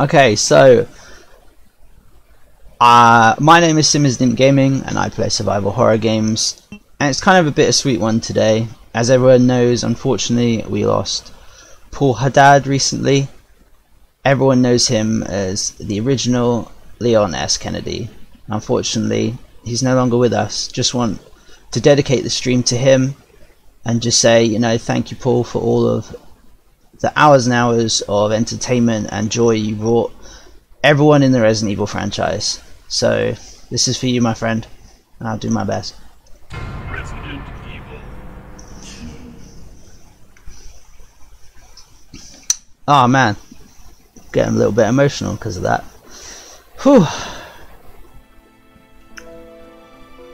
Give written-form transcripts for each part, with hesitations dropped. Okay, so my name is Simisdim Gaming and I play survival horror games, and it's kind of a bittersweet one today. As everyone knows, unfortunately we lost Paul Haddad recently. Everyone knows him as the original Leon S. Kennedy. Unfortunately he's no longer with us. Just want to dedicate the stream to him and just say, you know, thank you Paul for all of the hours and hours of entertainment and joy you brought everyone in the Resident Evil franchise. So this is for you, my friend, and I'll do my best. Resident Evil 2. Oh man, getting a little bit emotional because of that. Whew.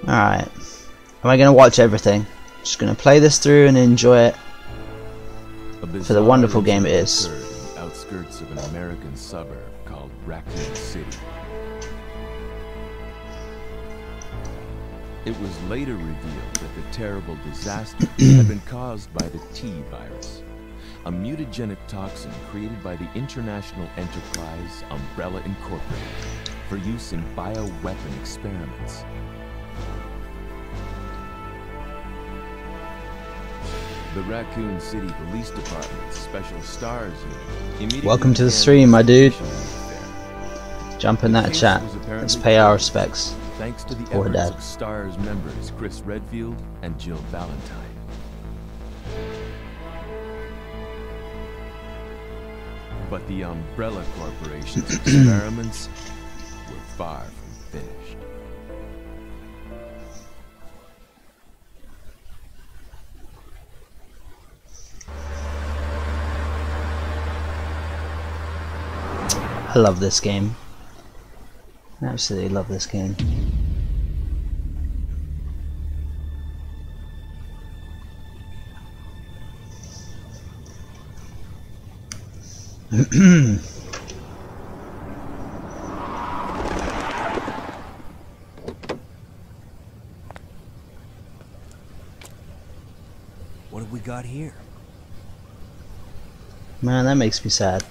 Alright, am I going to watch everything? Just going to play this through and enjoy it for the wonderful game it is. Outskirts of an American suburb called Raccoon City. It was later revealed that the terrible disaster had been caused by the T virus, a mutagenic toxin created by the international enterprise Umbrella Incorporated for use in bioweapon experiments. The Raccoon City Police Department's special STARS unit. Welcome to the stream, my dude. Jump in that chat. Let's pay our respects. Thanks to the efforts of STARS members Chris Redfield and Jill Valentine. But the Umbrella Corporation's experiments were far from finished. I love this game. Absolutely love this game. What have we got here? Man, that makes me sad.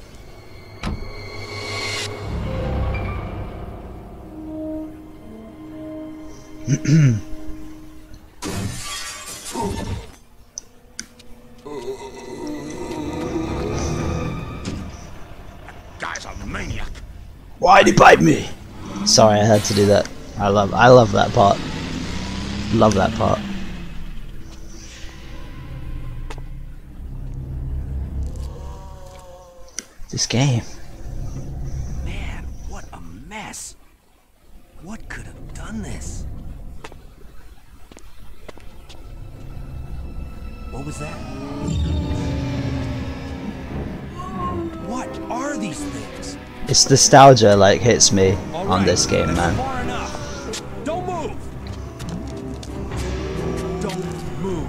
Guy's a maniac. Why'd he bite me? Sorry, I had to do that. I love that part. Love that part. This game. Man, what a mess. What could have done this? What was that? What are these things? It's nostalgia, like, hits me on this game, man. Don't move. Don't move.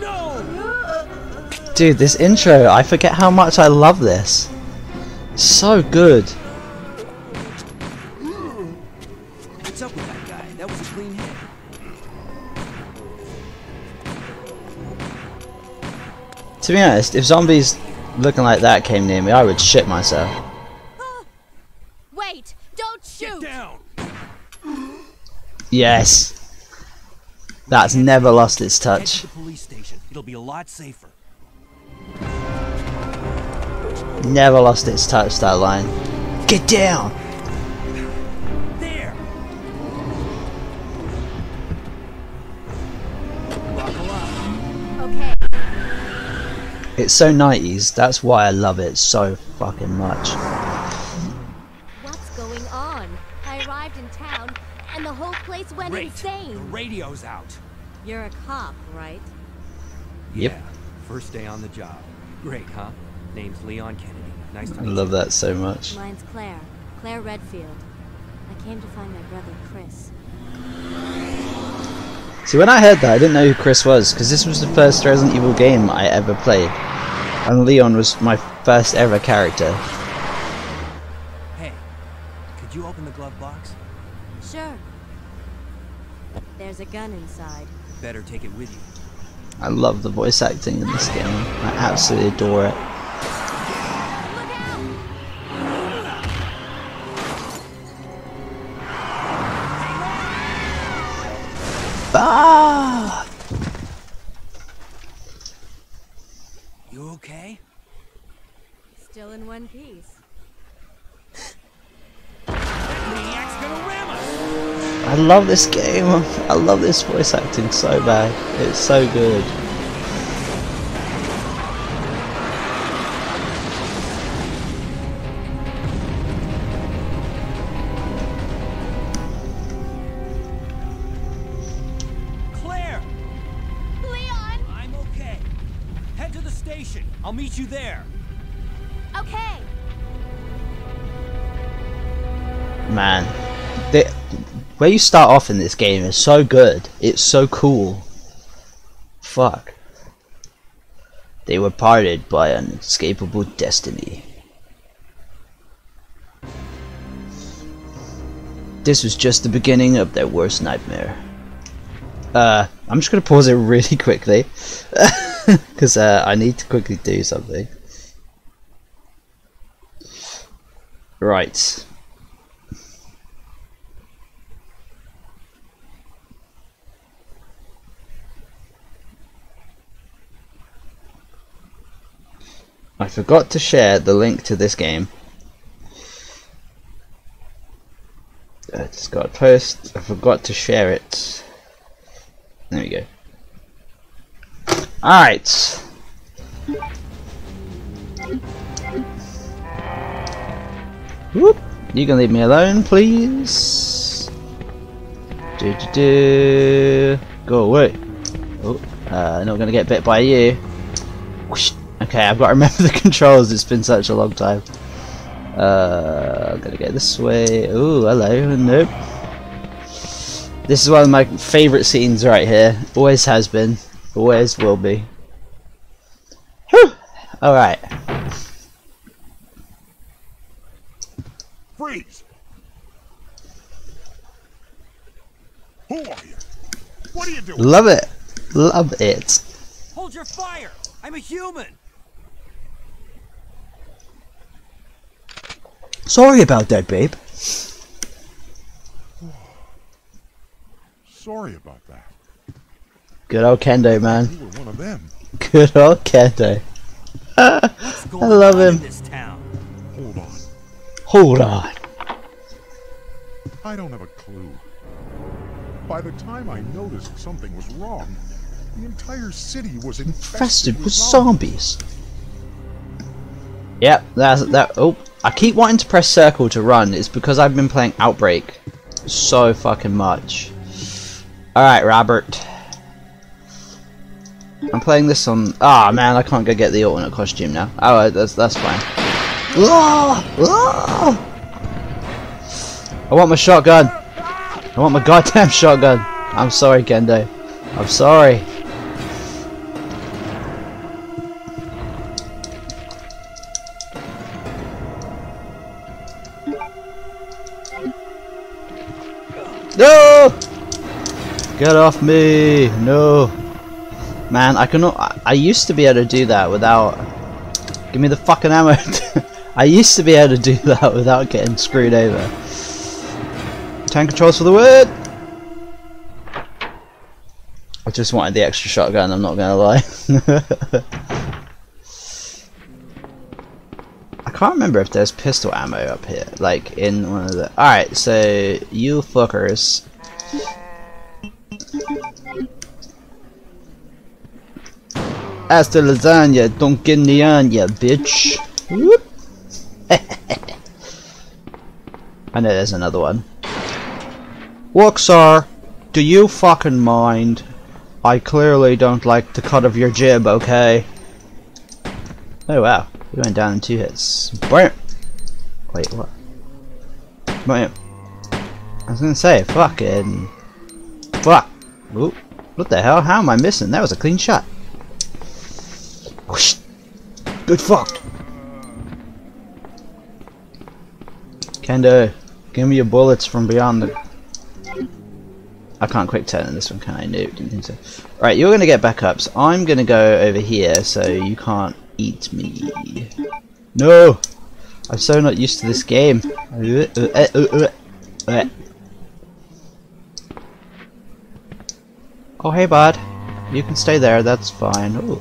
No. Dude, this intro, I forget how much I love this. It's so good. What's up with that guy? That was a clean hit. To be honest, if zombies looking like that came near me, I would shit myself. Wait, don't shoot. Get down. Yes. That's never lost its touch. Head to the police station. It'll be a lot safer. Never lost its touch, that line. Get down. There. Okay. It's so 90s, that's why I love it so fucking much. What's going on? I arrived in town and the whole place went insane. The radio's out. You're a cop, right? Yep. Yeah, first day on the job. Great, huh? Name's Leon Kennedy. Nice to meet you. I love that so much. Mine's Claire. Claire Redfield. I came to find my brother Chris. See, when I heard that, I didn't know who Chris was, because this was the first Resident Evil game I ever played, and Leon was my first ever character. Hey, could you open the glove box? Sure. There's a gun inside. Better take it with you. I love the voice acting in this game. I absolutely adore it. still in one piece. I love this game. I love this voice acting so bad. It's so good. Claire! Leon! I'm okay. Head to the station. I'll meet you there. Okay. Man. Where you start off in this game is so good. It's so cool. Fuck. They were parted by an inescapable destiny. This was just the beginning of their worst nightmare. I'm just gonna pause it really quickly. Because I need to quickly do something. Right. I forgot to share the link to this game. I just got a post. I forgot to share it. There we go. Alright. Whoop. You can leave me alone, please. Do-do-do. Go away. Oh, not gonna get bit by you. Whoosh. Okay, I've got to remember the controls, it's been such a long time. I'm gonna go this way. Ooh, hello, nope. This is one of my favourite scenes right here. Always has been. Always will be. Whew! Alright. Freeze! Who are you? What are you doing? Love it! Love it! Hold your fire! I'm a human! Sorry about that, babe. Sorry about that. Good old Kendo, man. You were one of them. Good old Kendo. I love him. This town? Hold on. Hold on. I don't have a clue. By the time I noticed something was wrong, the entire city was infested with zombies. Yep, that's that. Oh. I keep wanting to press circle to run. It's because I've been playing Outbreak so fucking much. Alright, Robert. I'm playing this on... Ah, man, I can't go get the alternate costume now. Oh, that's fine. Oh, oh! I want my shotgun. I want my goddamn shotgun. I'm sorry, Kendo. I'm sorry. No! Get off me! No! Man, I cannot. I used to be able to do that without. Give me the fucking ammo! I used to be able to do that without getting screwed over. Tank controls for the word! I just wanted the extra shotgun, I'm not gonna lie. I can't remember if there's pistol ammo up here, like in one of the... Alright, so you fuckers. Hasta lasagna, don't get the anya, bitch. Whoop. I know there's another one. Wuxar, do you fucking mind? I clearly don't like the cut of your jib, okay? Oh wow, we went down in 2 hits. Bam! Wait, what? Bam! I was gonna say, fucking... Fuck! Ooh, what the hell? How am I missing? That was a clean shot. Whoosh. Good fuck! Kendo, give me your bullets from beyond the... I can't quick turn on this one, can I? No, didn't think so. Right, you're gonna get back up, so I'm gonna go over here so you can't eat me. No! I'm so not used to this game. Oh, hey, bud. You can stay there, that's fine. Ooh.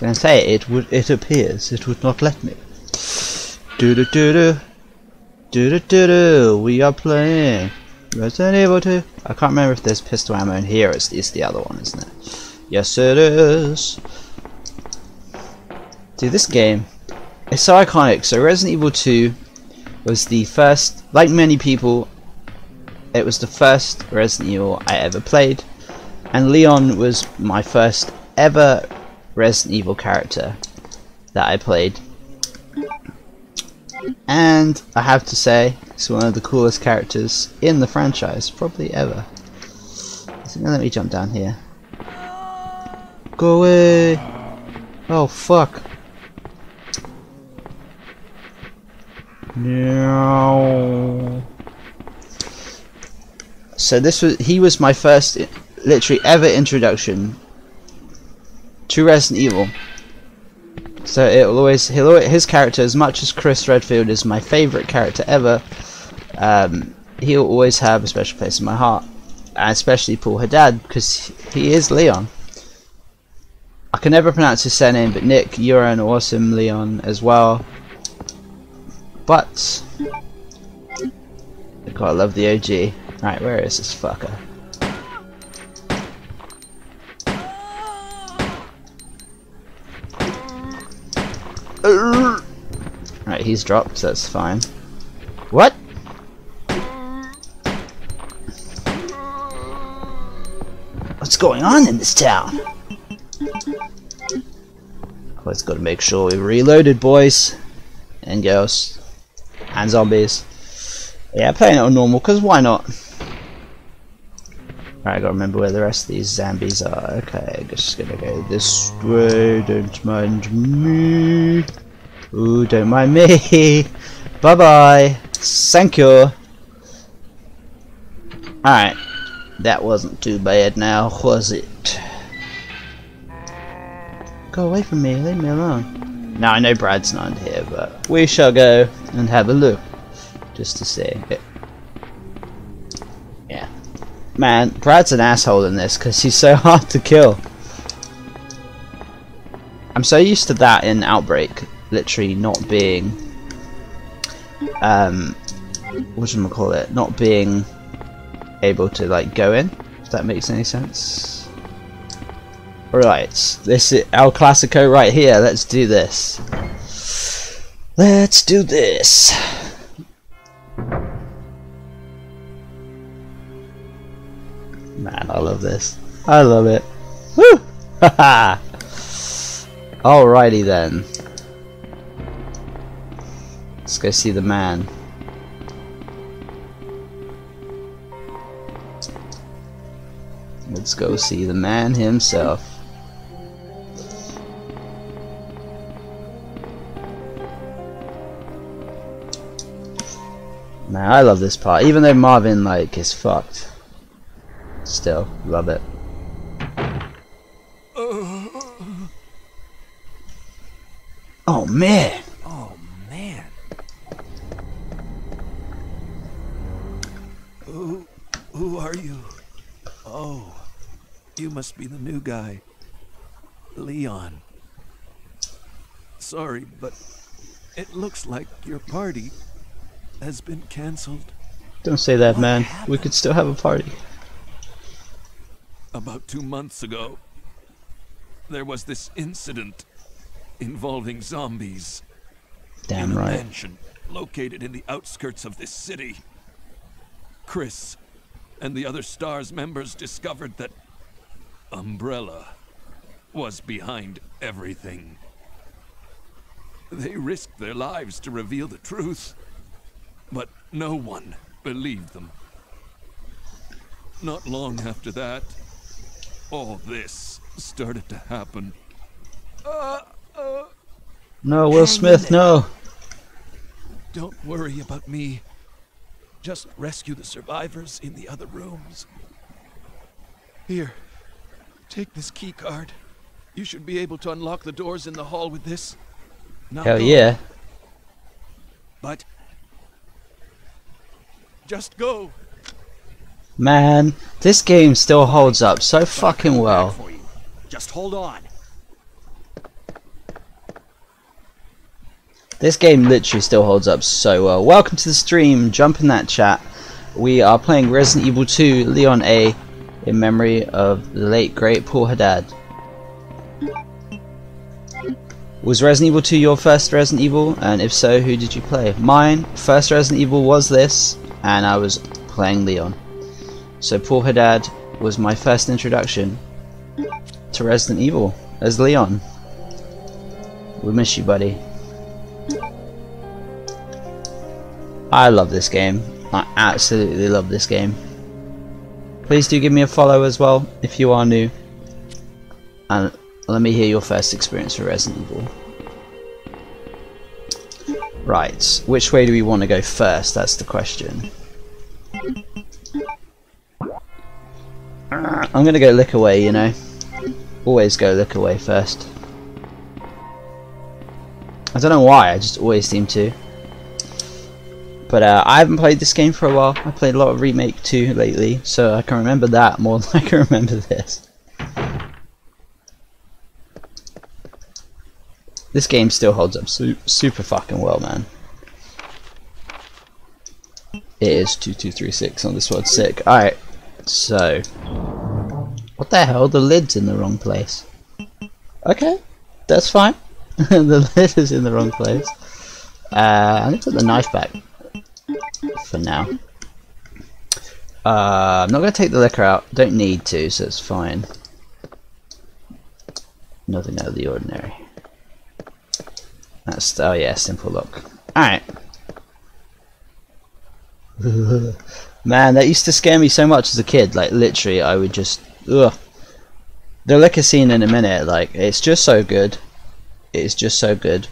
So I can say it appears it would not let me. We are playing Resident Evil 2. I can't remember if there's pistol ammo in here. It's the other one, isn't it? Yes, it is. Dude, this game is so iconic. So Resident Evil 2 was the first, like many people, it was the first Resident Evil I ever played, and Leon was my first ever Resident Evil character that I played. And I have to say, it's one of the coolest characters in the franchise, probably ever. So now let me jump down here. Go away! Oh fuck! No. So he was my first, literally ever introduction to Resident Evil. So his character, as much as Chris Redfield is my favourite character ever, he'll always have a special place in my heart, and especially Paul Haddad, because he is Leon. I can never pronounce his surname, but Nick, you're an awesome Leon as well. But I gotta love the OG. Right, where is this fucker? Right, he's dropped, so that's fine. What? What's going on in this town? Always gotta make sure we've reloaded, boys and girls and zombies. Yeah, playing it on normal, because why not? Right, I gotta remember where the rest of these zombies are. Okay, I'm just gonna go this way. Don't mind me. Ooh, don't mind me. Bye bye. Thank you. Alright. That wasn't too bad now, was it? Go away from me. Leave me alone. Now, I know Brad's not in here, but we shall go and have a look. Just to see. Yeah. Man, Brad's an asshole in this because he's so hard to kill. I'm so used to that in Outbreak, literally not being, whatchamacallit, not being able to like go in, if that makes any sense. Right, this is El Clasico right here. Let's do this. Let's do this. Man, I love this. I love it. Woo! Haha! Alrighty then. Let's go see the man. Let's go see the man himself. Man, I love this part. Even though Marvin, like, is fucked. Still, love it. Oh man! Oh man! Who are you? Oh, you must be the new guy, Leon. Sorry, but it looks like your party has been cancelled. Don't say that, man. We could still have a party. About 2 months ago, there was this incident involving zombies in a mansion located in the outskirts of this city. Chris and the other STARS members discovered that Umbrella was behind everything. They risked their lives to reveal the truth, but no one believed them. Not long after that, all this started to happen. No, Will Smith, no. Don't worry about me. Just rescue the survivors in the other rooms. Here, take this key card. You should be able to unlock the doors in the hall with this. Not hell yeah. But just go. Man, this game still holds up so fucking well. Just hold on. This game literally still holds up so well. Welcome to the stream, jump in that chat. We are playing Resident Evil 2 Leon A in memory of the late great Paul Haddad. Was Resident Evil 2 your first Resident Evil, and if so, who did you play? Mine, first Resident Evil was this, and I was playing Leon. So Paul Haddad was my first introduction to Resident Evil as Leon. We miss you, buddy. I love this game. I absolutely love this game. Please do give me a follow as well if you are new, and let me hear your first experience with Resident Evil. Right, which way do we want to go first? That's the question. I'm gonna go lick away, you know. Always go lick away first. I don't know why, I just always seem to. But I haven't played this game for a while. I played a lot of Remake 2 lately, so I can remember that more than I can remember this. This game still holds up super fucking well, man. It is 2236 on this one, sick. Alright, so... what the hell? The lid's in the wrong place. Okay, that's fine. The lid is in the wrong place. I'm gonna put the knife back. For now. I'm not going to take the liquor out. Don't need to, so it's fine. Nothing out of the ordinary. That's, oh yeah, simple lock. Alright. Man, that used to scare me so much as a kid. Like, literally, I would just... ugh. The liquor scene in a minute, like, it's just so good. It's just so good.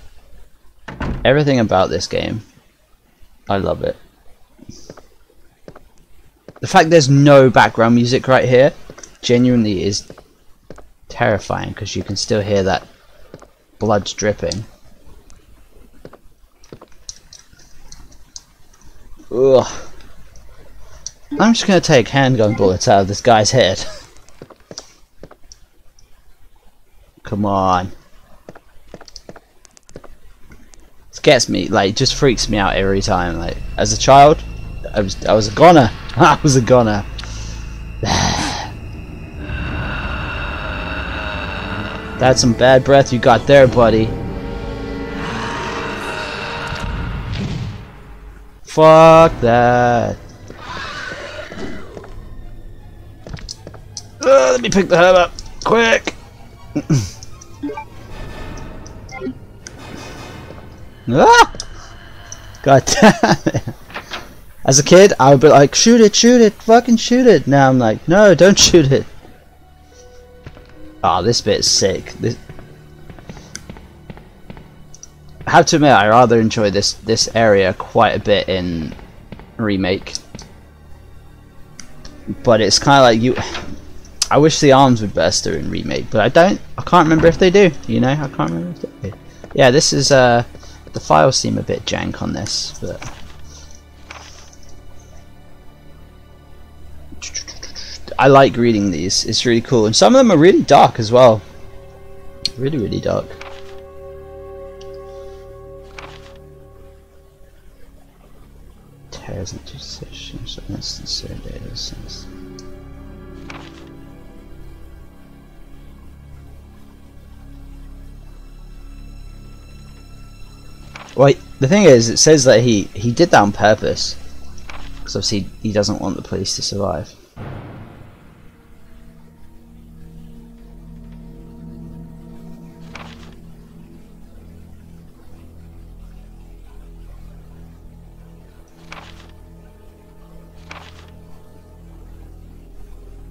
Everything about this game. I love it. The fact there's no background music right here genuinely is terrifying, because you can still hear that blood dripping. Ugh. I'm just going to take handgun bullets out of this guy's head. Come on. Gets me, like, just freaks me out every time. Like, as a child, I was a goner. I was a goner. That's some bad breath you got there, buddy. Fuck that. Let me pick the herb up quick. Ah! God damn it. As a kid, I would be like, shoot it, fucking shoot it. Now I'm like, no, don't shoot it. Ah, oh, this bit's sick. This... I have to admit, I rather enjoy this area quite a bit in Remake. But it's kind of like you... I wish the arms would burst through in Remake, but I don't. I can't remember if they do, you know? I can't remember if they do. Yeah, this is... the files seem a bit jank on this, but I like reading these. It's really cool, and some of them are really dark as well. Really, really dark. Tears and decisions, instance, data sense. Well, the thing is, it says that he did that on purpose, because obviously he doesn't want the police to survive.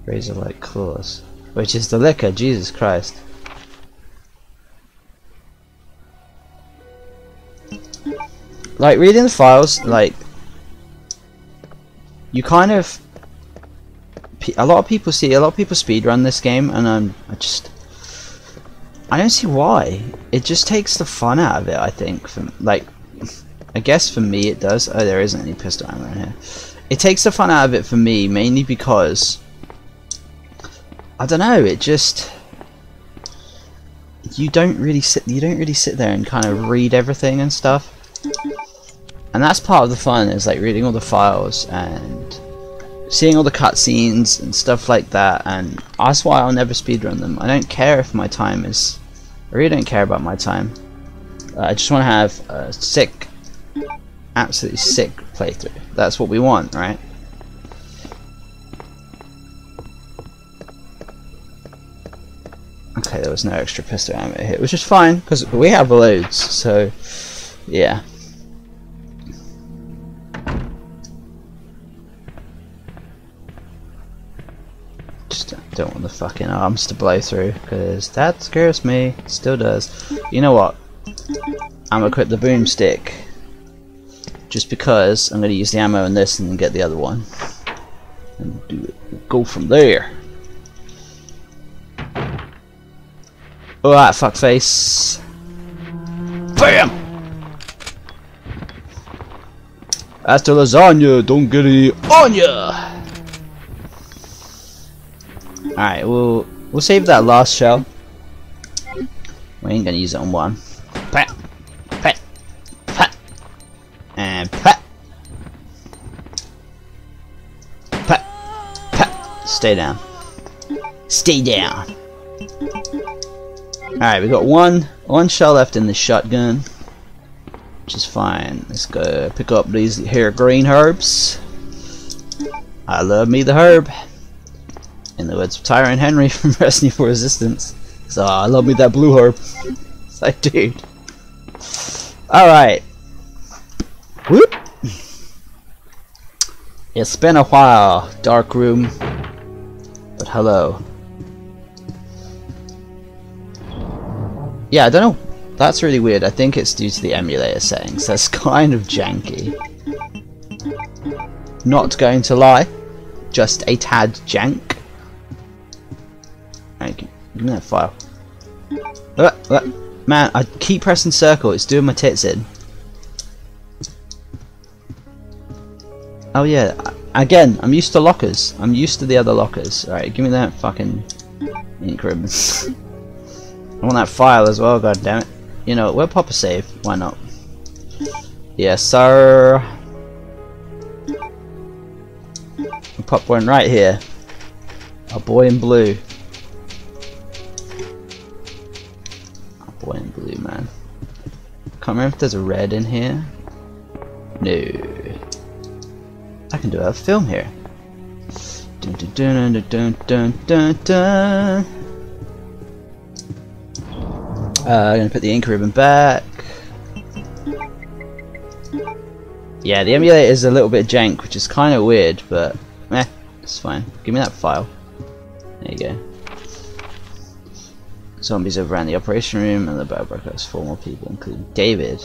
Razor-like claws, which is the liquor, Jesus Christ. Like, reading the files, like, you kind of, a lot of people speedrun this game, and I don't see why. It just takes the fun out of it, I think. Like, I guess for me it does. Oh, there isn't any pistol ammo in here. It takes the fun out of it for me, mainly because, I don't know, it just, you don't really sit there and kind of read everything and stuff. And that's part of the fun, is like reading all the files and seeing all the cutscenes and stuff like that, and that's why I'll never speedrun them. I don't care if my time is... I really don't care about my time. I just want to have a sick, absolutely sick playthrough. That's what we want, right? Okay, there was no extra pistol ammo here, which is fine, because we have loads, so yeah. Don't want the fucking arms to blow through, because that scares me. Still does. You know what? I'm gonna equip the boomstick just because I'm gonna use the ammo in this and then get the other one and do it. Go from there. All right, fuckface. Bam. Hasta lasagna. Don't get any on ya. Alright, we'll save that last shell. We ain't gonna use it on one. Pat, pat, pat, and pat, pat, pat. Stay down. Stay down. Alright, we got one shell left in the shotgun, which is fine. Let's go pick up these here green herbs. I love me the herb. In the words of Tyrone Henry from Resident Evil Resistance. So I love me that blue herb. It's like, dude. Alright. Whoop. It's been a while, dark room. But hello. Yeah, I don't know. That's really weird. I think it's due to the emulator settings. That's kind of janky. Not going to lie. Just a tad jank. Give me that file. Man, I keep pressing circle. It's doing my tits in. Oh yeah. Again, I'm used to lockers. I'm used to the other lockers. Alright, give me that fucking ink ribbon. I want that file as well, god damn it. You know, we'll pop a save. Why not? Yes, sir. We'll pop one right here. Our boy in blue. In blue, man. Can't remember if there's a red in here. No. I can do a film here. Dun, dun, dun, dun, dun, dun, dun. I'm gonna put the ink ribbon back. Yeah, the emulator is a little bit jank, which is kind of weird, but meh, it's fine. Give me that file. There you go. Zombies overran the operation room and the battle broke out as 4 more people, including David,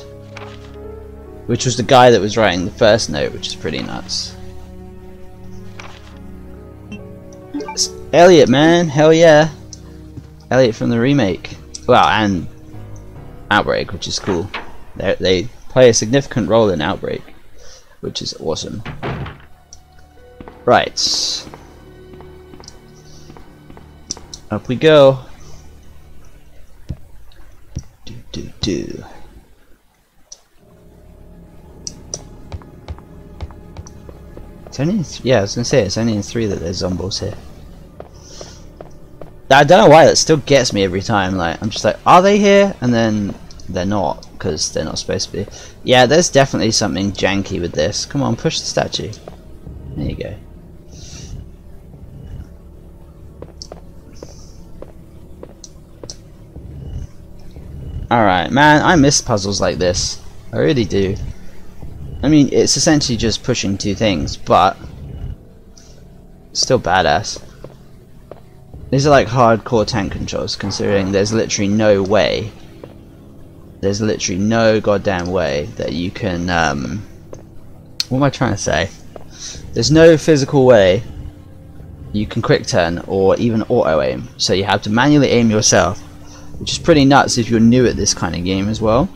which was the guy that was writing the first note, which is pretty nuts. It's Elliot, man, hell yeah. Elliot from the remake. Well, and Outbreak, which is cool. They play a significant role in Outbreak, which is awesome. Right. Up we go. Do. It's only in yeah, I was gonna say it's only in 3 that there's zombies here. I don't know why that still gets me every time. Like I'm just like, are they here? And then they're not, because they're not supposed to be. Yeah, there's definitely something janky with this. Come on, push the statue. There you go. Alright, man, I miss puzzles like this. I really do. I mean, it's essentially just pushing 2 things, but still badass. These are like hardcore tank controls, considering there's literally no way. There's literally no goddamn way that you can, what am I trying to say? There's no physical way you can quick turn or even auto aim, so you have to manually aim yourself. Which is pretty nuts if you're new at this kind of game as well.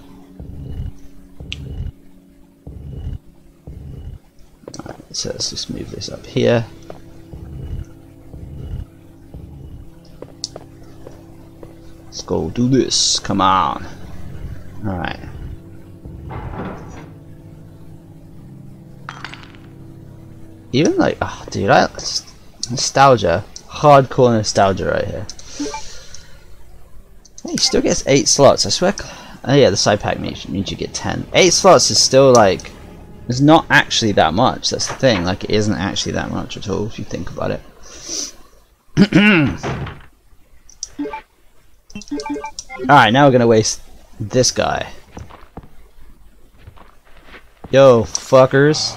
Alright, so let's just move this up here. Let's go do this. Come on. Alright. Even like, oh dude, nostalgia. Hardcore nostalgia right here. Hey, he still gets 8 slots, I swear. Oh yeah, the side pack means you get 10. 8 slots is still like, it's not actually that much, that's the thing. Like, it isn't actually that much at all if you think about it. Alright, now we're gonna waste this guy. Yo, fuckers.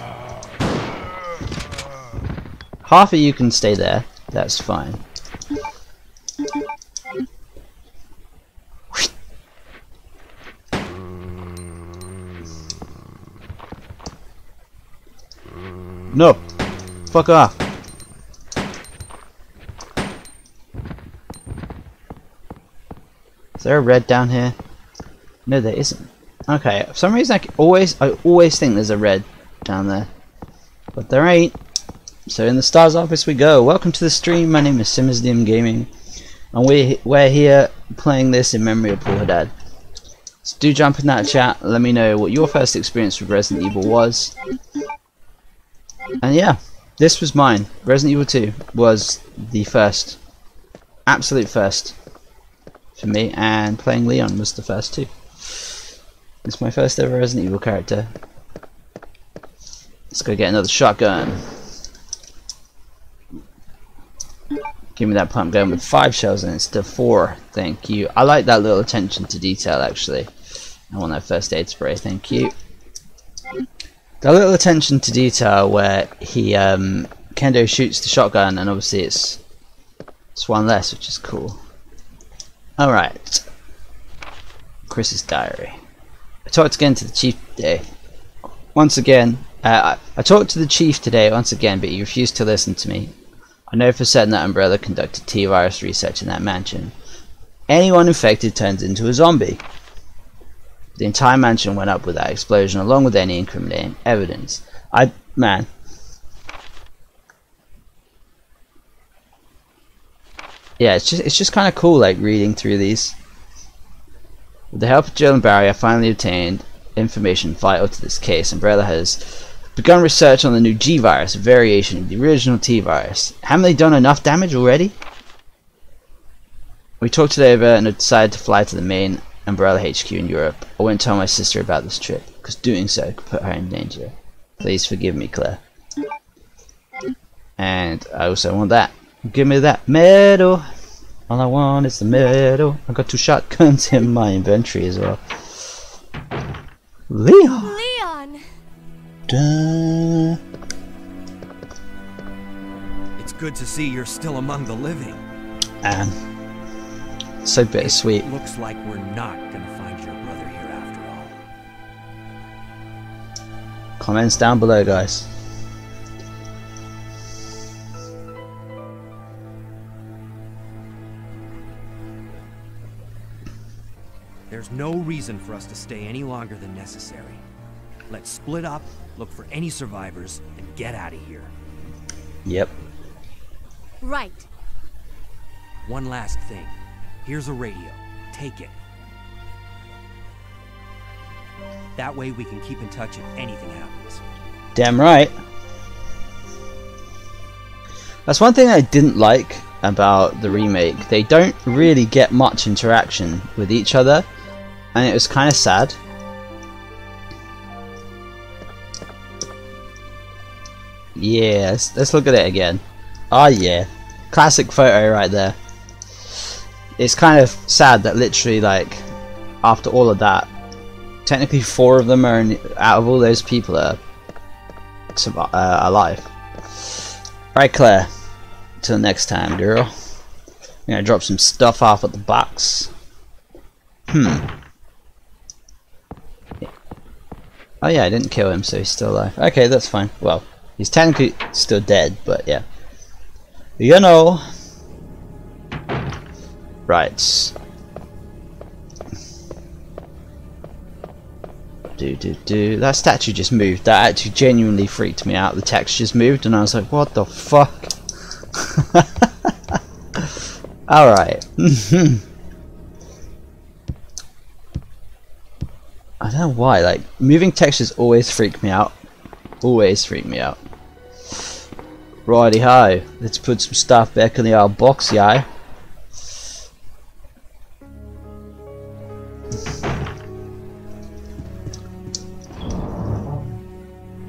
Half of you can stay there, that's fine. No! Fuck off! Is there a red down here? No, there isn't. Okay, for some reason I always think there's a red down there. But there ain't. So in the STARS office we go. Welcome to the stream, my name is Simisdim Gaming. And we're here playing this in memory of Paul Haddad. So do jump in that chat, let me know what your first experience with Resident Evil was. And yeah, this was mine. Resident Evil 2 was the first. Absolute first. For me, and playing Leon was the first too. It's my first ever Resident Evil character. Let's go get another shotgun. Give me that pump gun with 5 shells in it instead of 4. Thank you. I like that little attention to detail actually. I want that first aid spray. Thank you. That little attention to detail where he Kendo shoots the shotgun and obviously it's one less, which is cool. Alright, Chris's diary. I talked again to the chief today. Once again, I talked to the chief today once again, but he refused to listen to me. I know for certain that Umbrella conducted T virus research in that mansion. Anyone infected turns into a zombie. The entire mansion went up with that explosion, along with any incriminating evidence. Yeah, it's just kind of cool, like, reading through these. With the help of Jill and Barry, I finally obtained information vital to this case. Umbrella has begun research on the new G virus, a variation of the original T virus. Haven't they done enough damage already? We talked it over and I decided to fly to the main Umbrella HQ in Europe. I won't tell my sister about this trip, because doing so could put her in danger. Please forgive me, Claire. And I also want that. Give me that medal. All I want is the medal. I got 2 shotguns in my inventory as well. Leon. Duh. It's good to see you're still among the living. So bittersweet. It looks like we're not gonna find your brother here after all. Comments down below, guys. There's no reason for us to stay any longer than necessary. Let's split up, look for any survivors, and get out of here. Yep. Right. One last thing. Here's a radio. Take it. That way we can keep in touch if anything happens. Damn right. That's one thing I didn't like about the remake. They don't really get much interaction with each other. And it was kind of sad. Yeah, let's look at it again. Oh yeah, classic photo right there. It's kind of sad that literally, like, after all of that, technically 4 of them are out of all those people are alive. Right, Claire. Till next time, girl. I'm gonna drop some stuff off at the box. Oh yeah, I didn't kill him, so he's still alive. Okay, that's fine. Well, he's technically still dead, but yeah. You know. Right. That statue just moved. That actually genuinely freaked me out. The textures moved, and I was like, what the fuck? Alright. I don't know why, like, moving textures always freak me out. Always freak me out. Righty ho, let's put some stuff back in the old box, yo.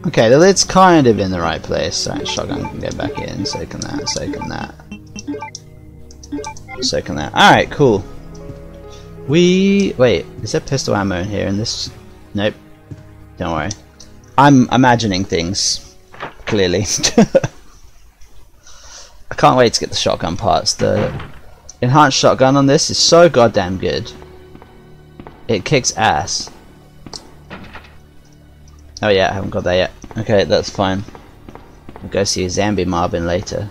Okay, the lid's kind of in the right place, so shotgun can go back in, so can that, so can that. So can that. Alright, cool. We... wait, is there pistol ammo in here in this? Nope. Don't worry. I'm imagining things, clearly. I can't wait to get the shotgun parts. The enhanced shotgun on this is so goddamn good. It kicks ass. Oh yeah, I haven't got that yet. Okay, that's fine. We'll go see a Zambi Marvin later.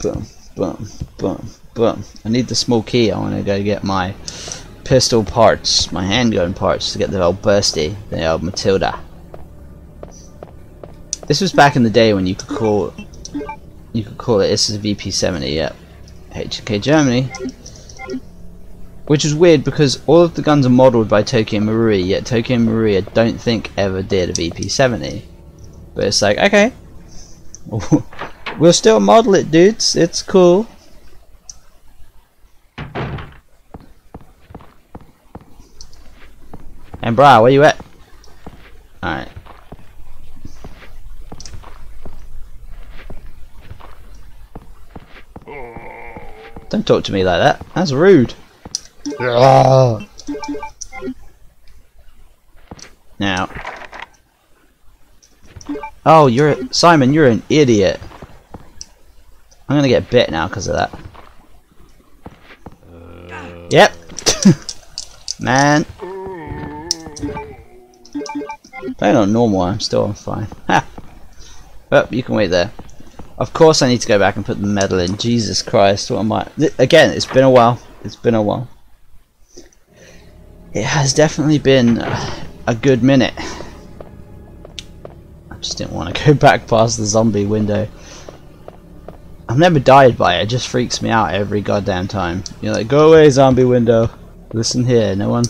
Boom, boom, boom, boom. I need the small key. I want to go get my pistol parts, my handgun parts, to get the old Bursty, the old Matilda. This was back in the day when you could call it. This is a VP-70, yeah. HK Germany. Which is weird because all of the guns are modelled by Tokyo Marui, yet Tokyo Marui I don't think ever did a VP-70. But it's like, okay, we'll still model it, dudes, it's cool. And brah, where you at? Alright. Don't talk to me like that, that's rude. Now, oh, you're Simon. You're an idiot. I'm gonna get bit now because of that. Yep, man. Playing on normal. I'm still fine. Ha. Well, you can wait there. Of course, I need to go back and put the medal in. Jesus Christ, what am I? Again, it's been a while. It's been a while. It has definitely been a good minute. I just didn't want to go back past the zombie window. I've never died by it. It just freaks me out every goddamn time. You're like, go away, zombie window. Listen here, no one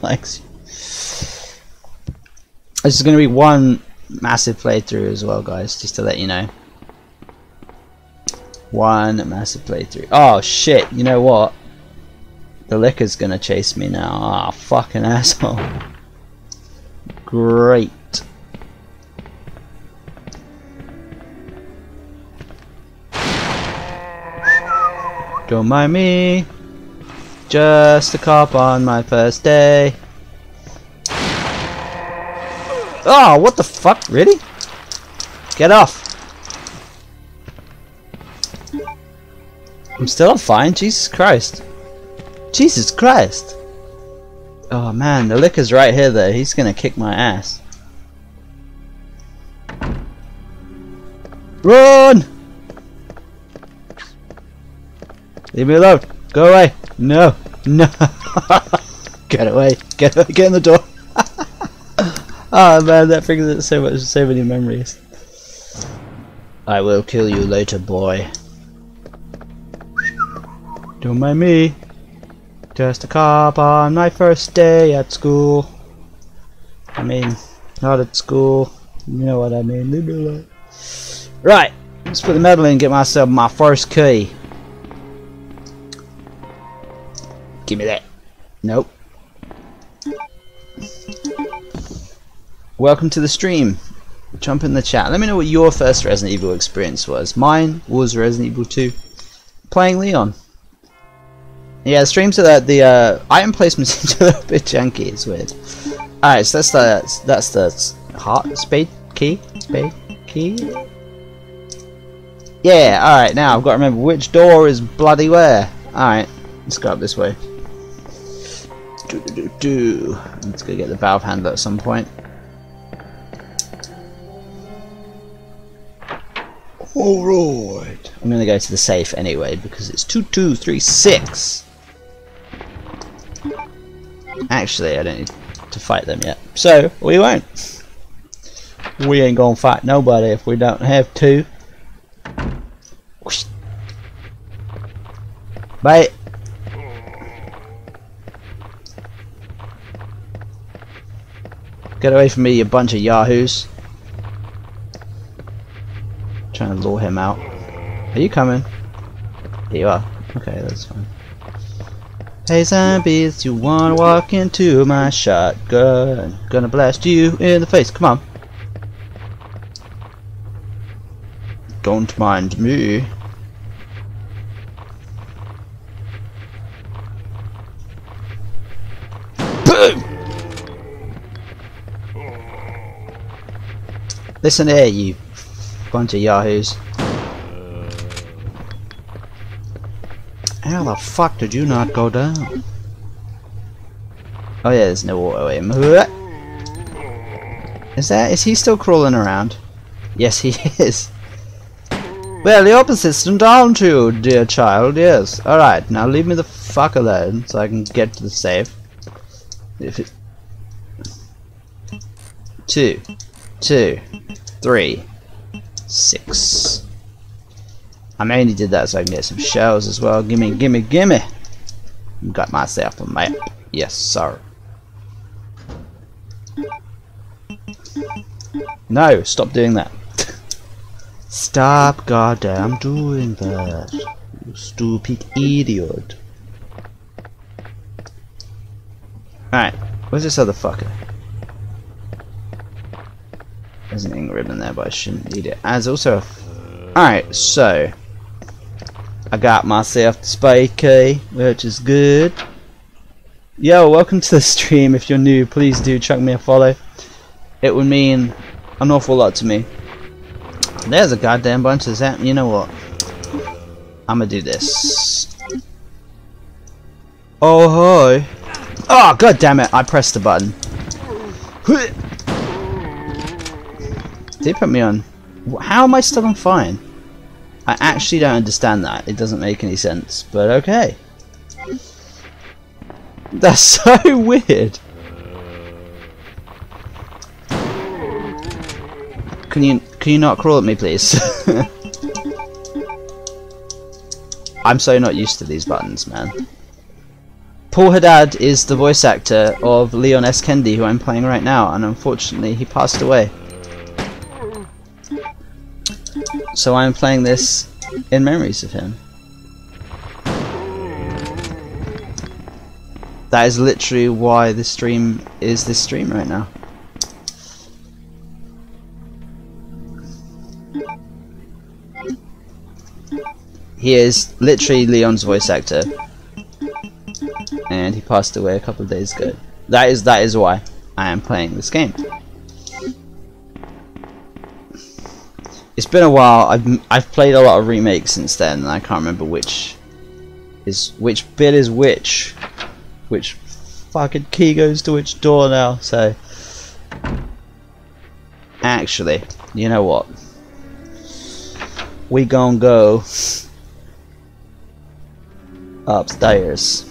likes you. This is going to be one massive playthrough as well, guys, just to let you know. One massive playthrough. Oh shit! You know what? The liquor's gonna chase me now. Ah, fucking asshole. Great. Don't mind me. Just a cop on my first day. Oh, what the fuck? Really? Get off. I'm still fine. Jesus Christ. Jesus Christ! Oh man, the liquor's right here though, he's gonna kick my ass. Run! Leave me alone! Go away! No! No! Get away! Get away! Get in the door! Oh man, that brings up so much, so many memories. I will kill you later, boy. Don't mind me. Just a cop on my first day at school. I mean, not at school. You know what I mean. Right, let's put the medal in and get myself my first key. Give me that. Nope. Welcome to the stream. Jump in the chat. Let me know what your first Resident Evil experience was. Mine was Resident Evil 2. Playing Leon. Yeah, the streams are that the item placement seems a little bit janky. It's weird. All right, so that's the heart spade key. Yeah. All right, now I've got to remember which door is bloody where. All right, let's go up this way. Let's go get the valve handle at some point. All right. I'm gonna go to the safe anyway because it's 2236. Actually, I don't need to fight them yet, so we won't. We ain't gonna fight nobody if we don't have to. Bye. Get away from me, you bunch of yahoos. I'm trying to lure him out. Are you coming? Here you are. Okay, that's fine. Hey zombies, you wanna walk into my shotgun? Gonna blast you in the face, come on. Don't mind me. Boom! Listen here, you bunch of yahoos. How the fuck did you not go down? Oh yeah, there's no auto aim. Is he still crawling around? Yes, he is. Well, the opposite's down to you, dear child, yes. Alright, now leave me the fuck alone so I can get to the safe. If it... 2, 2, 3, 6. I mainly did that so I can get some shells as well. Gimme, gimme, gimme! Got myself a map. Yes, sir. No, stop doing that. Stop goddamn doing that, you stupid idiot. Alright, where's this other fucker? There's an ink ribbon there, but I shouldn't need it. There's also a... Alright, so... I got myself the spy key, which is good. Yo, welcome to the stream. If you're new, please do chuck me a follow. It would mean an awful lot to me. There's a goddamn bunch of zap. You know what? I'm gonna do this. Oh, hi. Oh, god damn it. I pressed the button. They put me on. How am I still on fine? I actually don't understand that. It doesn't make any sense, but okay. That's so weird. Can you not crawl at me, please? I'm so not used to these buttons, man. Paul Haddad is the voice actor of Leon S. Kennedy, who I'm playing right now, and unfortunately he passed away. So I'm playing this in memories of him. That is literally why this stream is this stream right now. He is literally Leon's voice actor, and he passed away a couple of days ago. That is why I am playing this game. It's been a while. I've played a lot of remakes since then, and I can't remember which bit is which. Which fucking key goes to which door now, so... Actually, you know what? We gonna go... upstairs.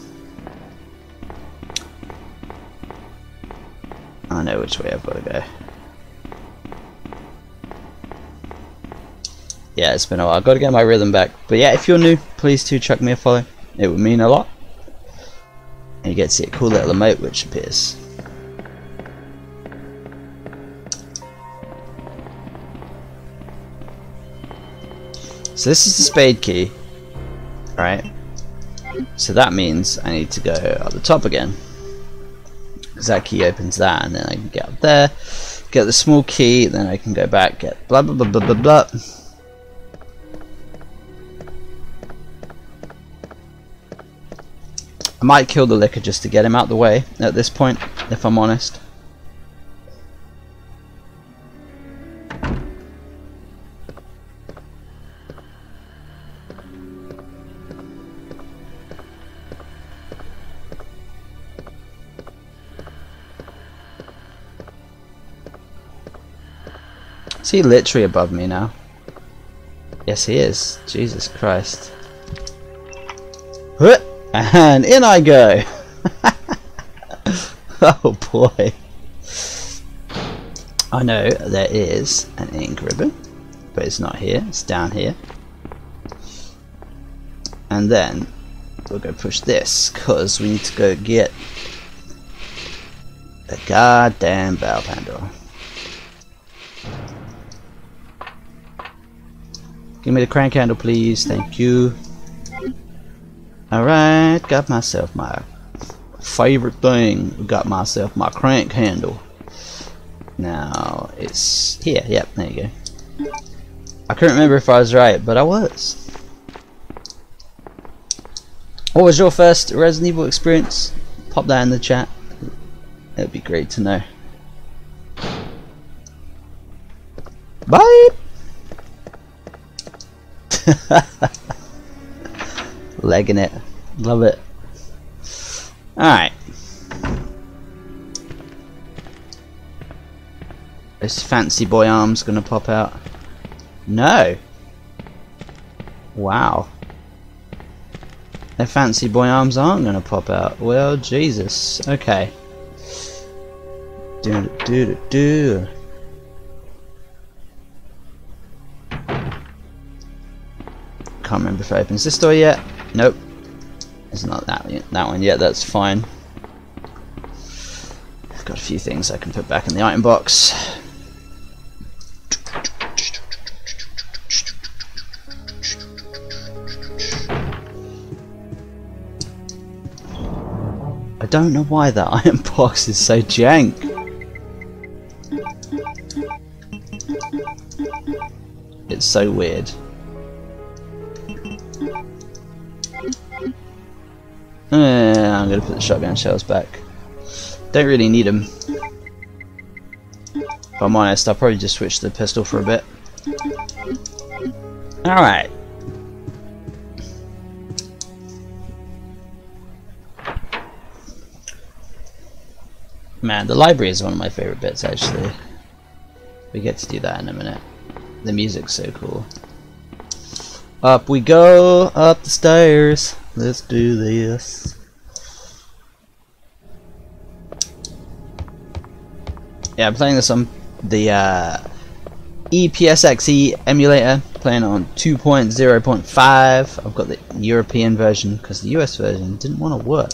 I know which way I've gotta go. Yeah, it's been a while. I've got to get my rhythm back. But yeah, if you're new, please do chuck me a follow. It would mean a lot. And you get to see a cool little emote which appears. So this is the spade key. Alright. So that means I need to go up the top again. Because that key opens that, and then I can get up there. Get the small key, then I can go back, get blah blah blah blah blah blah. I might kill the licker just to get him out the way at this point, if I'm honest. Is he literally above me now? Yes, he is. Jesus Christ. Huh! And in I go! Oh boy. I know there is an ink ribbon, but it's not here, it's down here. And then we'll go push this, because we need to go get The goddamn valve handle. Give me the crank handle, please. Thank you. Alright, got myself my favorite thing. Got myself my crank handle. Now, it's here. Yep, there you go. I couldn't remember if I was right, but I was. What was your first Resident Evil experience? Pop that in the chat. It'd be great to know. Bye! Legging it. Love it. Alright. This fancy boy arm's gonna pop out. No! Wow. Their fancy boy arms aren't gonna pop out. Well, Jesus. Okay. Do-do-do-do. Can't remember if it opens this door yet. Nope. It's not that one yet, that's fine. I've got a few things I can put back in the item box. I don't know why that item box is so jank. It's so weird. I'm gonna put the shotgun shells back. Don't really need them. If I'm honest, I'll probably just switch to the pistol for a bit. Alright. Man, the library is one of my favorite bits actually. We get to do that in a minute. The music's so cool. Up we go, up the stairs. Let's do this. Yeah, I'm playing this on the EPSXE emulator, playing on 2.0.5. I've got the European version because the US version didn't want to work.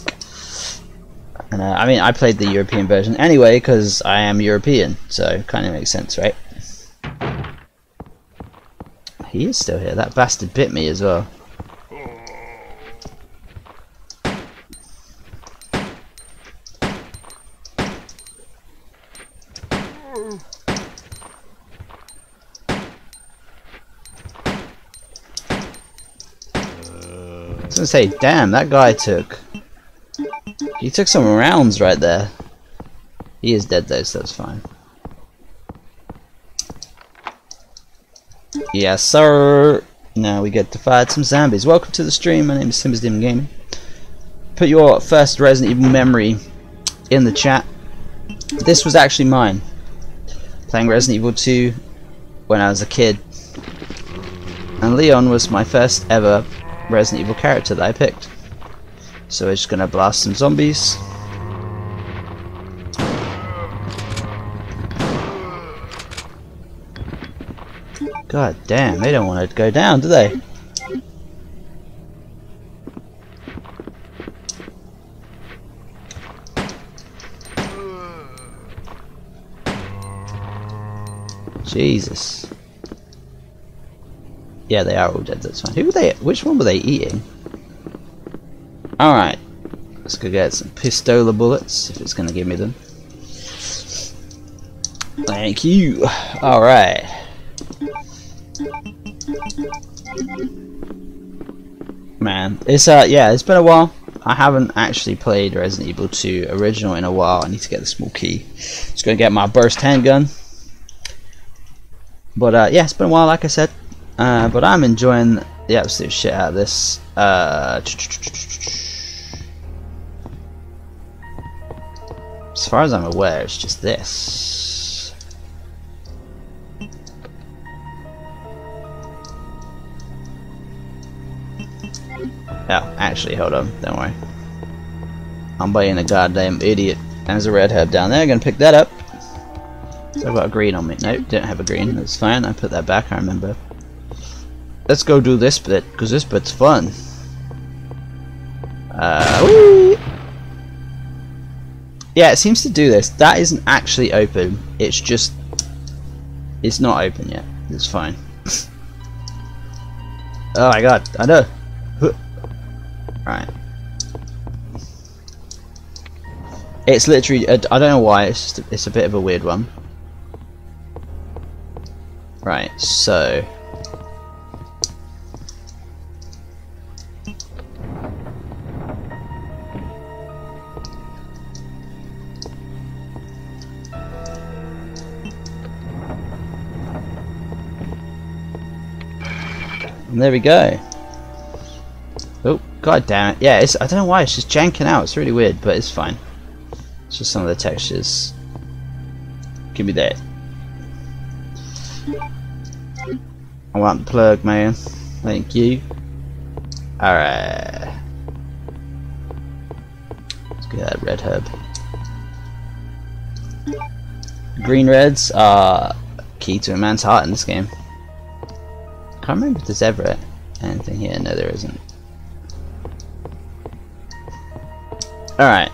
And I mean, I played the European version anyway because I am European, so kind of makes sense, right? He is still here. That bastard bit me as well. I was gonna say, damn, that guy took some rounds right there. He is dead though, so that's fine. Yes sir. Now we get to fight some zombies. Welcome to the stream, my name is Simisdim Gaming. Put your first Resident Evil memory in the chat. This was actually mine. Playing Resident Evil 2 when I was a kid. And Leon was my first ever Resident Evil character that I picked. So we're just gonna blast some zombies. God damn, they don't want to go down, do they? Jesus. Yeah, they are all dead, that's fine. Who were they? Which one were they eating? Alright. Let's go get some pistola bullets, if it's gonna give me them. Thank you. Alright. Man, it's yeah, it's been a while. I haven't actually played Resident Evil 2 original in a while. I need to get the small key. Just gonna get my burst handgun. But yeah, it's been a while, like I said. But I'm enjoying the absolute shit out of this. As far as I'm aware, it's just this. Oh, actually, hold on, don't worry. I'm being a goddamn idiot. There's a red herb down there, I'm gonna pick that up. So I've got a green on me. Nope, don't have a green, that's fine, I put that back, I remember. Let's go do this bit, because this bit's fun. Whee! Yeah, it seems to do this. That isn't actually open. It's just... it's not open yet. It's fine. Oh my god, I know. Right. It's literally... I don't know why, it's just, it's a bit of a weird one. Right, so... and there we go. Oh, god damn it. Yeah, it's, I don't know why, it's just janking out. It's really weird, but it's fine. It's just some of the textures. Give me that. I want the plug, man. Thank you. Alright. Let's get that red herb. Green reds are key to a man's heart in this game. I can't remember if there's ever anything here. No, there isn't. Alright.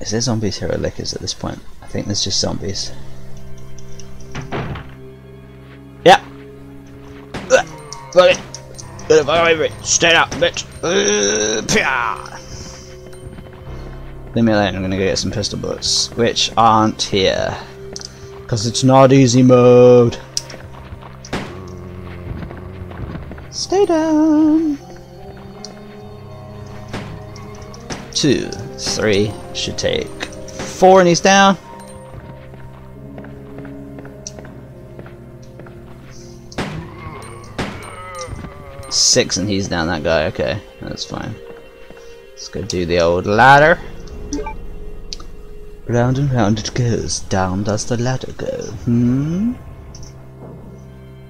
Is there zombies here or lickers at this point? I think there's just zombies. Yep. Fuck it. Get the fuck away from it. Stay up, bitch. Leave me alone. I'm gonna go get some pistol bullets, which aren't here. Because it's not easy mode. Stay down. 2, 3, should take 4, and he's down. Six, and he's down. That guy. Okay, that's fine. Let's go do the old ladder. Round and round it goes. Down does the ladder go.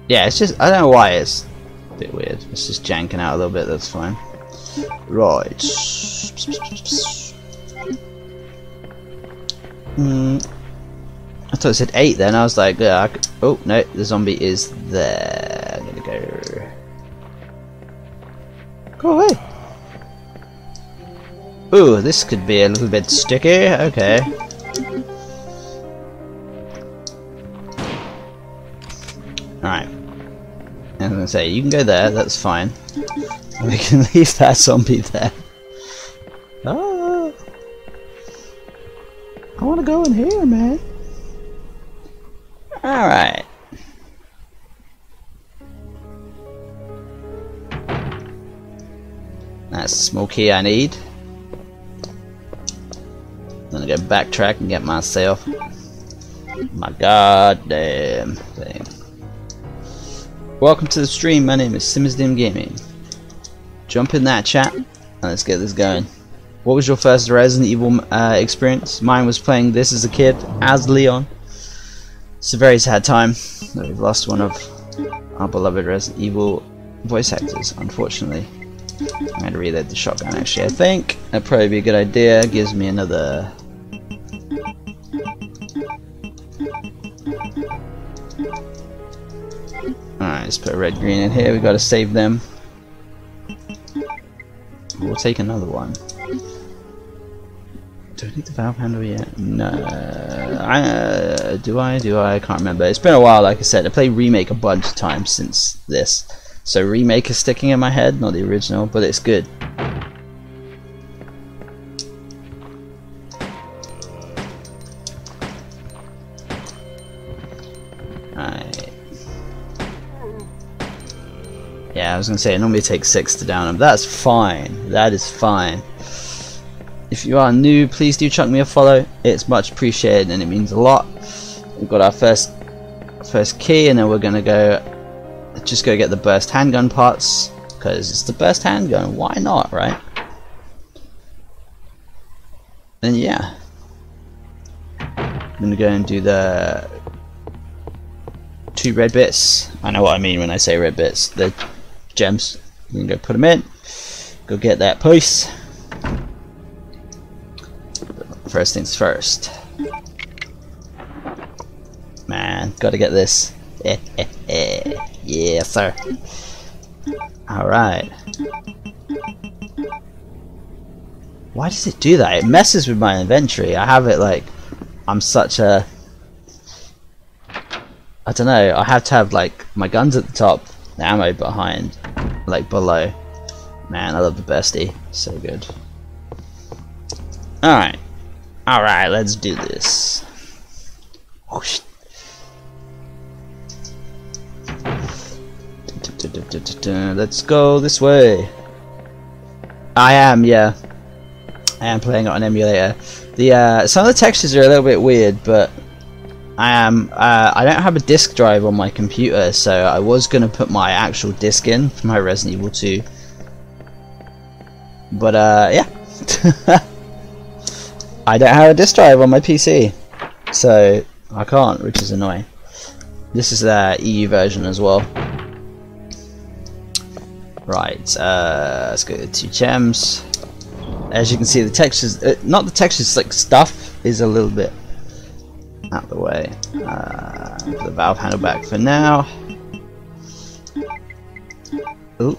Yeah, it's just, I don't know why it's a bit weird. It's just janking out a little bit, that's fine. Right. I thought it said 8 then. I was like, yeah, I could... oh no, the zombie is there. I'm gonna go. Go away. Ooh, this could be a little bit sticky. Okay. Alright. I was gonna say, you can go there, that's fine. We can leave that zombie there. Ah. I want to go in here, man. Alright. That's the small key I need. I'm gonna go backtrack and get myself my goddamn thing. Welcome to the stream, my name is Simisdim Gaming. Jump in that chat and let's get this going. What was your first Resident Evil experience? Mine was playing this as a kid, as Leon. It's a very sad time that we've lost one of our beloved Resident Evil voice actors, unfortunately. I'm going to reload the shotgun actually, I think. That'd probably be a good idea. Gives me another... alright, let's put a red green in here. We've got to save them. We'll take another one. Do I need the valve handle yet? No. Do I? I can't remember. It's been a while, like I said. I played Remake a bunch of times since this. So Remake is sticking in my head, not the original, but it's good. Alright. Yeah, I was gonna say it normally takes 6 to down him. That's fine. That is fine. If you are new, please do chuck me a follow. It's much appreciated and it means a lot. We've got our first key, and then we're gonna go just go get the burst handgun parts because it's the burst handgun. Why not, right? And yeah, I'm gonna go and do the 2 red bits. I know what I mean when I say red bits. The gems. We can go put them in. Go get that piece. First things first. Man, gotta get this. Yeah, sir. Alright. Why does it do that? It messes with my inventory. I have it like, I'm such a... I don't know, I have to have like my guns at the top, the ammo behind, like below. Man, I love the bestie, so good. Alright, let's do this. Whoosh. Let's go this way. I am, yeah. I am playing on an emulator. The some of the textures are a little bit weird, but I am. I don't have a disk drive on my computer, so I was gonna put my actual disk in for my Resident Evil 2. But yeah, I don't have a disk drive on my PC, so I can't, which is annoying. This is the EU version as well. Right, let's go to two gems. As you can see, the textures, not the textures, like stuff is a little bit out of the way. Put the valve handle back for now. Ooh.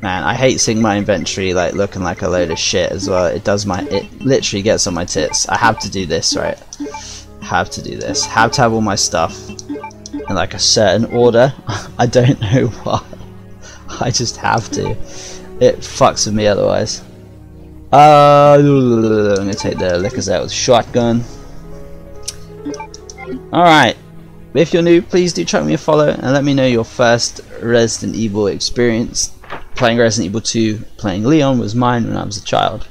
Man, I hate seeing my inventory like looking like a load of shit as well. It does my, it literally gets on my tits. I have to do this, right? Have to do this. Have to have all my stuff in like a certain order. I don't know why. I just have to. It fucks with me otherwise. I'm gonna take the liquors out with a shotgun. Alright. If you're new, please do chuck me a follow and let me know your first Resident Evil experience. Playing Resident Evil 2, playing Leon was mine when I was a child.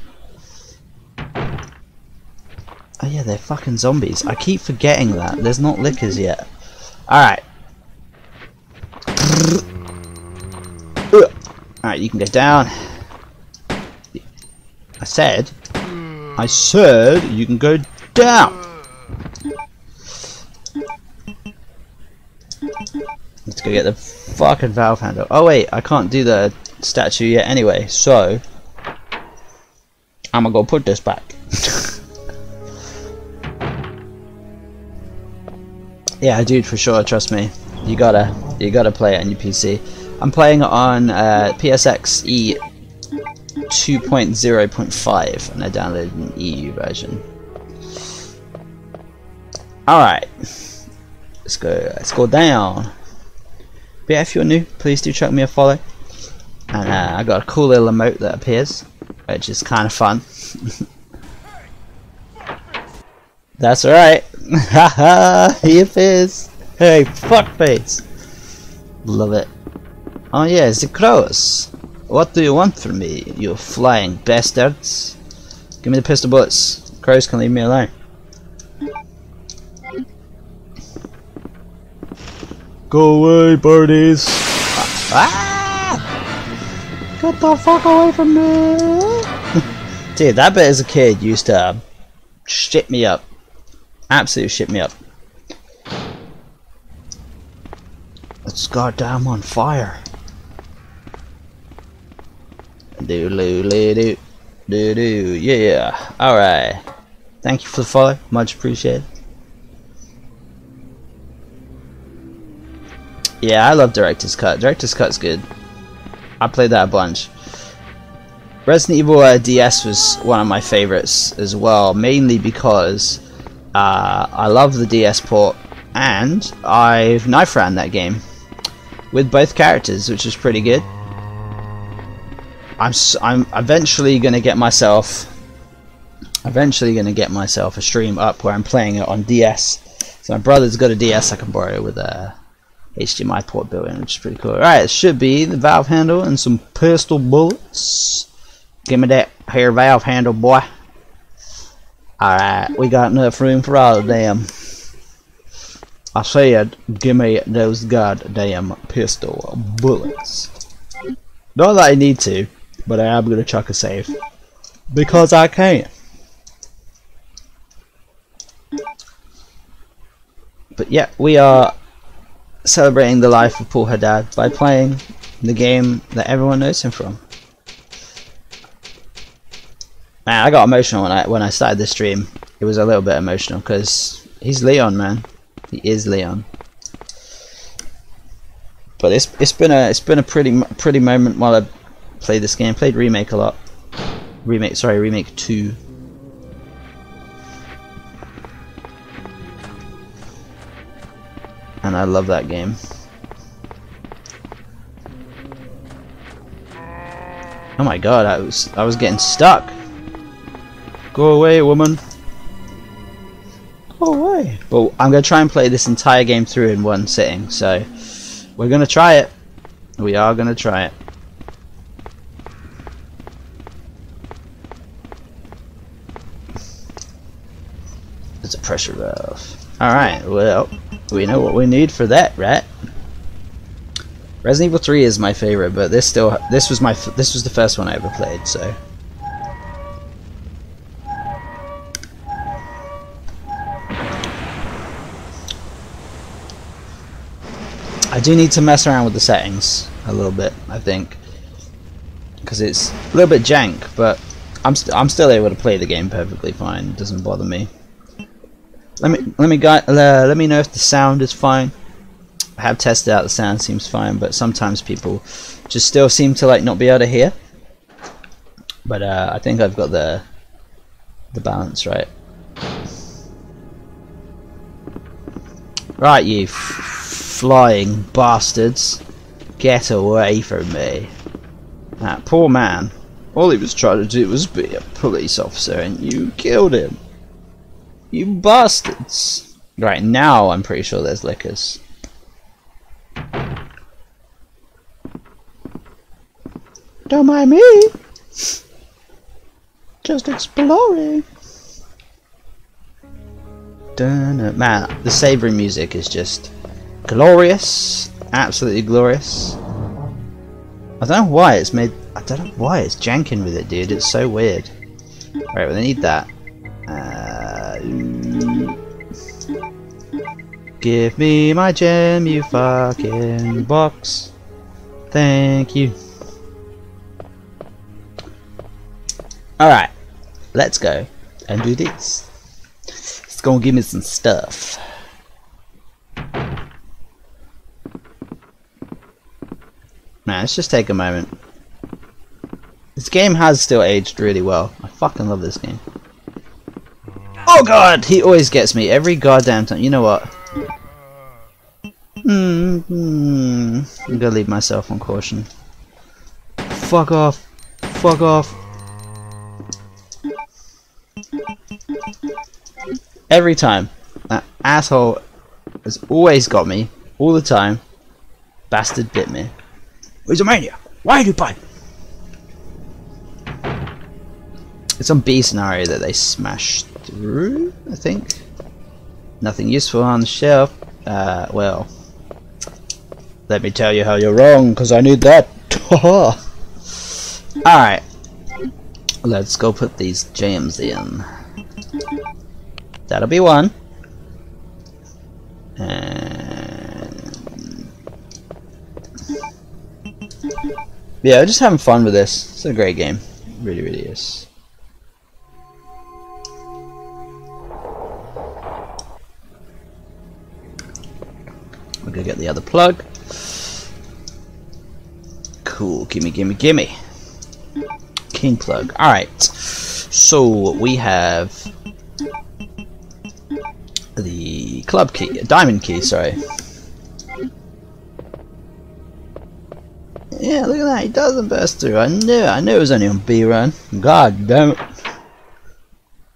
Oh yeah, they're fucking zombies. I keep forgetting that. There's not liquors yet. Alright. Alright, you can go down. I said you can go down. Let's go get the fucking valve handle. Oh wait, I can't do the statue yet anyway, so I'm gonna go put this back. Yeah, dude, for sure, trust me. You gotta play it on your PC. I'm playing on EPSXE 2.0.5 and I downloaded an EU version. Alright. Let's go down. But yeah, if you're new, please do chuck me a follow. And I got a cool little emote that appears, which is kind of fun. That's right. Haha, he appears. Hey, fuckface. Love it. Oh yeah, the crows. What do you want from me, you flying bastards? Give me the pistol bullets. Crows can leave me alone. Go away, birdies. Ah! Get the fuck away from me. Dude, that bit as a kid used to shit me up. Absolutely shit me up. It's goddamn on fire. Do yeah. Alright. Thank you for the follow, much appreciated. Yeah, I love Director's Cut. Director's Cut's good. I played that a bunch. Resident Evil DS was one of my favorites as well, mainly because I love the DS port and I've knife ran that game with both characters, which is pretty good. I'm eventually gonna get myself a stream up where I'm playing it on DS. So my brother's got a DS I can borrow with a HDMI port built in, which is pretty cool. Alright, it should be the valve handle and some pistol bullets. Give me that hair valve handle, boy. Alright, we got enough room for all of them. I said, give me those goddamn pistol bullets. Not that I need to, but I am going to chuck a save. Because I can. But yeah, we are celebrating the life of Paul Haddad by playing the game that everyone knows him from. Man, I got emotional when I started this stream. It was a little bit emotional, because he's Leon, man. He is Leon. But it's been a pretty moment while I played this game. Played Remake a lot. Remake, sorry, Remake 2. And I love that game. Oh my god, I was getting stuck. Go away, woman. Go away. Well, I'm gonna try and play this entire game through in one sitting, so we're gonna try it. We are gonna try it. There's a pressure valve. Alright, well, we know what we need for that, right? Resident Evil 3 is my favorite, but this was the first one I ever played, so. I do need to mess around with the settings a little bit, I think, because it's a little bit jank, but I'm still able to play the game perfectly fine. It doesn't bother me. Let me know if the sound is fine. I have tested out, the sound seems fine, but sometimes people just still seem to like not be able to hear. But I think I've got the balance right. Right, you flying bastards, get away from me! That poor man. All he was trying to do was be a police officer, and you killed him. You bastards! Right now, I'm pretty sure there's liquors. Don't mind me, just exploring. Dun, man, the savory music is just glorious, absolutely glorious. I don't know why it's made. I don't know why it's janking with it, dude. It's so weird. Right, well, they need that. Give me my gem, you fucking box. Thank you. Alright, let's go and do this. It's gonna give me some stuff. Nah, let's just take a moment. This game has still aged really well. I fucking love this game. Oh god, he always gets me every goddamn time. You know what? I'm gonna leave myself on caution. Fuck off. Fuck off. Every time. That asshole has always got me. All the time. Bastard bit me. He's a maniac. Why do you bite? It's on B scenario that they smash through, I think. Nothing useful on the shelf. Well. Let me tell you how you're wrong, because I need that. Alright. Let's go put these gems in. That'll be one. And yeah, we're just having fun with this. It's a great game. It really, really is. We're gonna get the other plug. Cool. Gimme, gimme, gimme. King plug. Alright. So we have the club key, diamond key, sorry. Yeah, look at that, he doesn't burst through. I knew it was only on B run. God damn it.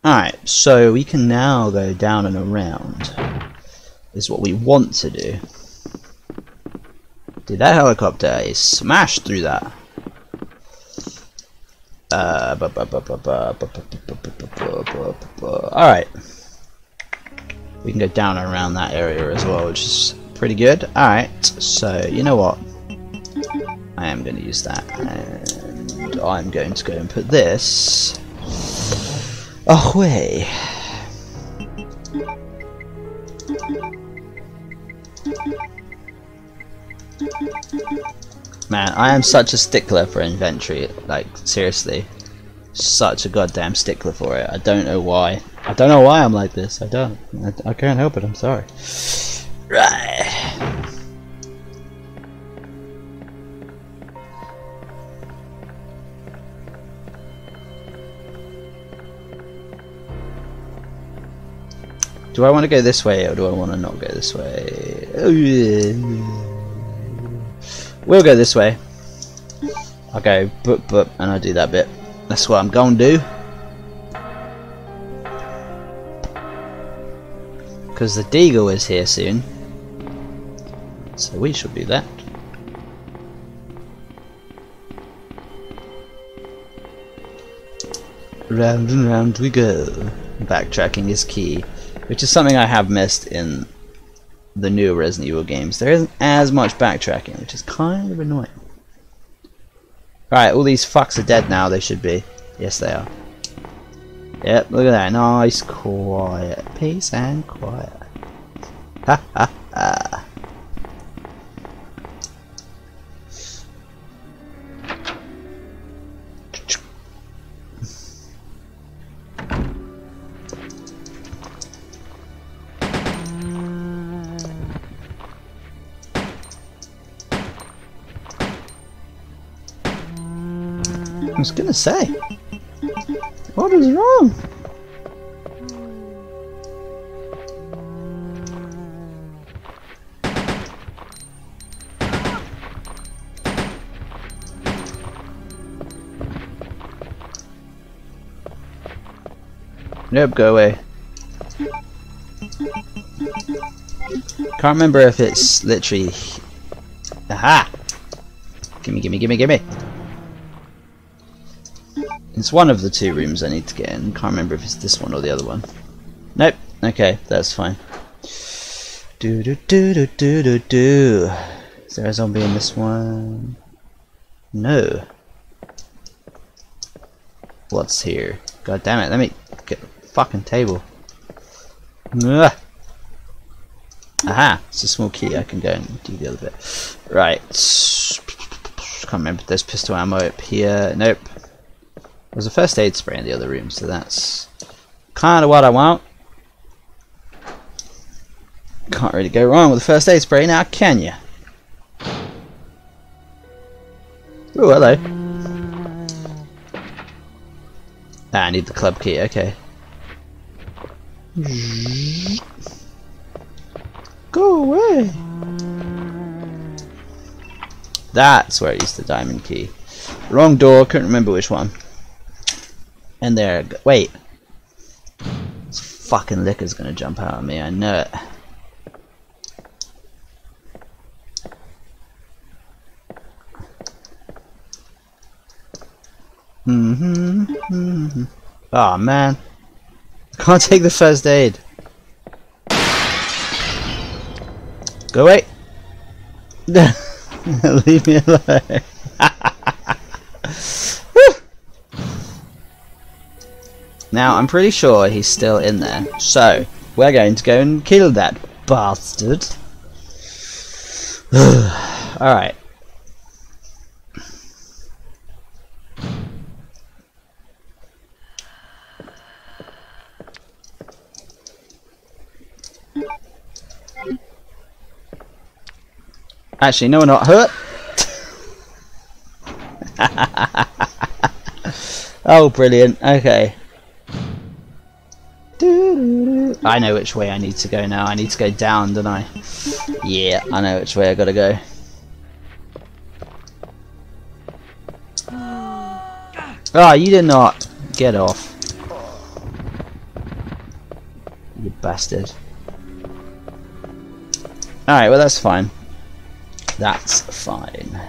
Alright, so we can now go down and around. Is what we want to do. Dude, that helicopter is smashed through that. Alright. We can go down and around that area as well, which is pretty good. Alright, so you know what? I am going to use that, and I'm going to go and put this away. Man, I am such a stickler for inventory, like, seriously. Such a goddamn stickler for it. I don't know why. I don't know why I'm like this. I can't help it. I'm sorry. Right. Do I want to go this way or do I want to not go this way? Oh, yeah. We'll go this way. I'll go boop and I'll do that bit. That's what I'm going to do. Because the Deagle is here soon. So we should do that. Round and round we go. Backtracking is key, which is something I have missed in the new Resident Evil games. There isn't as much backtracking, which is kind of annoying. Alright, all these fucks are dead now, they should be. Yes, they are. Yep, look at that. Nice, quiet. Peace and quiet. Ha ha ha. I was gonna say, what is wrong? Nope, go away. Can't remember if it's literally. Aha! Gimme, gimme, gimme, gimme! It's one of the two rooms I need to get in. Can't remember if it's this one or the other one. Nope. Okay, that's fine. Do do do do do do do. Is there a zombie in this one? No. What's here? God damn it! Let me get the fucking table. Ugh. Aha! It's a small key. I can go and do the other bit. Right. Can't remember if there's pistol ammo up here. Nope. There's a first aid spray in the other room, so that's kind of what I want. Can't really go wrong with the first aid spray now, can you? Oh, hello. Ah, I need the club key, okay. Go away! That's where I used the diamond key. Wrong door, couldn't remember which one. And there, wait. This fucking liquor's gonna jump out at me, I know it. Oh man. I can't take the first aid. Go away. Leave me alone. Now, I'm pretty sure he's still in there, so we're going to go and kill that bastard. Alright. Actually, no, we're not hurt. Oh, brilliant. Okay. I know which way I need to go now. I need to go down, don't I? Yeah, I know which way I gotta go. Oh, you did not. Get off. You bastard. Alright, well that's fine. That's fine.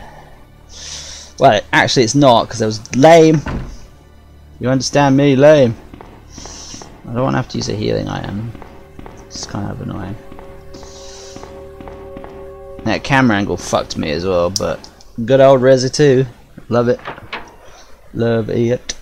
Well, actually it's not, because I was lame. You understand me, lame. I don't want to have to use a healing item. It's kind of annoying. That camera angle fucked me as well, but good old Resi 2. Love it. Love it.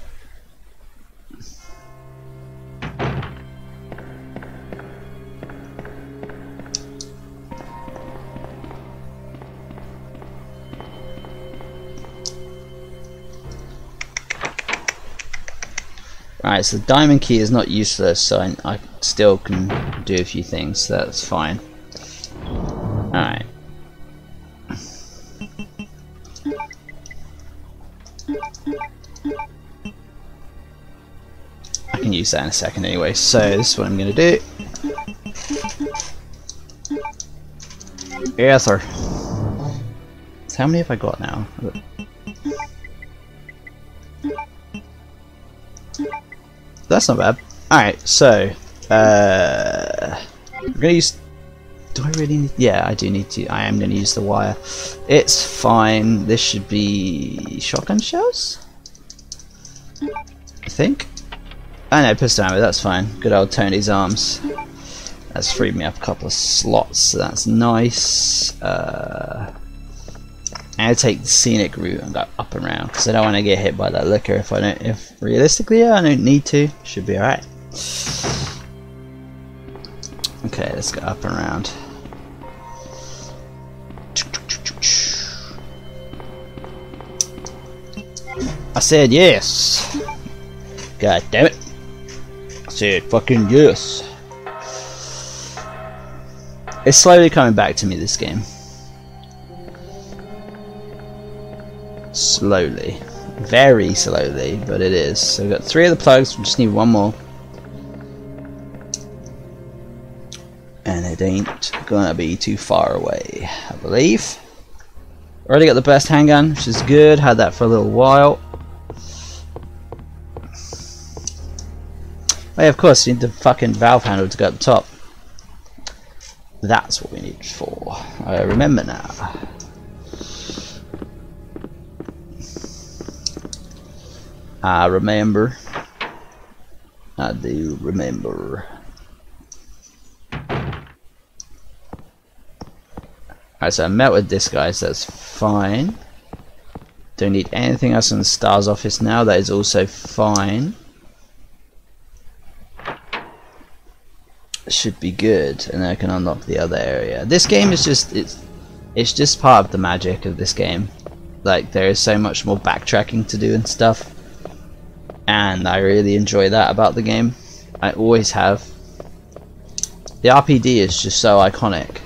Alright, so the diamond key is not useless, so I still can do a few things, so that's fine. Alright. I can use that in a second anyway, so this is what I'm going to do. Yes, sir. So how many have I got now? That's not bad. Alright, so I'm gonna use. Do I really need? Yeah, I do need to. I am gonna use the wire. It's fine. This should be shotgun shells, I think. I know, pistol ammo. That's fine. Good old Tony's arms. That's freed me up a couple of slots. So that's nice. I'll take the scenic route and go up and round because I don't want to get hit by that liquor if I don't. If realistically, yeah, I don't need to. Should be all right. Okay, let's go up and round. I said yes. God damn it! I said fucking yes. It's slowly coming back to me, this game. Slowly, very slowly, but it is. So we've got 3 of the plugs, we just need 1 more, and it ain't gonna be too far away, I believe. Already got the best handgun, which is good. Had that for a little while. Oh yeah, of course, you need the fucking valve handle to go up the top. That's what we need for. I remember now. I remember. I do remember. Alright, so I met with this guy, so that's fine. Don't need anything else in the STARS office now, that is also fine. Should be good, and then I can unlock the other area. This game is just, it's just part of the magic of this game. Like, there is so much more backtracking to do and stuff. And I really enjoy that about the game. I always have. The RPD is just so iconic.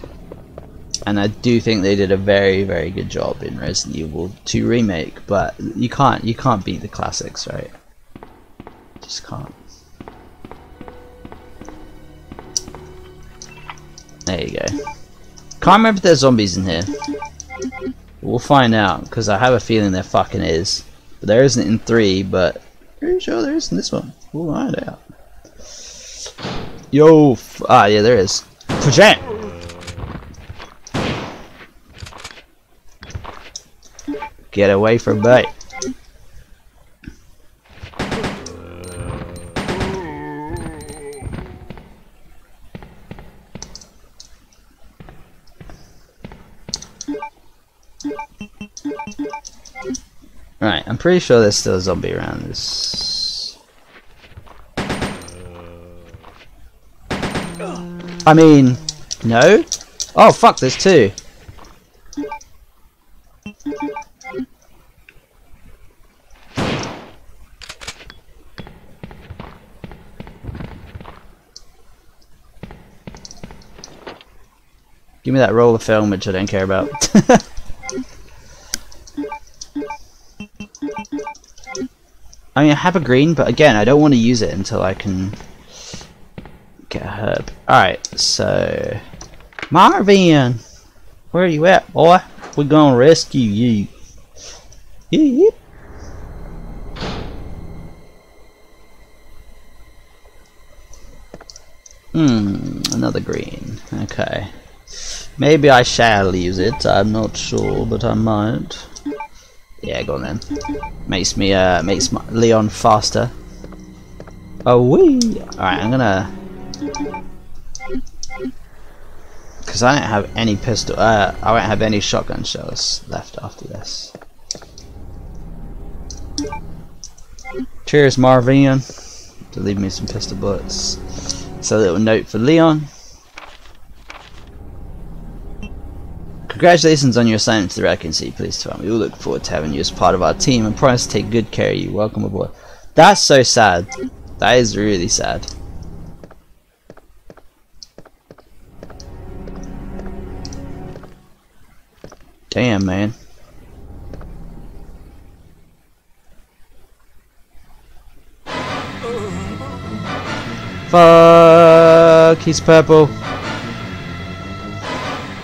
And I do think they did a very, very good job in Resident Evil 2 Remake, but you can't beat the classics, right? Just can't. There you go. Can't remember if there's zombies in here. We'll find out, because I have a feeling there fucking is. But there isn't in 3, but pretty sure there is in this one. We'll find out. Yo, yeah, there is. Project. Get away from me. Right, I'm pretty sure there's still a zombie around this. I mean, no? Oh fuck, there's 2. Give me that roll of film, which I don't care about. I mean, I have a green, but again, I don't want to use it until I can get a herb. Alright, so Marvin, where are you at, boy? We're gonna rescue you. Yeah. Another green. Okay. Maybe I shall use it, I'm not sure, but I might. Yeah, go on then. Makes me, makes my Leon faster. Oh, wee! Alright, I'm gonna... Because I don't have any pistol, I won't have any shotgun shells left after this. Cheers, Marvin. To leave me some pistol bullets. So a little note for Leon. Congratulations on your assignment to the Raccoon City Police Department. We will look forward to having you as part of our team and promise to take good care of you. Welcome aboard. That's so sad. That is really sad. Damn, man. Fuck, he's purple.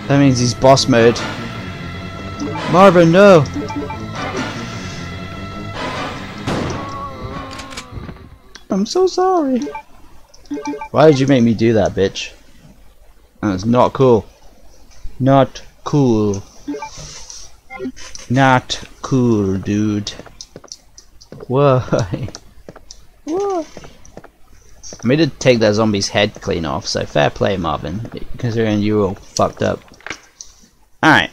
That means he's boss mode. Marvin, no! I'm so sorry. Why did you make me do that, bitch? That's not cool. Not cool. Not cool, dude. Why? Why? I made it take that zombie's head clean off, so fair play, Marvin, considering you were all fucked up. Alright,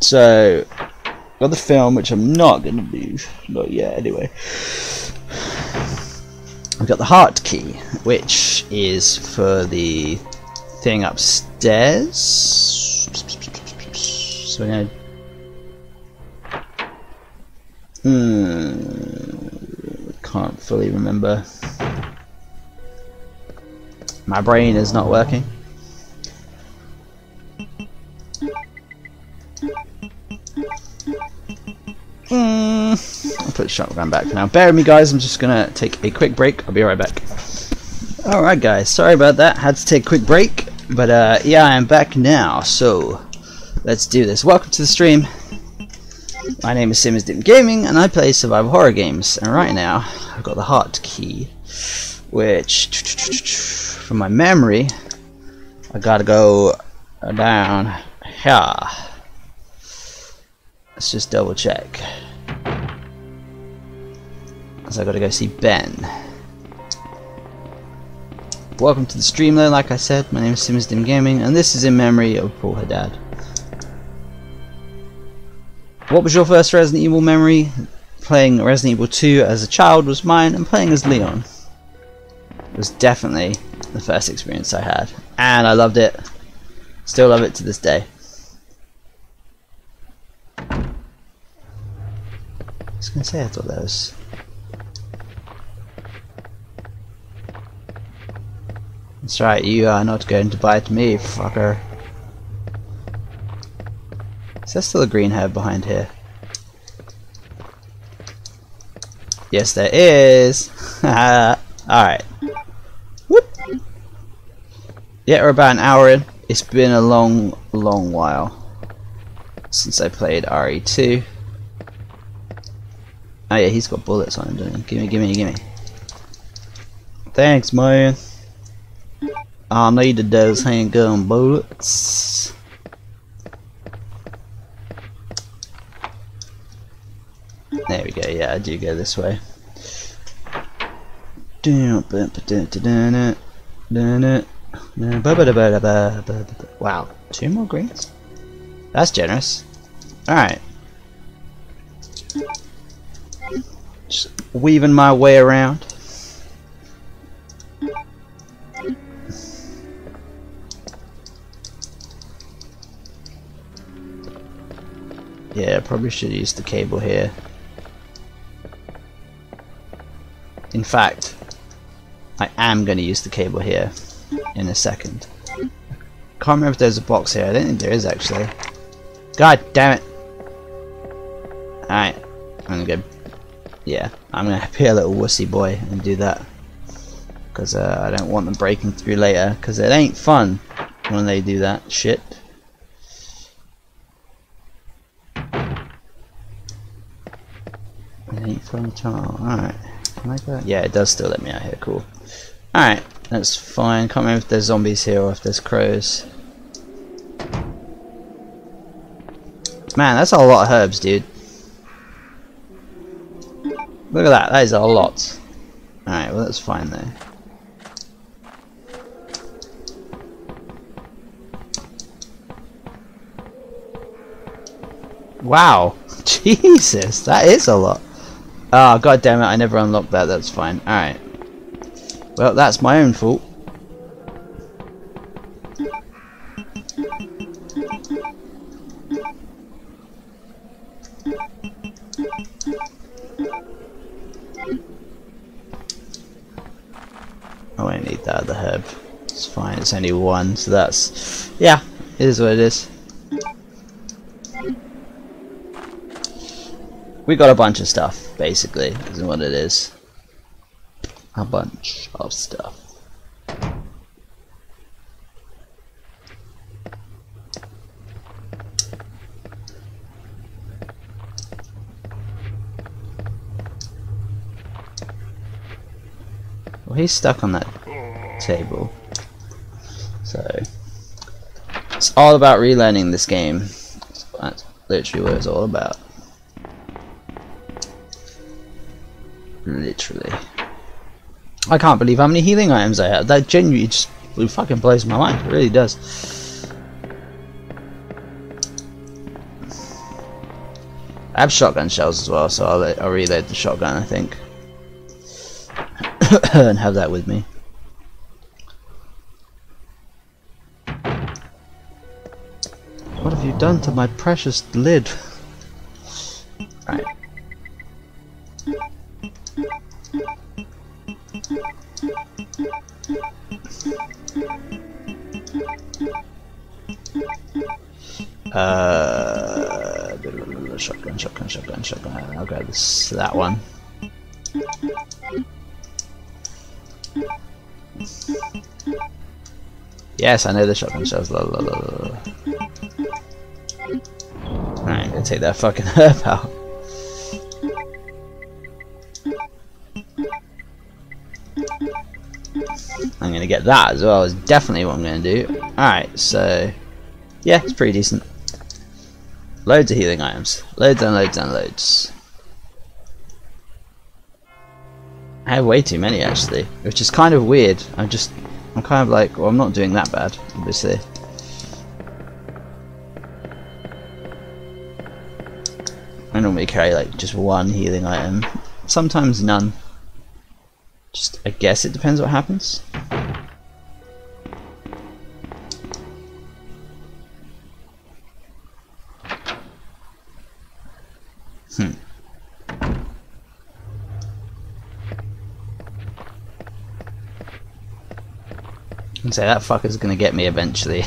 so got the film, which I'm not gonna do, not yet anyway. I've got the heart key, which is for the thing upstairs. So we're gonna can't fully remember. My brain is not working. I'll put the shotgun back for now. Bear with me, guys. I'm just gonna take a quick break. I'll be right back. Alright, guys. Sorry about that. Had to take a quick break. But yeah, I'm back now. So let's do this. Welcome to the stream. My name is Simisdim Gaming, and I play survival horror games. And right now, I've got the heart key, which, from my memory, I gotta go down here. Let's just double check. So I gotta go see Ben. Welcome to the stream, though. Like I said, my name is Simisdim Gaming, and this is in memory of Paul Haddad. What was your first Resident Evil memory? Playing Resident Evil 2 as a child was mine, and playing as Leon was definitely the first experience I had, and I loved it. Still love it to this day. I was gonna say, I thought that was... That's right, you are not going to bite me, fucker. Is there still a green herb behind here? Yes, there is! Alright. Whoop! Yeah, we're about an hour in. It's been a long, long while since I played RE2. Oh yeah, he's got bullets on him, doesn't he? Gimme, gimme, gimme. Thanks, man. I needed those handgun bullets. There we go, yeah, I do go this way. Wow, 2 more greens? That's generous. Alright. Just weaving my way around. Yeah, probably should use the cable here. In fact, I am going to use the cable here in a second. Can't remember if there's a box here. I don't think there is, actually. God damn it! Alright, I'm gonna go. Yeah, I'm gonna be a little wussy boy and do that, because I don't want them breaking through later. Because it ain't fun when they do that shit. It ain't fun at all. Alright. Like that? Yeah, it does still let me out here, cool. Alright, that's fine. Can't remember if there's zombies here or if there's crows. Man, that's a lot of herbs, dude. Look at that, that is a lot. Alright, well that's fine though. Wow, Jesus, that is a lot. Ah, oh, god damn it, I never unlocked that, that's fine. Alright. Well, that's my own fault. Oh, I need that other herb. It's fine, it's only one, so that's... Yeah, it is what it is. We got a bunch of stuff, basically, is what it is. A bunch of stuff. he's stuck on that table. So it's all about relearning this game. That's literally what it's all about. Literally. I can't believe how many healing items I have. That genuinely just fucking blows my mind. It really does. I have shotgun shells as well, so I'll reload the shotgun, I think. And have that with me. What have you done to my precious lid? Right. Shotgun. I'll grab this, that one. Yes, I know the shotgun shells. Alright, I'm gonna take that fucking herb out. I'm gonna get that as well, is definitely what I'm gonna do. Alright, so yeah, it's pretty decent. Loads of healing items. Loads and loads and loads. I have way too many actually, which is kind of weird. I'm kind of like, well, I'm not doing that bad, obviously. I normally carry like just one healing item. Sometimes none. Just, I guess it depends what happens. So that fucker's gonna get me eventually.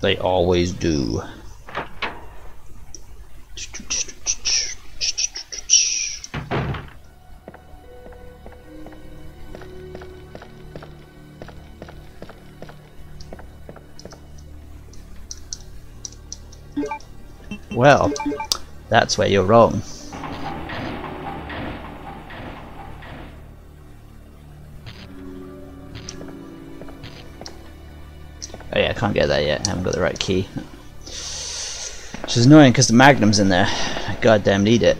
They always do. Well, that's where you're wrong. Oh yeah, I can't get that yet. I haven't got the right key. Which is annoying because the magnum's in there. I goddamn need it.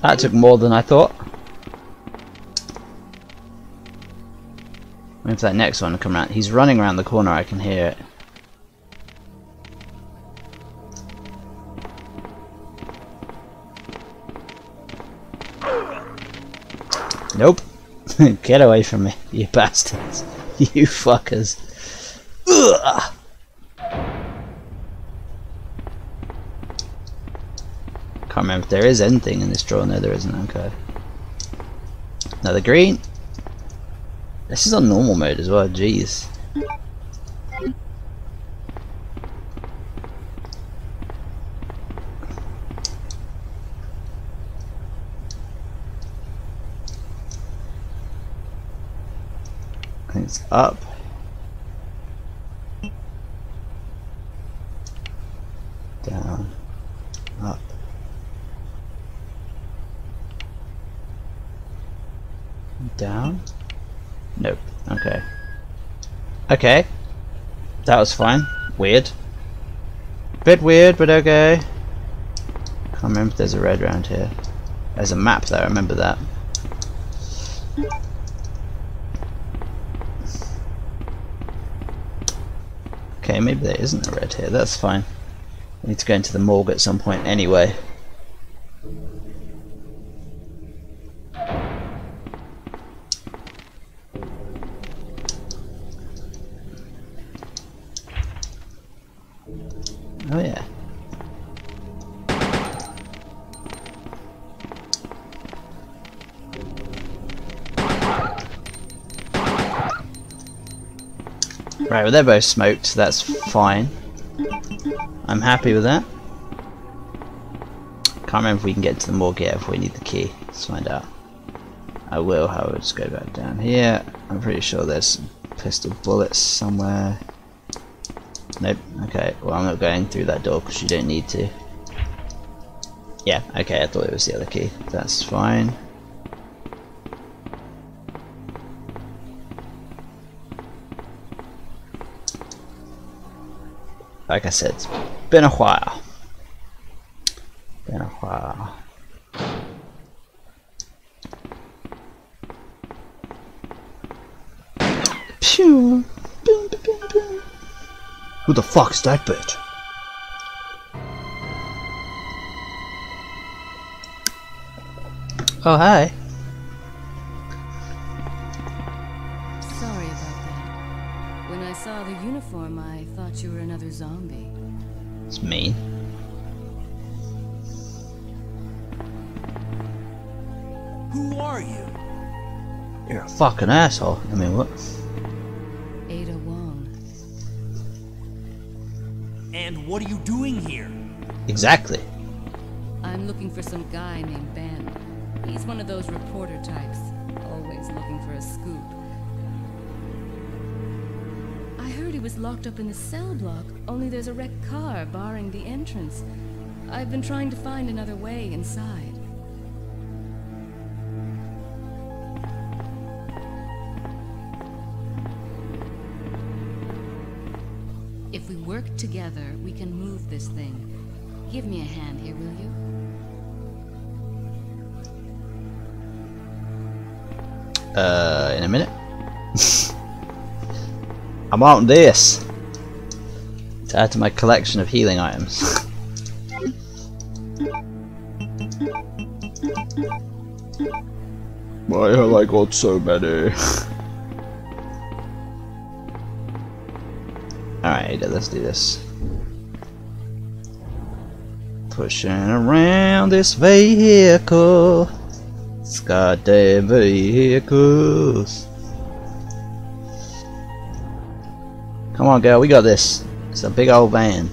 That took more than I thought. Maybe if that next one will come around. He's running around the corner, I can hear it. Nope. Get away from me, you bastards. You fuckers. Ugh. I can't remember if there is anything in this drawer. No, there isn't. Okay. Another green. This is on normal mode as well. Jeez. I think it's up. Down. Up. Down? Nope. Okay. Okay. That was fine. Weird. Bit weird, but okay. Can't remember if there's a red round here. There's a map there, I remember that. Okay, maybe there isn't a red here. That's fine. I need to go into the morgue at some point anyway. Oh yeah. Right, well they're both smoked, so that's fine. I'm happy with that. Can't remember if we can get to the morgue yet if we need the key. Let's find out. I will, however, just go back down here. I'm pretty sure there's some pistol bullets somewhere. Nope, okay, well I'm not going through that door because you don't need to. Yeah, okay, I thought it was the other key. That's fine. Like I said, it's been a while. Been a while. Pew! Boom, boom, boom, boom. Who the fuck's that bitch? Oh, hi. Sorry about that. When I saw the uniform, I thought you were another zombie. It's mean. Who are you? You're a fucking asshole. I mean, what? Ada Wong. And what are you doing here? Exactly. I'm looking for some guy named Ben. He's one of those reporter types, always looking for a scoop. I heard he was locked up in the cell block, only there's a wrecked car barring the entrance. I've been trying to find another way inside. If we work together, we can move this thing. Give me a hand here, will you? In a minute. I want this to add to my collection of healing items. Why have I got so many? Alright, let's do this. Pushing around this vehicle. Goddamn vehicles. Come on, girl, we got this. It's a big old van.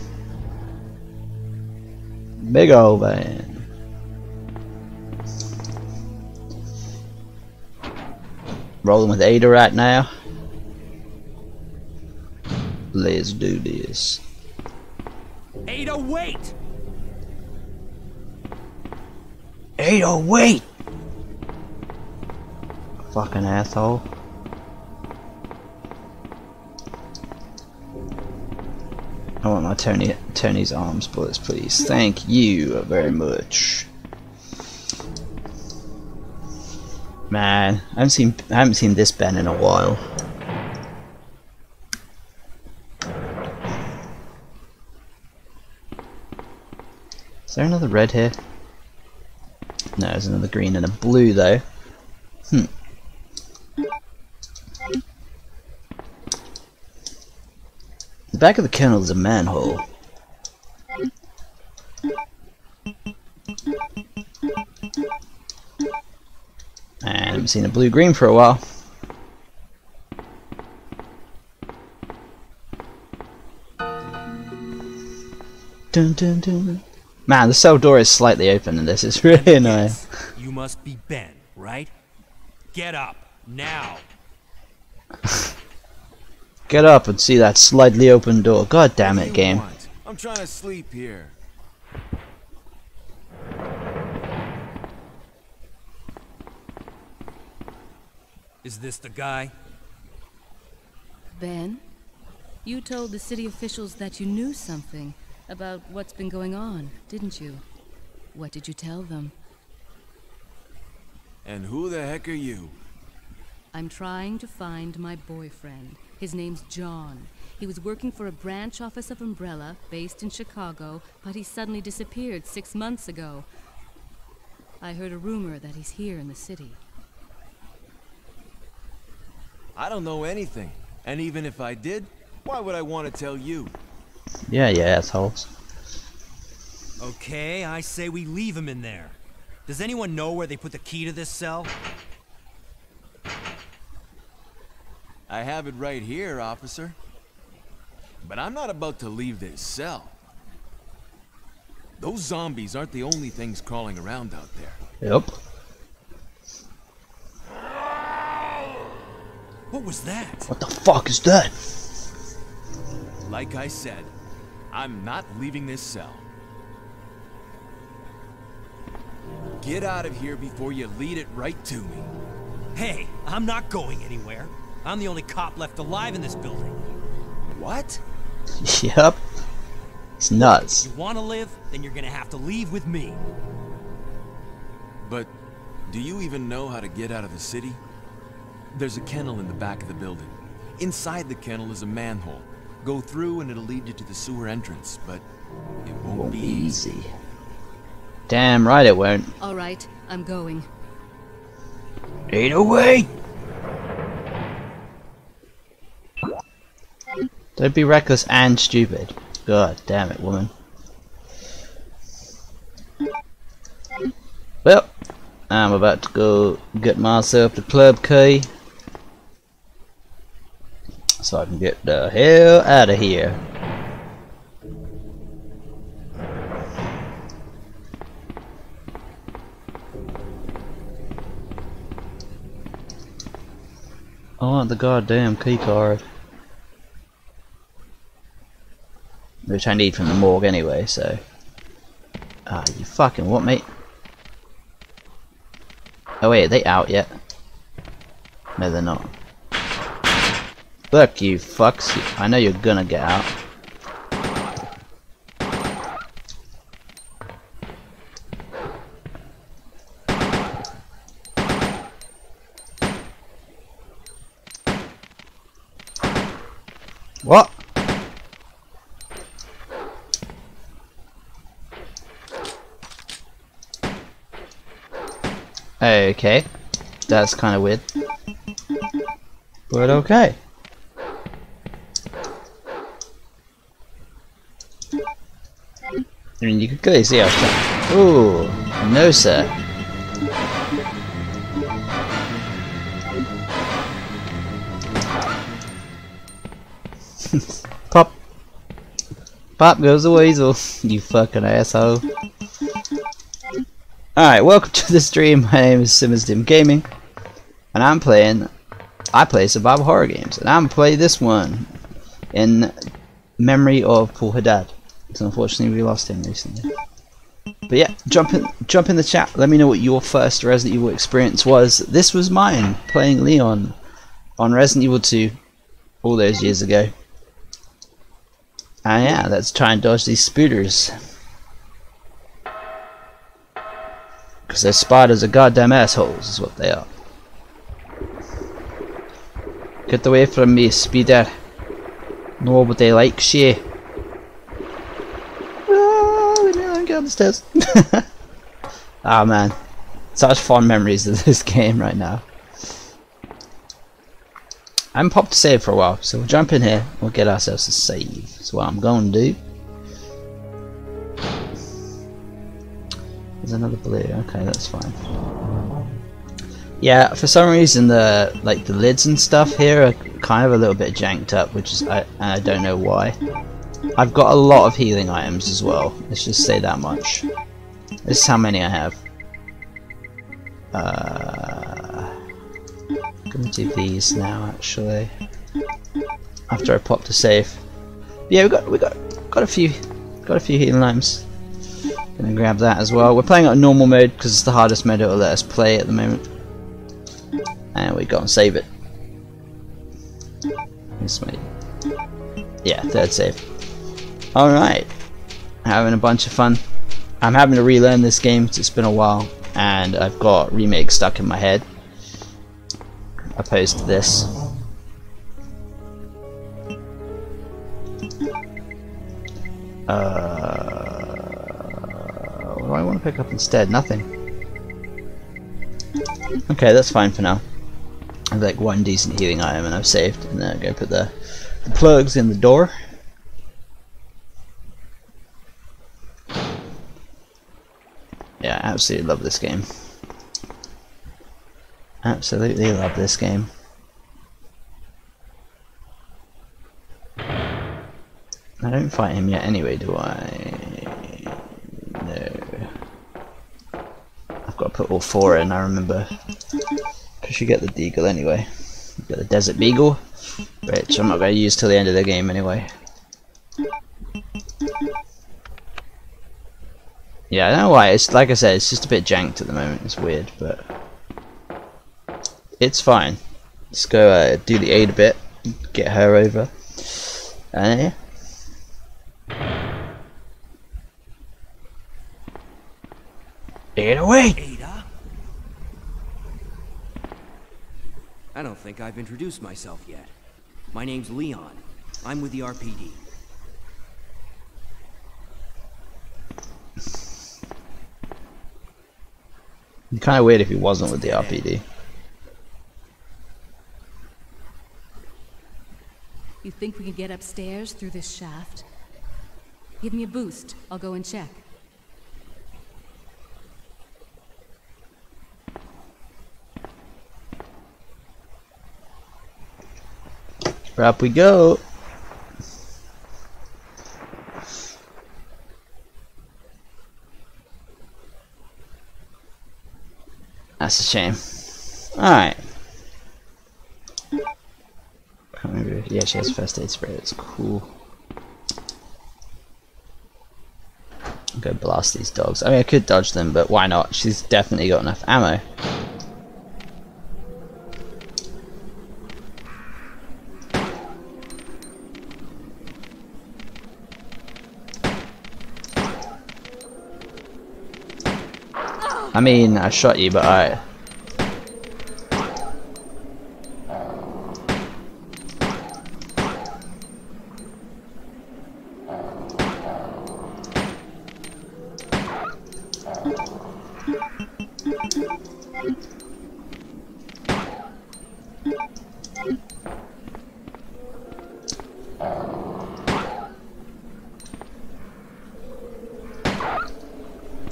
Big old van. Rolling with Ada right now. Let's do this. Ada, wait! Ada, wait! Fucking asshole. I want my Tony's arms bullets, please. Thank you very much. Man, I haven't seen this Ben in a while. Is there another red here? No, there's another green and a blue though. Hmm. The back of the kennel is a manhole. I haven't seen a blue-green for a while. Dun, dun, dun. Man, the cell door is slightly open in this. It's really annoying. You must be Ben, right? Get up, now! Get up and see that slightly open door. God damn it, game. I'm trying to sleep here. Is this the guy? Ben, you told the city officials that you knew something about what's been going on, didn't you? What did you tell them? And who the heck are you? I'm trying to find my boyfriend. His name's John. He was working for a branch office of Umbrella, based in Chicago, but he suddenly disappeared 6 months ago. I heard a rumor that he's here in the city. I don't know anything. And even if I did, why would I want to tell you? Yeah, you assholes. Okay, I say we leave him in there. Does anyone know where they put the key to this cell? I have it right here, officer. But I'm not about to leave this cell. Those zombies aren't the only things crawling around out there. Yep. What was that? What the fuck is that? Like I said, I'm not leaving this cell. Get out of here before you lead it right to me. Hey, I'm not going anywhere. I'm the only cop left alive in this building. What? Yep. It's nuts. If you want to live, then you're gonna have to leave with me. But do you even know how to get out of the city? There's a kennel in the back of the building. Inside the kennel is a manhole. Go through and it'll lead you to the sewer entrance, but it won't be easy. Damn right it won't. Alright, I'm going. Ain't no way! Don't be reckless and stupid. God damn it, woman. Well, I'm about to go get myself the club key so I can get the hell out of here. I want the goddamn key card, which I need from the morgue anyway, so... Ah, you fucking want me? Oh wait, are they out yet? No, they're not. Fuck you fucks, I know you're gonna get out. What? Okay, that's kind of weird, but okay. I mean, you could clearly see I was trying. Ooh, no sir. Pop. Pop goes the weasel, you fucking asshole. Alright, welcome to the stream. My name is Simisdim Gaming, and I play survival horror games, and I'm gonna play this one in memory of Paul Haddad, because unfortunately we lost him recently. But yeah, jump in the chat, let me know what your first Resident Evil experience was. This was mine, playing Leon on Resident Evil 2 all those years ago. And yeah, let's try and dodge these spooters. Because those spiders are goddamn assholes, is what they are. Get away from me, spider. No, but they like shit. Oh, I'm going upstairs. Ah, oh, man. Such fond memories of this game right now. I haven't popped to save for a while, so we'll jump in here. We'll get ourselves a save. That's what I'm going to do. There's another blue. Okay, that's fine. Yeah, for some reason the lids and stuff here are kind of a little bit janked up, which is I don't know why. I've got a lot of healing items as well. Let's just say that much. This is how many I have. I'm gonna do these now actually. After I pop to save. But yeah, we got a few healing items. Gonna grab that as well. We're playing on normal mode because it's the hardest mode it'll let us play at the moment. And we gotta save it. This way. Yeah, third save. Alright. Having a bunch of fun. I'm having to relearn this game because it's been a while and I've got Remake stuck in my head. Opposed to this. What do I want to pick up instead? Nothing. Okay, that's fine for now. I have like one decent healing item and I've saved, and then I go put the plugs in the door. Yeah, I absolutely love this game. Absolutely love this game. I don't fight him yet anyway, do I? No. I've got to put all four in, I remember. Because you get the Deagle anyway. You get the Desert Eagle, which I'm not going to use till the end of the game anyway. Yeah, I don't know why. It's like I said, it's just a bit janked at the moment. It's weird, but it's fine. Let's go do the aid a bit, get her over. Yeah. Get away, Ada. I don't think I've introduced myself yet. My name's Leon. I'm with the RPD. It'd be kind of weird if he wasn't with the RPD. You think we can get upstairs through this shaft? Give me a boost. I'll go and check. Up we go. That's a shame. Alright. Yeah, she has first aid spray, that's cool. I'm gonna blast these dogs. I mean, I could dodge them, but why not? She's definitely got enough ammo. I mean, I shot you, but I...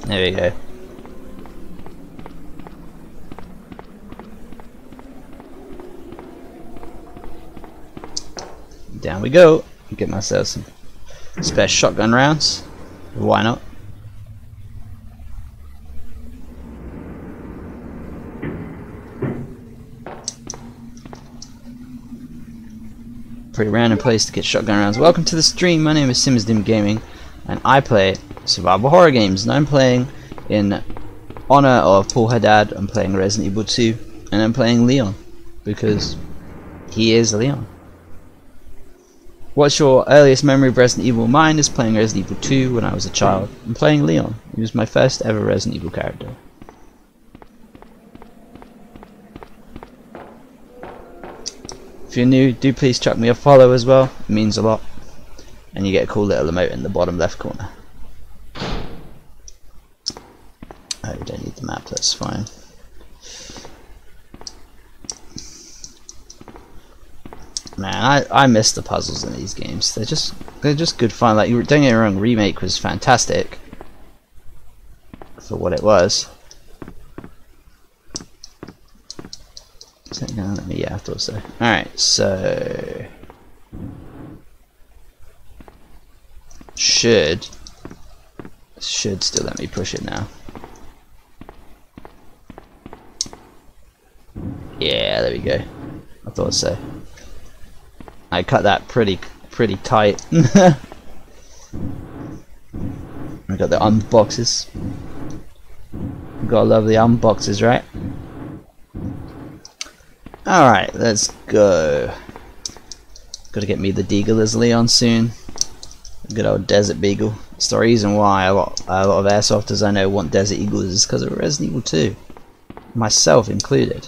There we go. Down we go. Get myself some spare shotgun rounds. Why not? Pretty random place to get shotgun rounds. Welcome to the stream. My name is Simisdim Gaming, and I play survival horror games. And I'm playing in honor of Paul Haddad. I'm playing Resident Evil 2, and I'm playing Leon because he is Leon. What's your earliest memory of Resident Evil? Mine is playing Resident Evil 2 when I was a child. I'm playing Leon. He was my first ever Resident Evil character. If you're new, do please chuck me a follow as well. It means a lot. And you get a cool little emote in the bottom left corner. Oh, you don't need the map, that's fine. Man, I miss the puzzles in these games. They're just good fun. Like, don't get me wrong, Remake was fantastic for what it was. Is that gonna let me? Yeah, I thought so. Alright, so should still let me push it now. Yeah, there we go. I thought so. I cut that pretty tight. I got the unboxes. Gotta love the unboxes, right? Alright, let's go. Gotta get me the Deagle as Leon soon. Good old Desert Beagle. It's the reason why a lot of airsofters I know want Desert Eagles is because of Resident Evil 2. Myself included.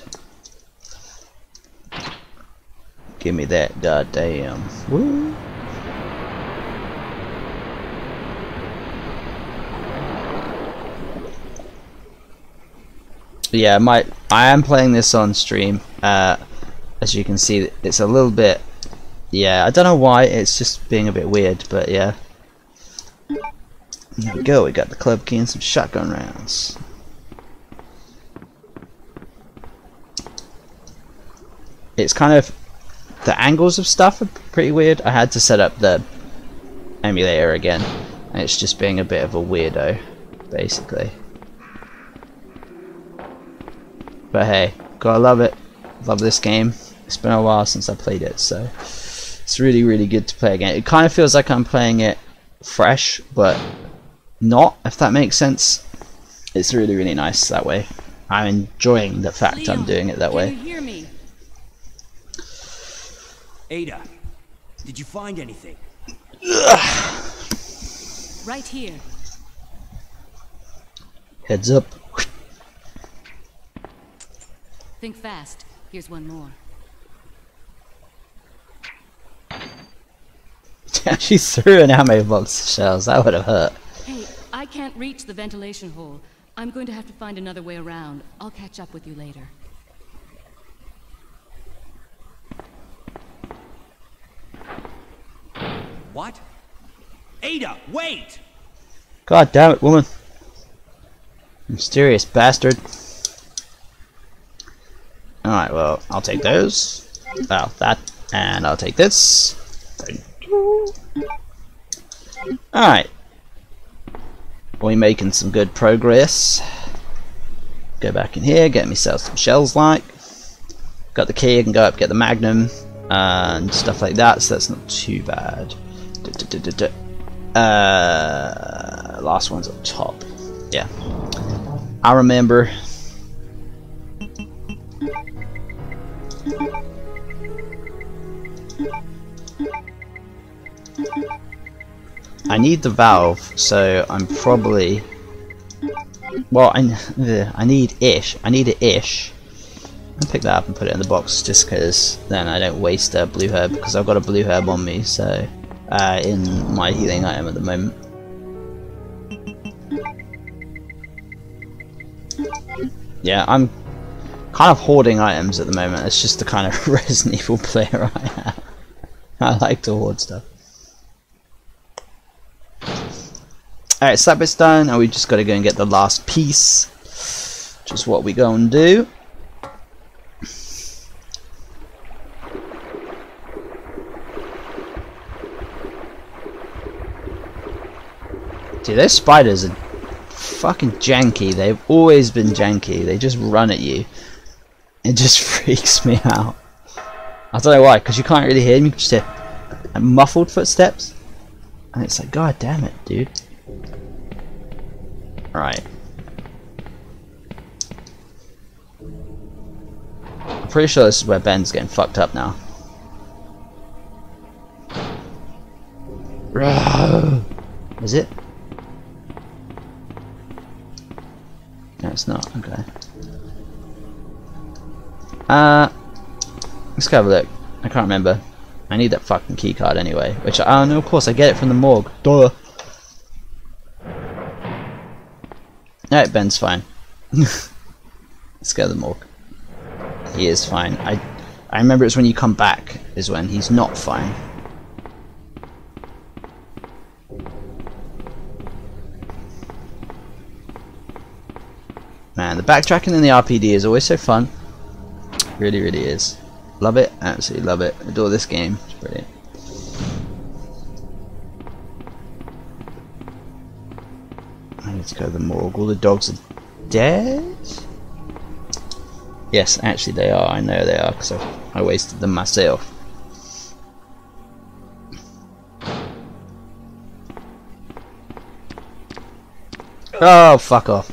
Give me that goddamn. Woo. Yeah, I am playing this on stream. As you can see, it's a little bit. Yeah, I don't know why. It's just being a bit weird, but yeah. There we go. We got the club key and some shotgun rounds. It's kind of. The angles of stuff are pretty weird. I had to set up the emulator again, and it's just being a bit of a weirdo, basically. But hey, gotta love it. Love this game. It's been a while since I played it, so it's really, really good to play again. It kind of feels like I'm playing it fresh, but not, if that makes sense. It's really, really nice that way. I'm enjoying the fact Leon, I'm doing it that way. Can you hear me? Ada, did you find anything? Right here. Heads up. Think fast. Here's one more. She threw an ammo box of shells. That would have hurt. Hey, I can't reach the ventilation hole. I'm going to have to find another way around. I'll catch up with you later. What? Ada, wait! God damn it, woman. Mysterious bastard. Alright, well, I'll take those. Oh, that. And I'll take this. Thank you. Alright. We're making some good progress. Go back in here, get myself some shells like. Got the key, I can go up, get the magnum. And stuff like that, so that's not too bad. Last one's up top. Yeah. I remember. I need the valve, so I'm probably, well, I need it ish. I'll pick that up and put it in the box just because then I don't waste a blue herb, because I've got a blue herb on me, so in my healing item at the moment. Yeah, I'm kind of hoarding items at the moment. It's just the kind of Resident Evil player I am. I like to hoard stuff. Alright, so that bit's done, and we just gotta go and get the last piece. Which is what we go and do. Dude, those spiders are fucking janky. They've always been janky. They just run at you. It just freaks me out. I don't know why, because you can't really hear them. You can just hear muffled footsteps. And it's like, God damn it, dude. Right. I'm pretty sure this is where Ben's getting fucked up now. Is it? No, it's not. Okay. Let's go have a look. I can't remember. I need that fucking keycard anyway. Which, oh no, of course, I get it from the morgue. Duh. Alright, Ben's fine. Let's go to the morgue. He is fine. I remember it's when you come back is when he's not fine. Man, the backtracking in the RPD is always so fun. Really, really is. Love it. Absolutely love it. Adore this game. It's brilliant. I need to go to the morgue. All the dogs are dead? Yes, actually they are. I know they are because I wasted them myself. Oh, fuck off.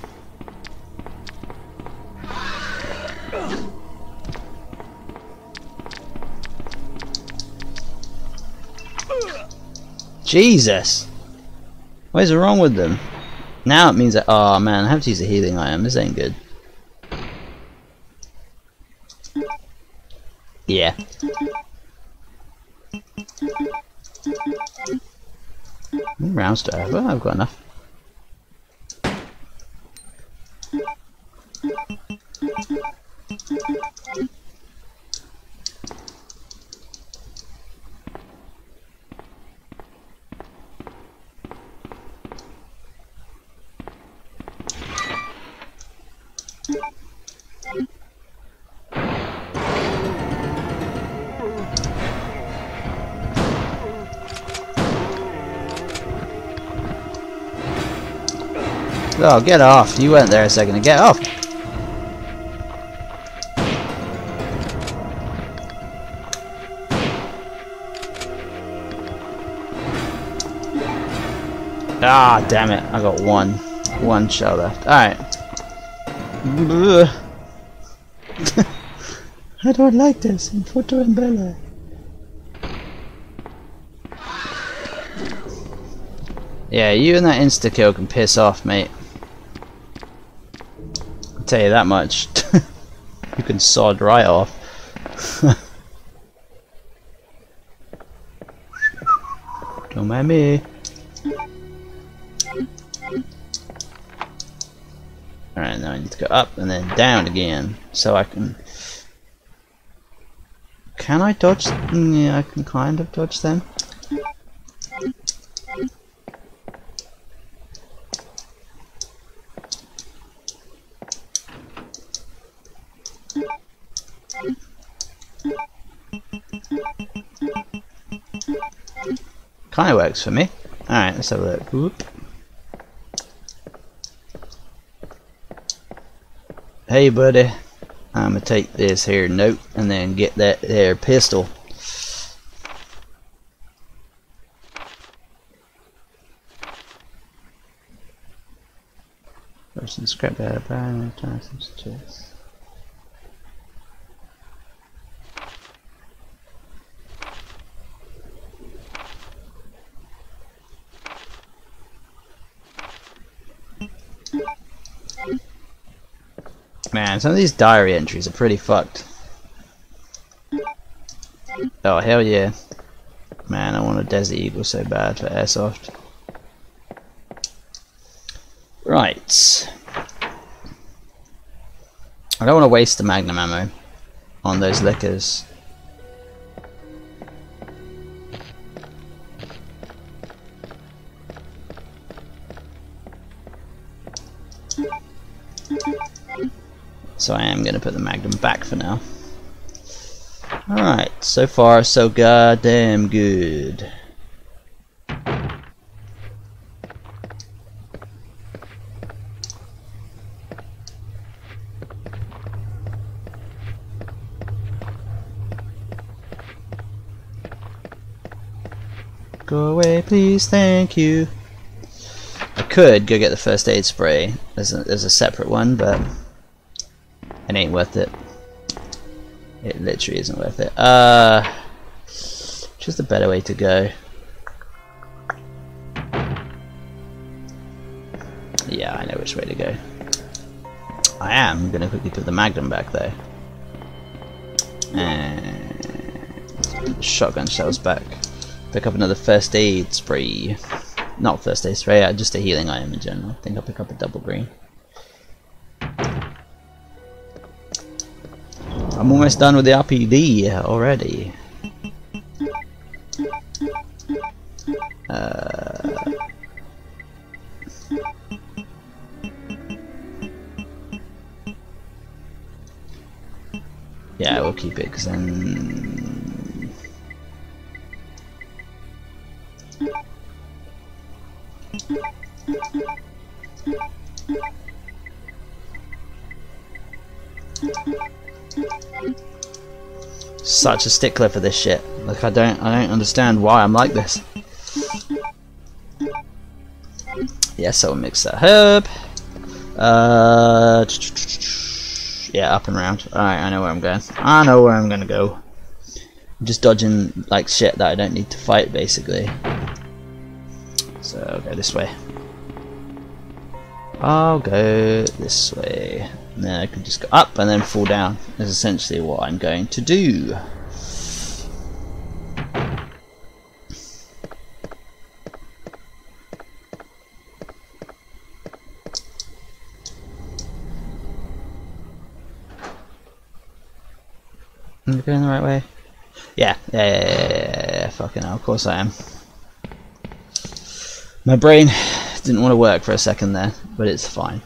Jesus! What is wrong with them? Now it means that, oh man, I have to use a healing item. This ain't good. Yeah. How many rounds do I have? Oh, I've got enough. Oh, get off. You weren't there a second ago. Get off. Ah, damn it. I got one. One shell left. Alright. I don't like this. In photo umbrella. Yeah, you and that insta-kill can piss off, mate. I'll tell you that much. You can sod right off. Don't mind me. Alright, now I need to go up and then down again. So I can... Can I dodge? Yeah, I can kind of dodge them. Kinda works for me. Alright, let's have a look. Whoop. Hey buddy, I'ma take this here note and then get that there pistol. First and scrap out of buying Johnson's chest. Man, some of these diary entries are pretty fucked. Oh, hell yeah. Man, I want a Desert Eagle so bad for airsoft. Right. I don't want to waste the magnum ammo on those lickers. So I am going to put the magnum back for now. Alright, so far so goddamn good. Go away please, thank you. I could go get the first aid spray. There's a separate one, but... It ain't worth it. It literally isn't worth it. Just a better way to go. Yeah, I know which way to go. I am gonna quickly put the magnum back though. And shotgun shells back. Pick up another first aid spray. Not first aid spray, just a healing item in general. I think I'll pick up a double green. I'm almost done with the RPD already. Yeah, we'll keep it because then... Such a stickler for this shit. Like I don't understand why I'm like this. Yes, I'll mix that herb. Yeah, up and round. Alright, I know where I'm going. I know where I'm gonna go. I'm just dodging like shit that I don't need to fight basically. So I'll go this way. I'll go this way. And then I can just go up and then fall down. Is essentially what I'm going to do. Am I going the right way? Yeah. Fucking hell, of course I am. My brain didn't want to work for a second there, but it's fine.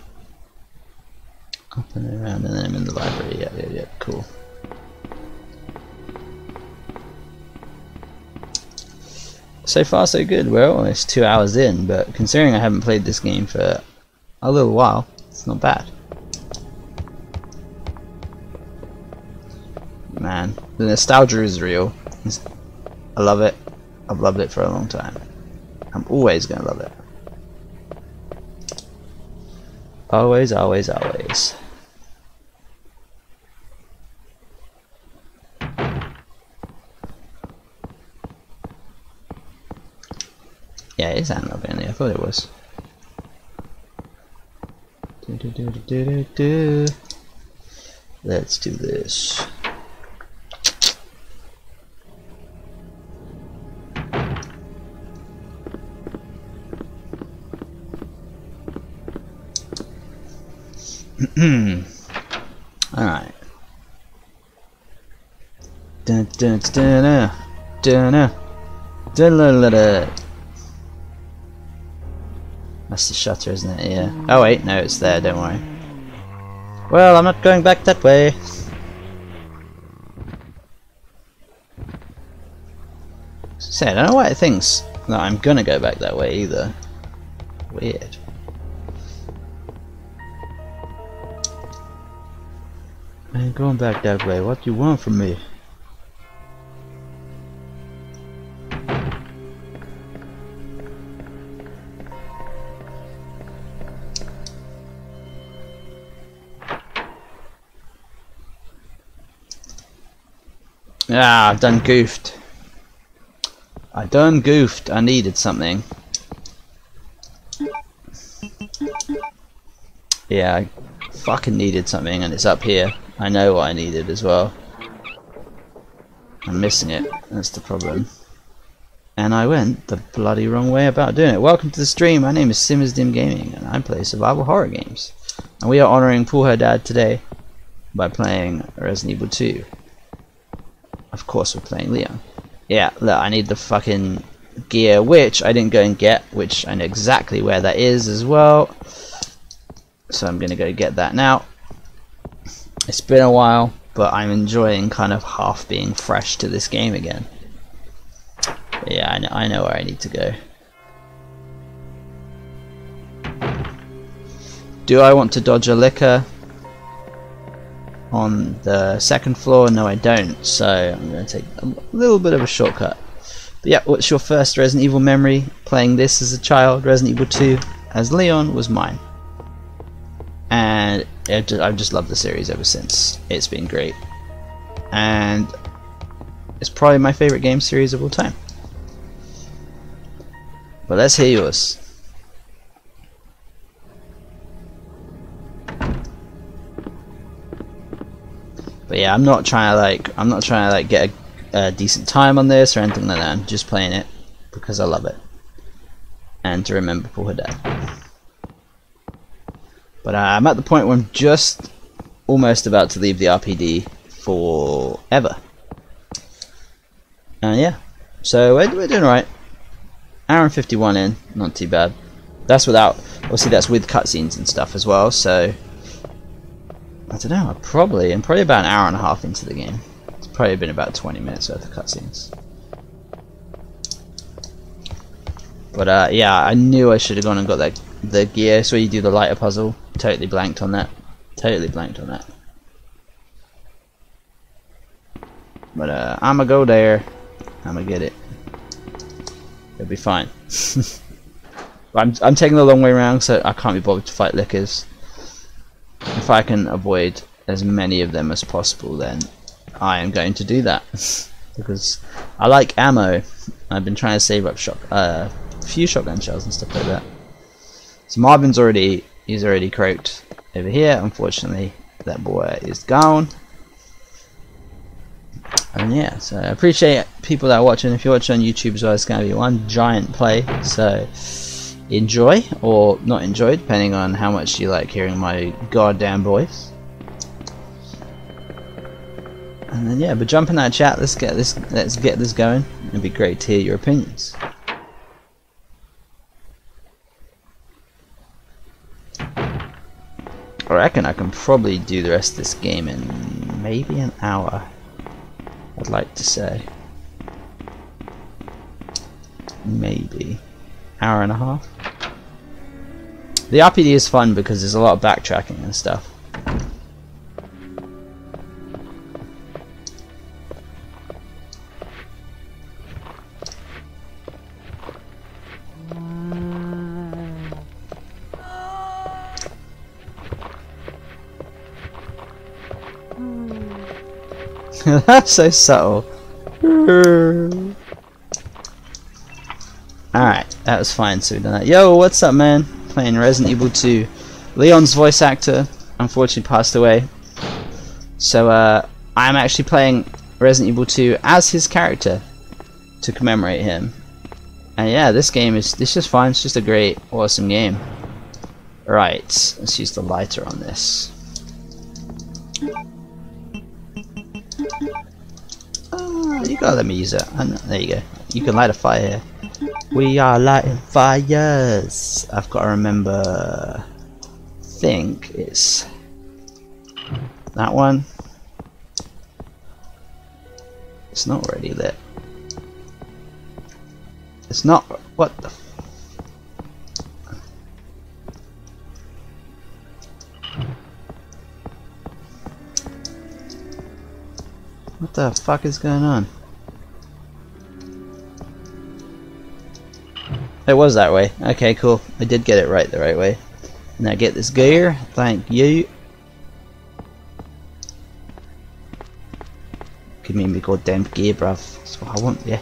Up and around, and then I'm in the library. Yeah, cool. So far so good. We're almost 2 hours in, but considering I haven't played this game for a little while. It's not bad. Man, the nostalgia is real. I love it. I've loved it for a long time. I'm always gonna love it. Always, always, always. Yeah, it is Annette Birkin. I thought it was. Let's do this. Alright. Dun dun dun dun dun. That's the shutter, isn't it? Yeah. Oh wait, no, it's there, don't worry. Well, I'm not going back that way. So, I don't know why it thinks that I'm gonna go back that way either. Weird. I ain't going back that way. What do you want from me? Ah, I've done goofed. I done goofed. I needed something. Yeah, I fucking needed something, and it's up here. I know what I needed as well. I'm missing it. That's the problem. And I went the bloody wrong way about doing it. Welcome to the stream. My name is Simisdim Gaming, and I play survival horror games. And we are honoring Paul Haddad today by playing Resident Evil 2. Of course, we're playing Leon. Yeah, look, I need the fucking gear, which I didn't go and get, which I know exactly where that is as well. So I'm gonna go get that now. It's been a while, but I'm enjoying kind of half being fresh to this game again. But yeah, I know where I need to go. Do I want to dodge a licker on the second floor? No, I don't, so I'm going to take a little bit of a shortcut. But yeah, what's your first Resident Evil memory? Playing this as a child, Resident Evil 2 as Leon was mine. And I've just loved the series ever since. It's been great. And it's probably my favourite game series of all time. But let's hear yours. But yeah, I'm not trying to get a decent time on this or anything like that. I'm just playing it because I love it, and to remember Paul Haddad. But I'm at the point where I'm just almost about to leave the RPD forever. And yeah, so we're doing alright. Hour and 51 in, not too bad. That's without, obviously that's with cutscenes and stuff as well. So I don't know, I'm probably about an hour and a half into the game. It's probably been about 20 minutes worth of cutscenes. But yeah, I knew I should have gone and got that, the gear. So you do the lighter puzzle. Totally blanked on that. Totally blanked on that. But I'ma go there. I'ma get it. It'll be fine. I'm taking the long way around, so I can't be bothered to fight lickers. If I can avoid as many of them as possible, then I am going to do that because I like ammo. I've been trying to save up a few shotgun shells and stuff like that. So Marvin's already croaked over here. Unfortunately, that boy is gone. And yeah, so I appreciate people that are watching. If you're watching on YouTube as well, it's going to be one giant play. So enjoy or not enjoy, depending on how much you like hearing my goddamn voice. And then yeah, but jump in that chat. Let's get this going. It'd be great to hear your opinions. I reckon I can probably do the rest of this game in maybe an hour. I'd like to say maybe hour and a half. The RPD is fun because there's a lot of backtracking and stuff. That's so subtle. Alright, that was fine, so we've done that. Yo, what's up, man? Playing Resident Evil 2. Leon's voice actor unfortunately passed away. So, I'm actually playing Resident Evil 2 as his character to commemorate him. And yeah, this game is just fine. It's just a great, awesome game. Right, let's use the lighter on this. Oh, you gotta let me use it. There you go. You can light a fire here. We are lighting fires. I've got to remember. I think it's that one. It's not already lit. It's not. What the? What the fuck is going on? It was that way. Okay, cool. I did get it right the right way. Now get this gear. Thank you. Give me my goddamn gear, bruv. That's what I want, yeah.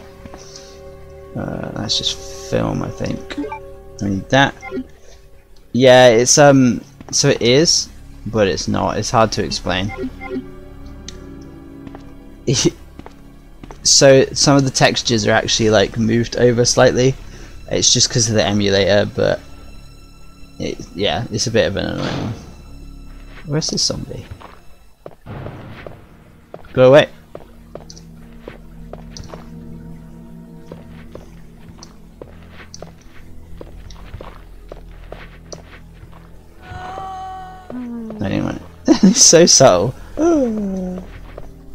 That's just film, I think. I need that. Yeah, it's so it is, but it's not. It's hard to explain. So some of the textures are actually like moved over slightly. It's just because of the emulator, but yeah, it's a bit of an annoying one. Where's this zombie? Go away. I didn't want it. It's so subtle. Oh.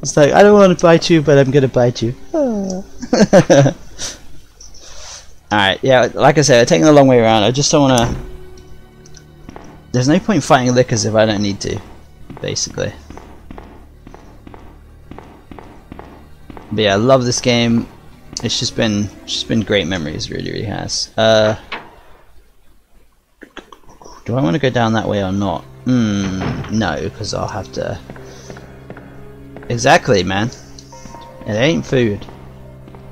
It's like, I don't want to bite you, but I'm gonna bite you. Oh. Alright, yeah, like I said, I'm taking the long way around. I just don't wanna... There's no point fighting lickers if I don't need to, basically. But yeah, I love this game. It's just been great memories, really has. Do I want to go down that way or not? No, because I'll have to... Exactly, man. It ain't food.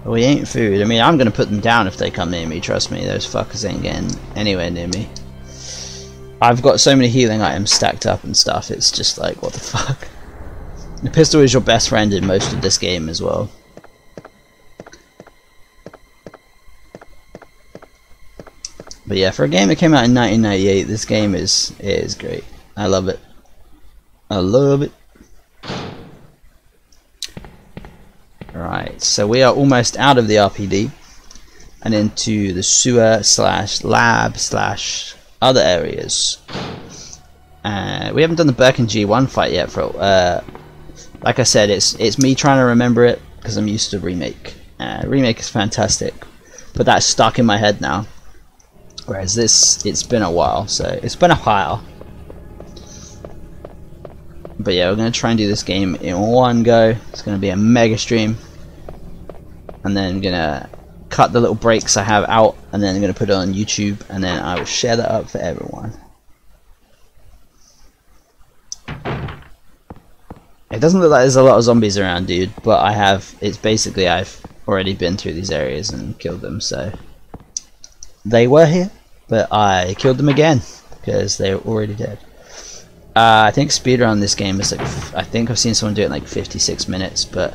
We ain't food. I mean, I'm gonna put them down if they come near me, trust me. Those fuckers ain't getting anywhere near me. I've got so many healing items stacked up and stuff, it's just like, what the fuck. The pistol is your best friend in most of this game as well. But yeah, for a game that came out in 1998, this game is great. I love it. I love it. Right, so we are almost out of the RPD and into the sewer slash lab slash other areas. We haven't done the Birkin G1 fight yet. For like I said, it's me trying to remember it because I'm used to Remake. Remake is fantastic, but that's stuck in my head now. Whereas this, it's been a while, so it's been a while. But yeah, we're gonna try and do this game in one go. It's gonna be a mega stream. And then I'm gonna cut the little breaks I have out, and then I'm gonna put it on YouTube, and then I will share that up for everyone. It doesn't look like there's a lot of zombies around, dude, but I have, it's basically I've already been through these areas and killed them, so they were here, but I killed them again because they were already dead. I think speedrun this game is like, I think I've seen someone do it in like 56 minutes, but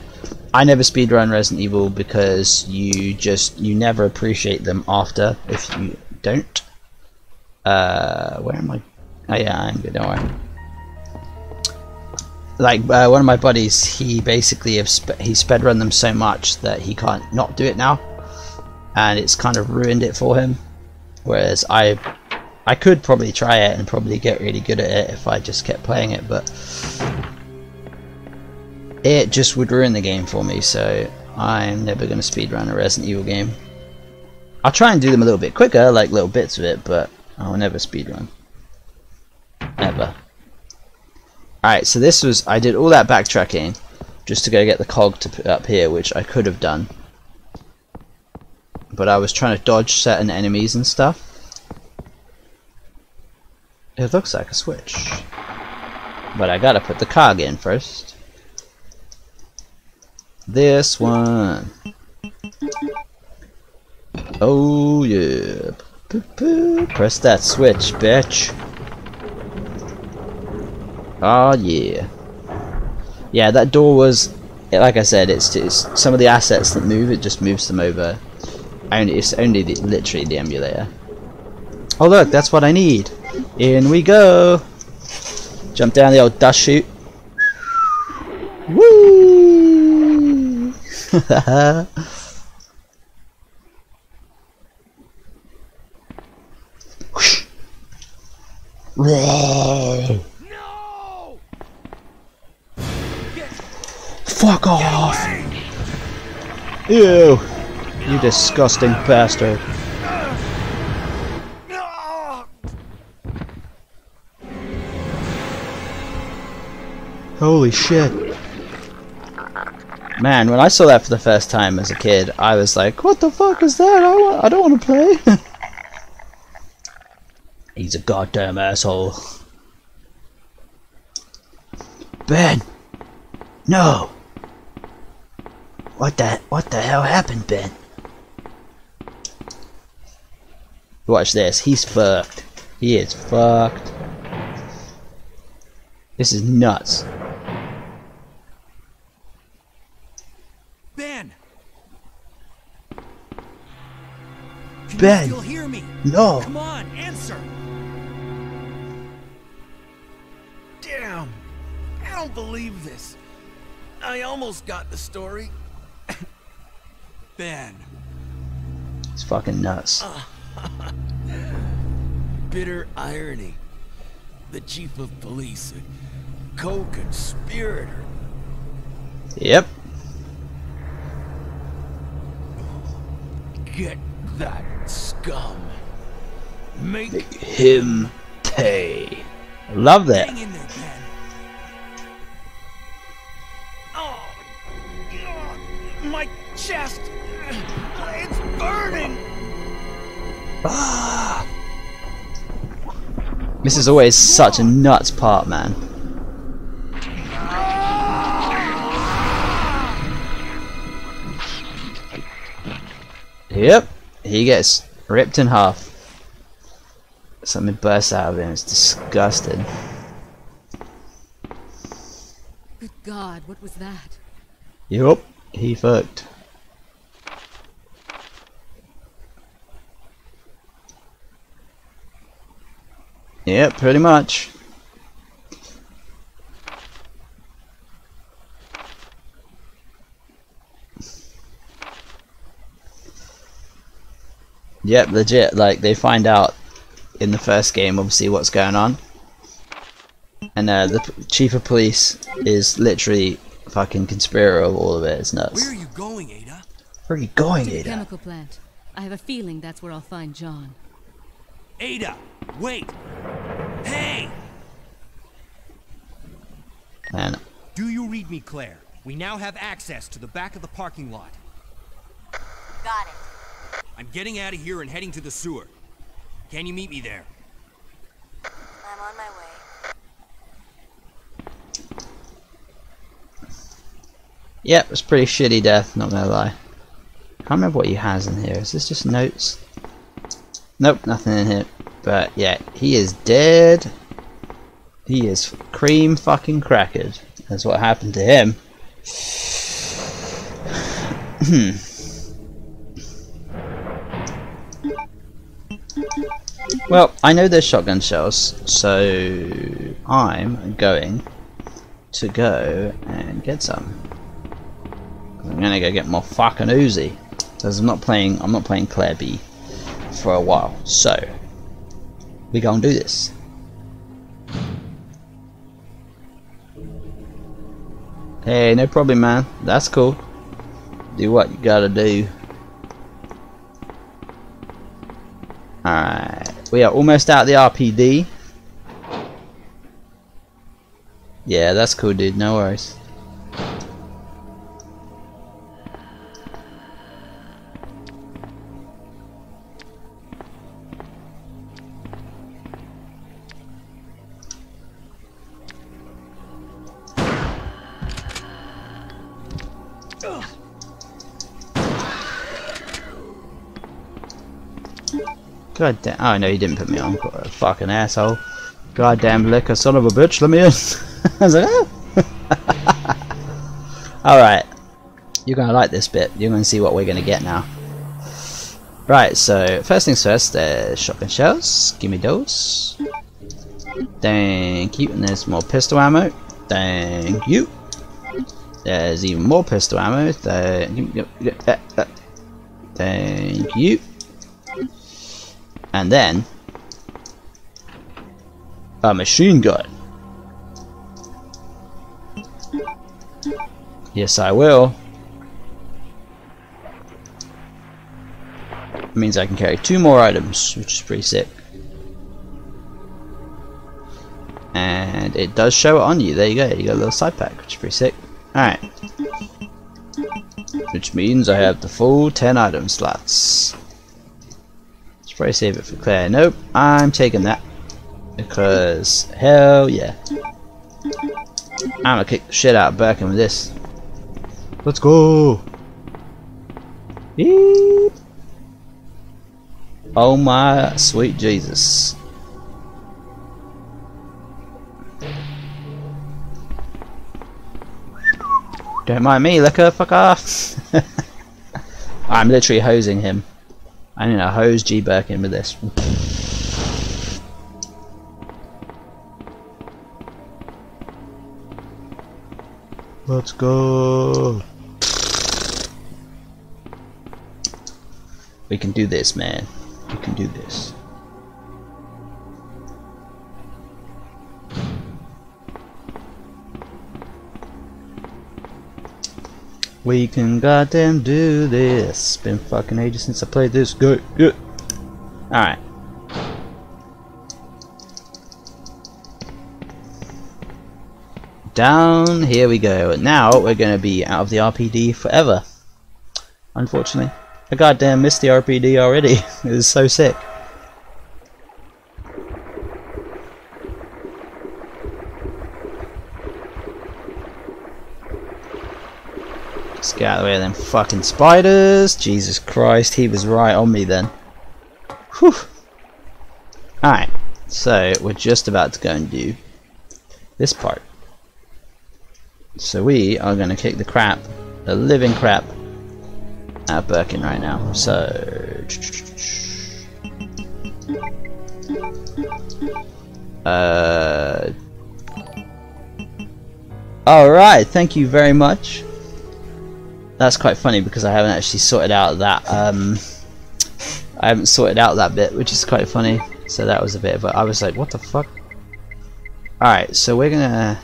I never speedrun Resident Evil because you never appreciate them after if you don't. Where am I? Oh yeah, I'm good, don't worry. Like one of my buddies, he basically he speedrun them so much that he can't not do it now, and it's kind of ruined it for him, whereas I could probably try it and probably get really good at it if I just kept playing it, but it just would ruin the game for me, so I'm never going to speedrun a Resident Evil game. I'll try and do them a little bit quicker, like little bits of it, but I will never speedrun. Never. Alright, so this was... I did all that backtracking just to go get the cog to put up here, which I could have done. But I was trying to dodge certain enemies and stuff. It looks like a switch. But I gotta put the cog in first. This one. Oh yeah. Press that switch, bitch. Oh yeah. Yeah, that door was, like I said, it's some of the assets that move, it just moves them over. It's only literally the emulator. Oh look, that's what I need. In we go. Jump down the old dust chute. Woo! No! Fuck off! Ew! You disgusting bastard! Holy shit. Man, when I saw that for the first time as a kid, I was like, what the fuck is that? I don't want to play. He's a goddamn asshole. Ben! No! What the hell happened, Ben? Watch this, he's fucked. He is fucked. This is nuts. Ben! You'll hear me. No! Come on, answer! Damn! I don't believe this. I almost got the story. Ben. It's fucking nuts. Bitter irony. The chief of police, a co-conspirator. Yep. Get that scum. Make him pay. Love that. Hang in there, Ben. Oh, God. My chest. It's burning. Ah. This is always such a nuts part, man. Yep. He gets ripped in half. Something bursts out of him. It's disgusting. Good God, what was that? Yup, he fucked. Yep, pretty much. Yep, legit, like, they find out in the first game, obviously, what's going on. And the chief of police is literally fucking conspirator of all of it. It's nuts. Where are you going, Ada? Where are you going, Ada? To the chemical plant. I have a feeling that's where I'll find John. Ada, wait! Hey! Man. Do you read me, Claire? We now have access to the back of the parking lot. Got it. I'm getting out of here and heading to the sewer. Can you meet me there? I'm on my way. Yep, it's pretty shitty death, not gonna lie. Can't remember what he has in here. Is this just notes? Nope, nothing in here. But yeah, he is dead. He is cream fucking crackered. That's what happened to him. Hmm. Well, I know there's shotgun shells, so I'm going to go and get some. I'm gonna go get more fucking Uzi, because I'm not playing Claire B for a while. So we gonna do this. Hey, no problem, man. That's cool. Do what you gotta do. Alright, we are almost out of the RPD. Yeah, that's cool, dude. No worries. God damn. Oh no, you didn't put me on. Fucking asshole. Goddamn liquor, son of a bitch. Let me in. I was like, oh. Alright. You're gonna like this bit. You're gonna see what we're gonna get now. Right, so first things first, there's shotgun shells. Gimme those. Thank you. And there's more pistol ammo. Thank you. There's even more pistol ammo. Thank you. And then a machine gun. Yes, I will. It means I can carry 2 more items, which is pretty sick. And it does show it on you. There you go. You got a little side pack, which is pretty sick. Alright. Which means I have the full 10 item slots. Let's probably save it for Claire. Nope, I'm taking that. Because, hell yeah. I'm gonna kick the shit out of Birkin with this. Let's go! Eee. Oh my sweet Jesus. Don't mind me, liquor, fuck off! I'm literally hosing him. I'm gonna hose G Birkin with this. Let's go. We can do this, man. We can do this. We can goddamn do this. Been fucking ages since I played this. Good. Alright. Down, here we go. Now we're gonna be out of the RPD forever. Unfortunately. I goddamn missed the RPD already. It was so sick. Let's get out of the way of them fucking spiders. Jesus Christ, he was right on me then. Whew. Alright, so we're just about to go and do this part. So we are going to kick the crap, the living crap, out of Birkin right now. So, all right. Thank you very much. That's quite funny because I haven't actually sorted out that. I haven't sorted out that bit, which is quite funny. So that was a bit of a, I was like, what the fuck? All right. So we're gonna.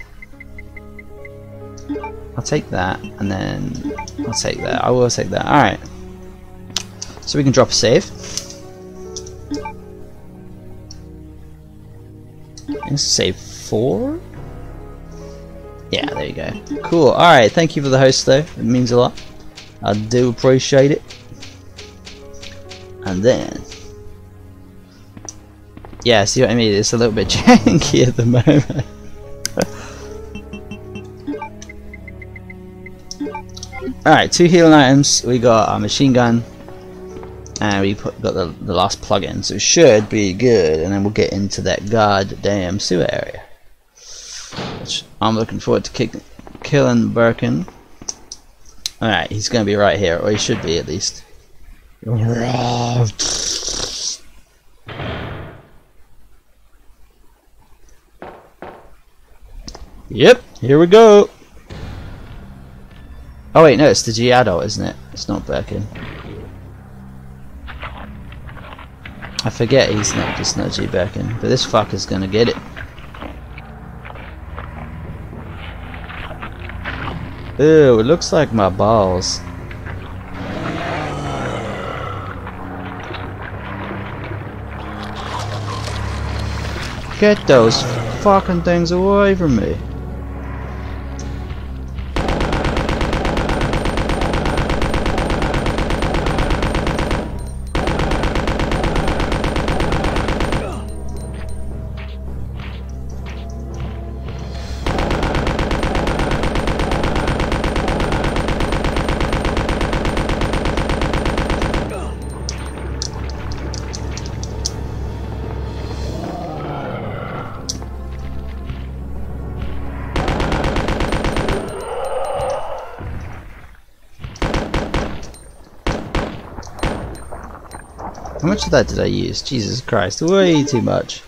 I'll take that, and then I'll take that. I will take that. Alright. So we can drop a save. Save 4? Yeah, there you go. Cool. Alright, thank you for the host, though. It means a lot. I do appreciate it. And then... yeah, see what I mean? It's a little bit janky at the moment. Alright, 2 healing items, we got our machine gun, and we got the last plug-in, so it should be good, and then we'll get into that goddamn sewer area. Which I'm looking forward to killing Birkin. Alright, he's gonna be right here, or he should be at least. Yep, here we go! Oh wait, no, it's the G adult, isn't it? It's not Birkin. I forget he's not just not G Birkin, but this fucker's gonna get it. Ew, it looks like my balls. Get those fucking things away from me. How much of that did I use? Jesus Christ, way too much.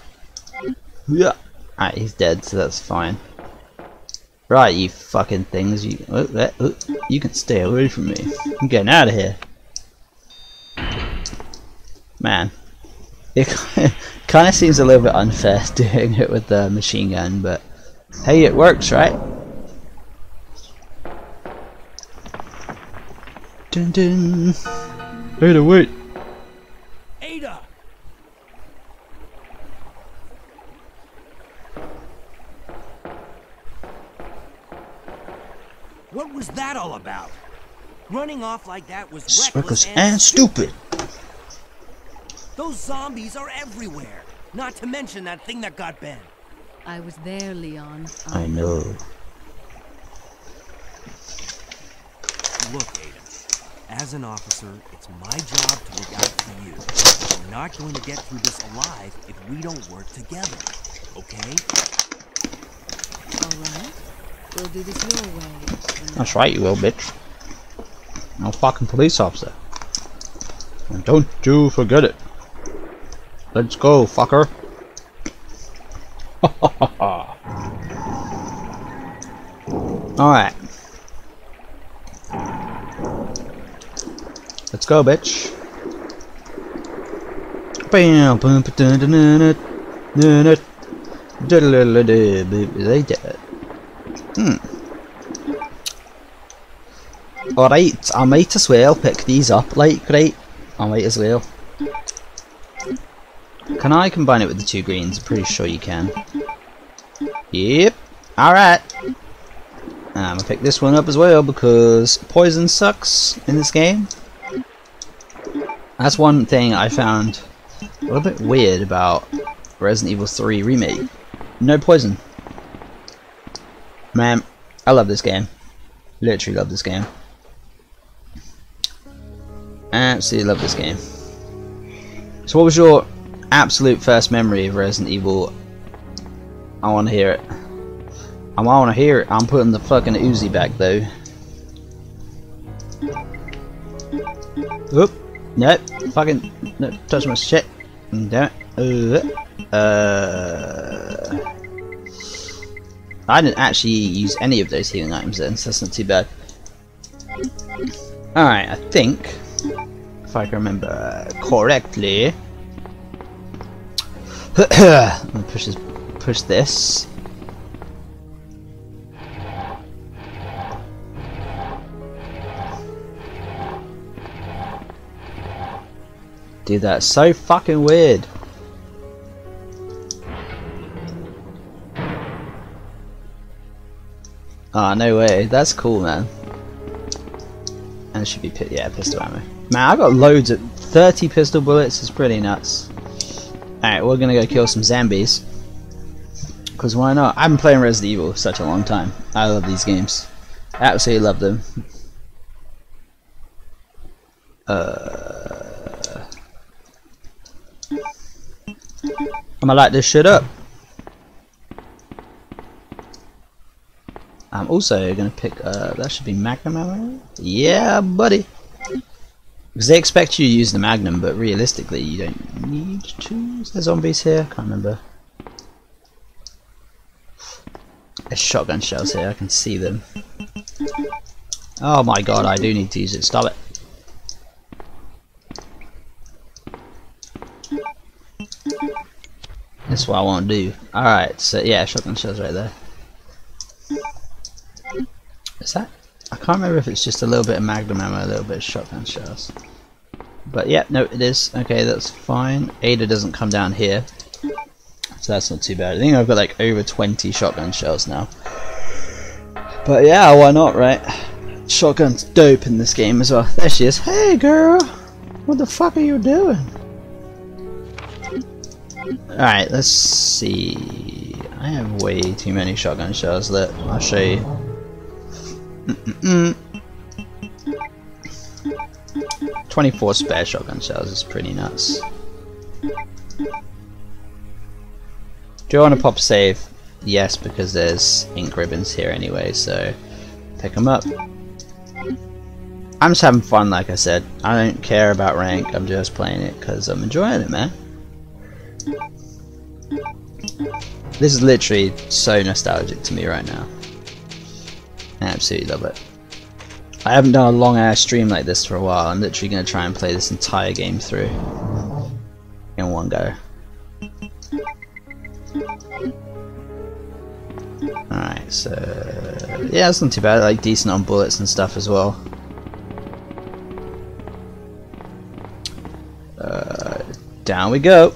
Yeah. Alright, he's dead, so that's fine. Right, you fucking things, you can stay away from me. I'm getting out of here. Man, it kind of seems a little bit unfair doing it with the machine gun, but hey, it works, right? Dun dun. Hey, wait. Ada! What was that all about? Running off like that was reckless and stupid. Those zombies are everywhere. Not to mention that thing that got Ben. I was there, Leon. I know. Look, Ada. As an officer, it's my job to look out for you. We're not going to get through this alive if we don't work together, okay? Alright, we'll do this your way. That's right, you will, bitch. I'm a fucking police officer. And don't you forget it. Let's go, fucker. Alright. Let's go, bitch. They did it. Alright, I might as well pick these up, like, right? I might as well. Can I combine it with the two greens? I'm pretty sure you can. Yep. Alright. I'm gonna pick this one up as well because poison sucks in this game. That's one thing I found a little bit weird about Resident Evil 3 Remake. No poison. Man, I love this game. Literally love this game. Absolutely love this game. So what was your absolute first memory of Resident Evil? I want to hear it. I want to hear it. I'm putting the fucking Uzi back though. Oop. Nope, fucking no, touch my shit. Damn it. I didn't actually use any of those healing items then, so that's not too bad. Alright, I think, if I can remember correctly. I'm gonna push this. Dude, that's so fucking weird. Ah, oh, no way. That's cool, man. And it should be pistol ammo. Man, I got loads of 30 pistol bullets. It's pretty nuts. Alright, we're gonna go kill some zombies. Because why not? I've been playing Resident Evil for such a long time. I love these games. Absolutely love them. I'm gonna light this shit up. I'm also gonna pick that should be Magnum ammo. Yeah, buddy. Because they expect you to use the Magnum, but realistically you don't need to. Is there zombies here? I can't remember. There's shotgun shells here, I can see them. Oh my god, I do need to use it. Stop it. That's what I want to do. Alright, so yeah, shotgun shells right there. Is that? I can't remember if it's just a little bit of Magnum ammo, a little bit of shotgun shells. But yeah, no, it is. Okay, that's fine. Ada doesn't come down here. so that's not too bad. I think I've got like over 20 shotgun shells now. But yeah, why not, right? Shotgun's dope in this game as well. There she is. Hey girl! What the fuck are you doing? Alright, let's see. I have way too many shotgun shells that I'll show you. Mm-mm-mm. 24 spare shotgun shells is pretty nuts. Do I want to pop save? Yes, because there's ink ribbons here anyway, so pick them up. I'm just having fun, like I said. I don't care about rank, I'm just playing it because I'm enjoying it, man. This is literally so nostalgic to me right now. I absolutely love it. I haven't done a long ass stream like this for a while. I'm literally going to try and play this entire game through in one go. Alright, so yeah, it's not too bad. I like decent on bullets and stuff as well. Down we go.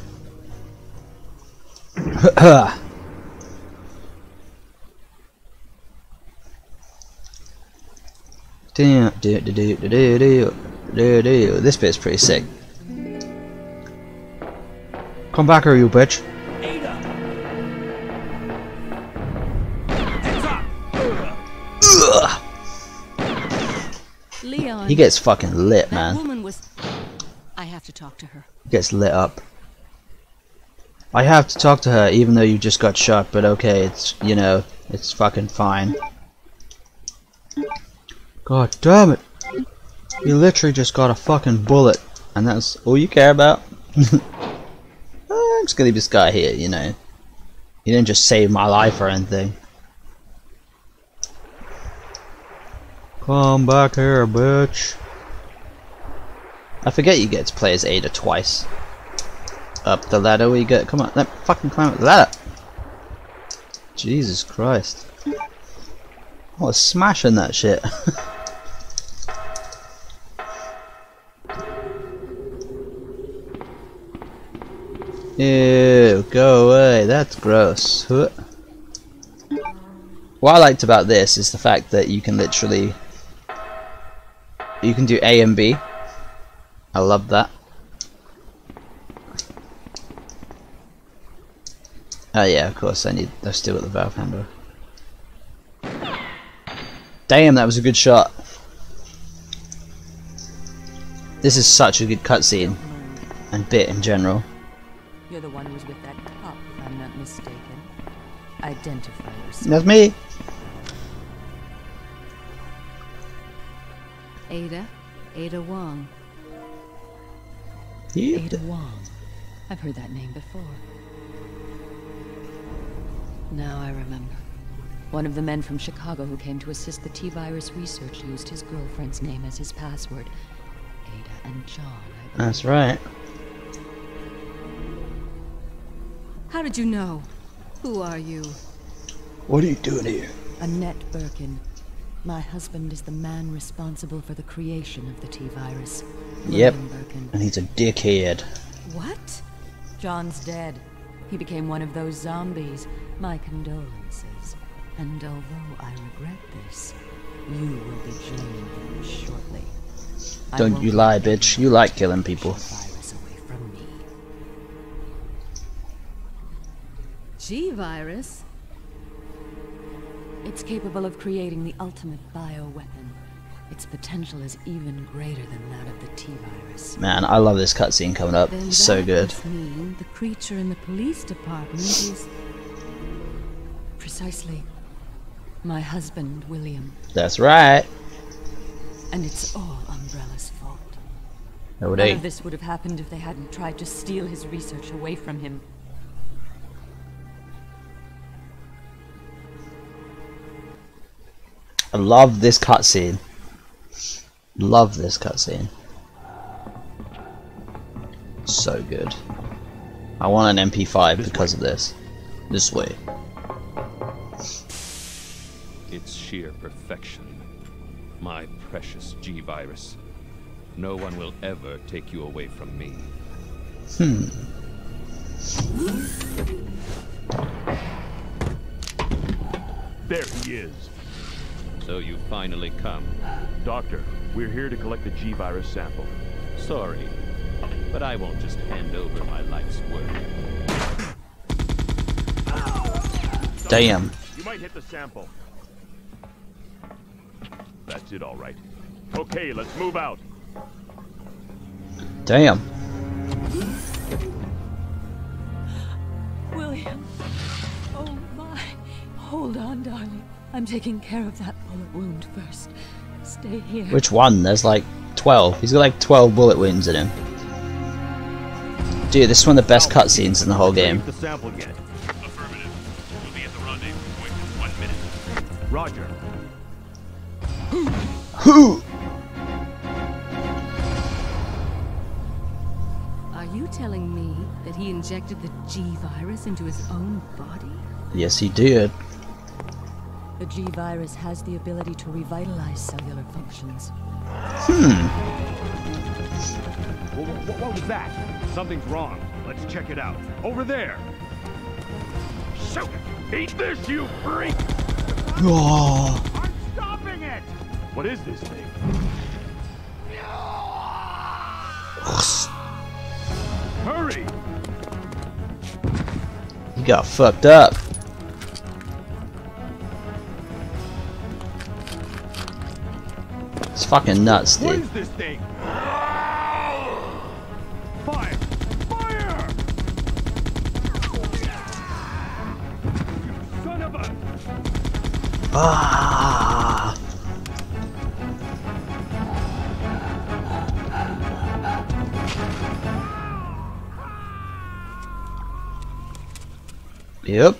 This bit's pretty sick. Come back here, you bitch. Ada. Leon. He gets fucking lit, man. That woman was... I have to talk to her. He gets lit up. I have to talk to her, even though you just got shot. But okay, it's, you know, it's fucking fine. God damn it! You literally just got a fucking bullet, and that's all you care about. I'm just gonna leave this guy here, you know. You didn't just save my life or anything. Come back here, bitch. I forget you get to play as Ada twice. Up the ladder we go. Come on, let me fucking climb up the ladder. Jesus Christ! I was smashing that shit. Ew, go away, that's gross. What I liked about this is the fact that you can literally, you can do A and B. I love that. Oh yeah, of course, I've still got the valve handle. Damn, that was a good shot. This is such a good cutscene and bit in general. You're the one who's with that cop, if I'm not mistaken. Identify yourself. That's me. Ada. Ada Wong. Yeah. Ada Wong. I've heard that name before. Now I remember. One of the men from Chicago who came to assist the T virus research used his girlfriend's name as his password. Ada and John, I believe. That's right. How did you know? Who are you? What are you doing here? Annette Birkin. My husband is the man responsible for the creation of the T-virus. Yep, Birkin. And he's a dickhead. What? John's dead. He became one of those zombies. My condolences. And although I regret this, you will be joining him shortly. Don't you lie, bitch. You like killing people. G virus? It's capable of creating the ultimate bioweapon. Its potential is even greater than that of the T virus. Man, I love this cutscene coming up. It's so good. The creature in the police department is precisely my husband, William. That's right. And it's all Umbrella's fault. None of this would have happened if they hadn't tried to steal his research away from him. I love this cutscene. Love this cutscene. So good. I want an MP5 because of this. This way. It's sheer perfection. My precious G virus. No one will ever take you away from me. There he is. So you finally come. Doctor, we're here to collect the G virus sample. Sorry, but I won't just hand over my life's work. Damn. You might hit the sample. That's it, all right. Okay, let's move out. Damn. William. Oh my. Hold on, darling. I'm taking care of that bullet wound first. Stay here. Which one? There's like 12. He's got like 12 bullet wounds in him. Dude, this is one of the best cutscenes in the whole game. The sample again. Affirmative. We'll be at the rendezvous point in 1 minute. Roger. Who? Are you telling me that he injected the G virus into his own body? Yes, he did. The G virus has the ability to revitalize cellular functions. What was that? Something's wrong. Let's check it out. Over there. Shoot! Eat this, you freak! Oh. I'm stopping it! What is this thing? Hurry! You got fucked up. It's fucking nuts, dude. What is this thing? Fire! Fire! You son of a... Ah! Yep.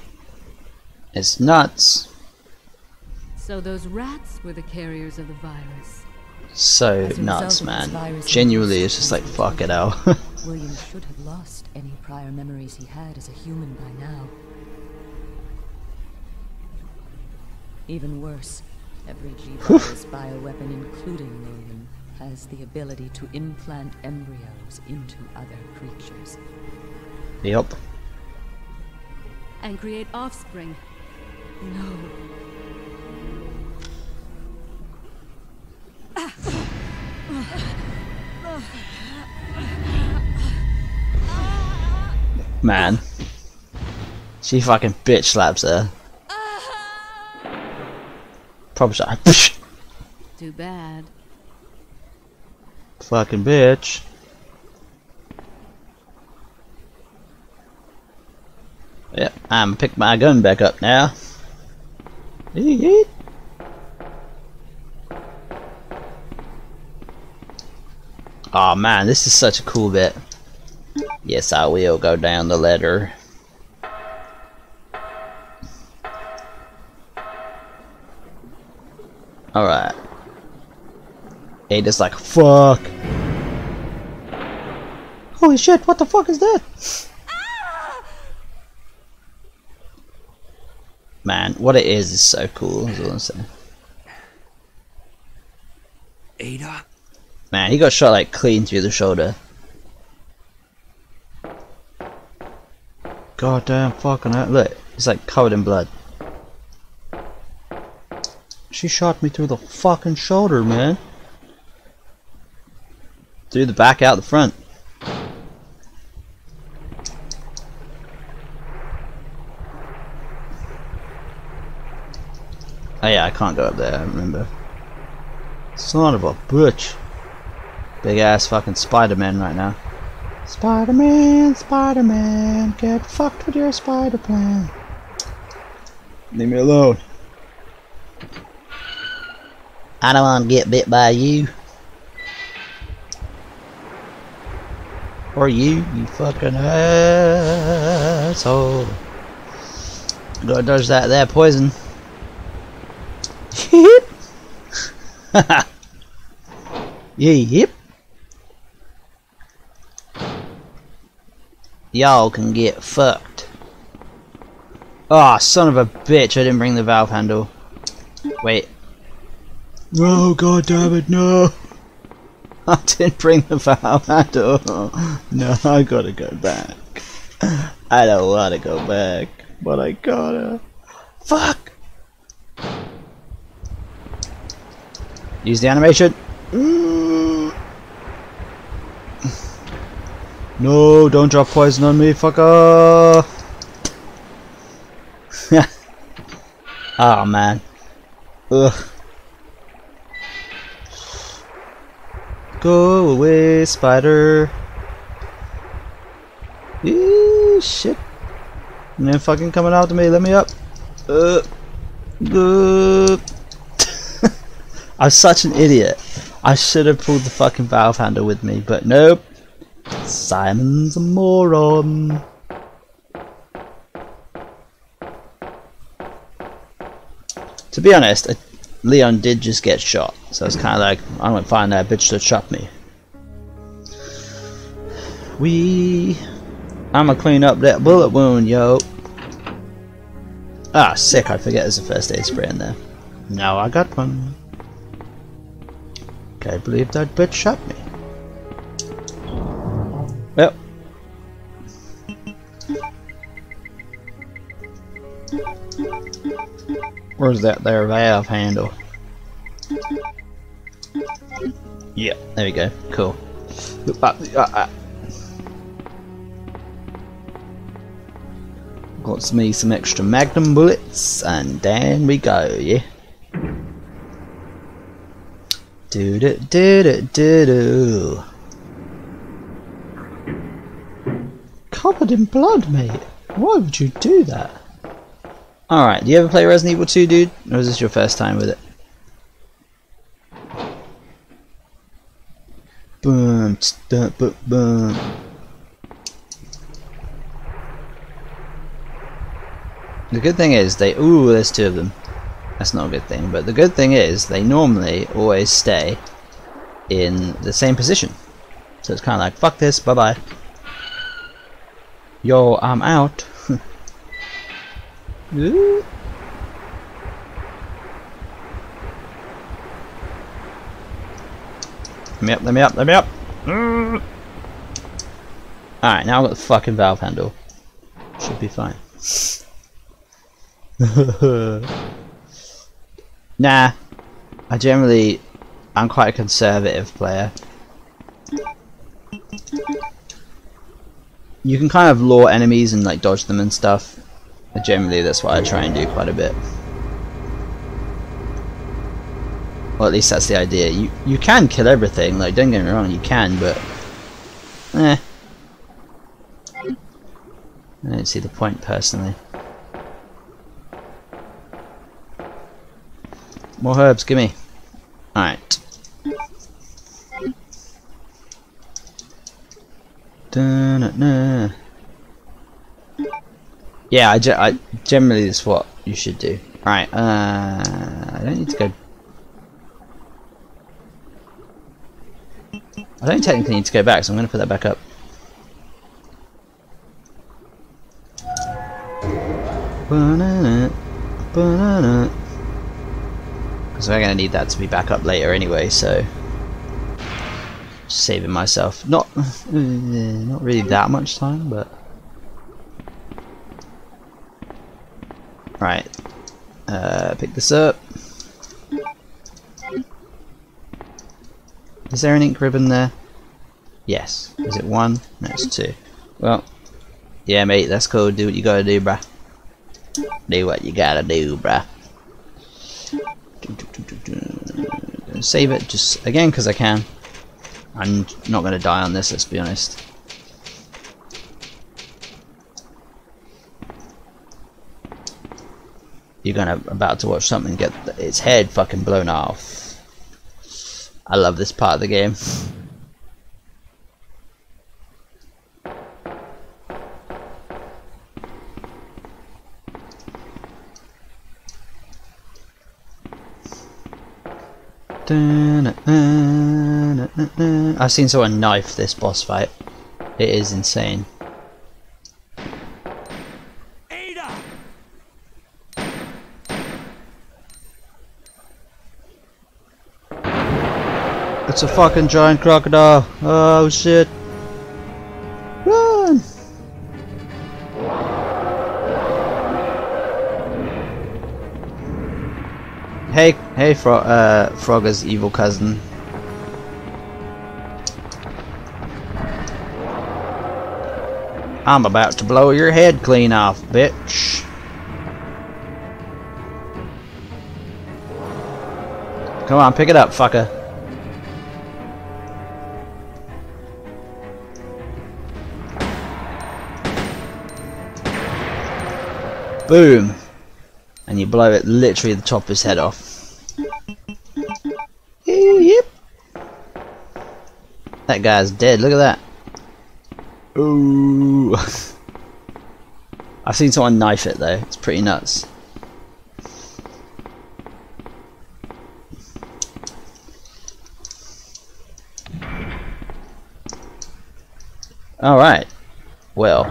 It's nuts. So those rats were the carriers of the virus. So nuts, man. Genuinely, it's just like, fuck it out. William should have lost any prior memories he had as a human by now. Even worse, every G-virus bioweapon, including William, has the ability to implant embryos into other creatures. Yep. And create offspring. No. Man, she fucking bitch slaps her. Probably shot. Too bad. Fucking bitch. Yep, I'm pick my gun back up now. Oh man, this is such a cool bit. Yes, I will go down the ladder. Alright. Ada's like, fuck. Holy shit, what the fuck is that? Man, what it is so cool, is what I'm saying. Ada? Man, he got shot like clean through the shoulder. Goddamn fucking hell. Look, it's like covered in blood. She shot me through the fucking shoulder, man. Through the back, out the front. Oh yeah, I can't go up there, I remember. Son of a bitch. Big ass fucking Spider-Man right now. Spider-Man, Spider-Man, get fucked with your spider plan. Leave me alone. I don't want to get bit by you. Or you, you fucking asshole. Gotta dodge that there poison. Yep. Yep. Y'all can get fucked. Ah, oh, son of a bitch, I didn't bring the valve handle. Wait. No, god damn it, no! I didn't bring the valve handle. No, I gotta go back. I don't want to go back, but I gotta. Fuck! Use the animation. No, don't drop poison on me, fucker! Oh man. Ugh. Go away, spider. Eee, shit. And then fucking coming out to me, let me up. I'm such an idiot. I should have pulled the fucking valve handle with me, but nope. Simon's a moron. To be honest, Leon did just get shot, so it's kind of like, I went find that bitch that shot me. I'ma clean up that bullet wound, yo. Ah, sick, I forget there's a first aid spray in there. Now I got one. Can't believe that bitch shot me. Yep. Where's that there valve handle? Yeah, there we go. Cool. Got me some extra magnum bullets, and down we go. Yeah. Do do do do do do. Covered in blood, mate. Why would you do that? Alright, do you ever play Resident Evil 2, dude? Or is this your first time with it? Boom, boom, boom, boom. The good thing is, they... Ooh, there's two of them. That's not a good thing, but the good thing is, they normally always stay in the same position. So it's kind of like, fuck this, bye-bye. Yo, I'm out. Ooh. Let me up, let me up, let me up! Alright, now I've got the fucking valve handle. Should be fine. Nah. I'm quite a conservative player. You can kind of lure enemies and like dodge them and stuff. Generally, that's what I try and do quite a bit. Well, at least that's the idea. You can kill everything, like, don't get me wrong, you can, but... eh. I don't see the point, personally. More herbs, gimme. Alright. Dun-dun-dun. Yeah, I generally that's what you should do. Alright, I don't need to go... I don't technically need to go back, so I'm going to put that back up. Because we're going to need that to be back up later anyway, so... just saving myself. Not really that much time, but... right, pick this up. Is there an ink ribbon there? Yes. Is it one? No, it's two. Well, yeah, mate, that's cool. Do what you gotta do, bruh. Do what you gotta do, bruh. Save it, just again, because I can. I'm not gonna die on this, let's be honest. You're gonna about to watch something get its head fucking blown off. I love this part of the game. I've seen someone knife this boss fight. It is insane. It's a fucking giant crocodile. Oh shit. Run! Hey, Frogger's evil cousin. I'm about to blow your head clean off, bitch. Come on, pick it up, fucker. Boom. And you blow it literally the top of his head off. Yep. That guy's dead, look at that. Ooh. I've seen someone knife it though, it's pretty nuts. Alright. Well.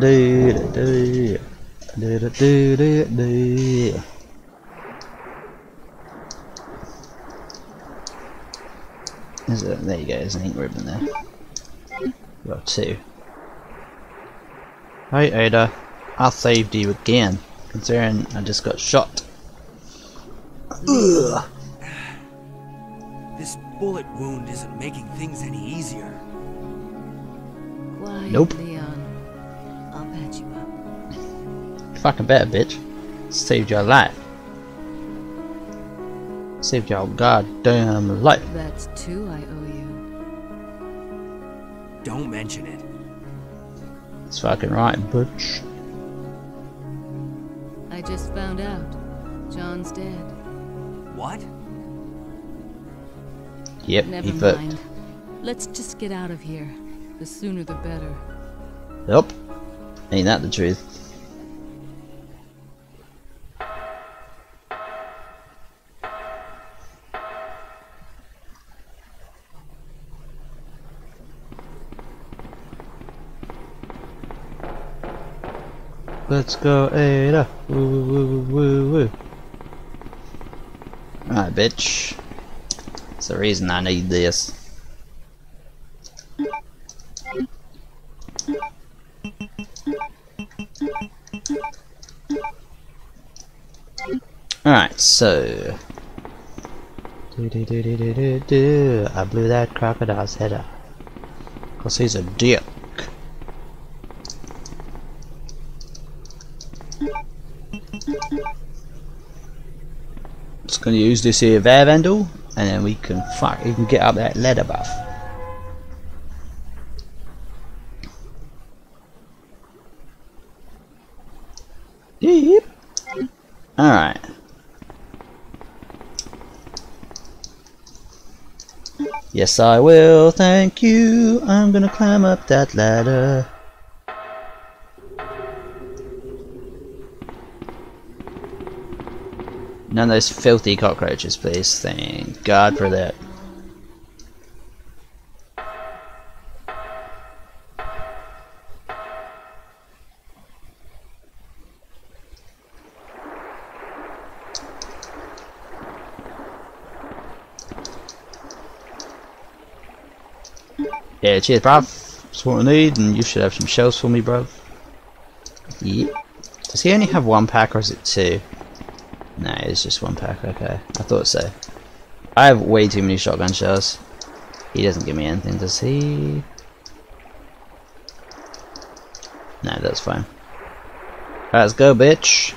Is it, there you go, there's an ink ribbon there. Got two. Hey Ada, I saved you again, considering I just got shot. Ugh. This bullet wound isn't making things any easier. Why, nope. Leon, I'll patch you up. Fucking better, bitch. Saved your life. Saved your goddamn life. That's two I owe you. Don't mention it. That's fucking right, bitch. I just found out. John's dead. What? Yep, never mind. Let's just get out of here. The sooner the better. Nope. Ain't that the truth? Let's go, Ada. Woo woo woo woo. Alright, bitch. That's the reason I need this. Alright, so. I blew that crocodile's head up. Cause he's a dick. Just gonna use this here air vandal, and then we can you can get up that ladder buff. Yep. All right. Yes, I will. Thank you. I'm gonna climb up that ladder. None of those filthy cockroaches, please. Thank God for that. Yeah, cheers, bruv. That's what I need, and you should have some shells for me, bruv. Yep. Does he only have one pack, or is it two? Nah, it's just one pack, okay. I thought so. I have way too many shotgun shells. He doesn't give me anything, does he? Nah, that's fine. Alright, let's go, bitch.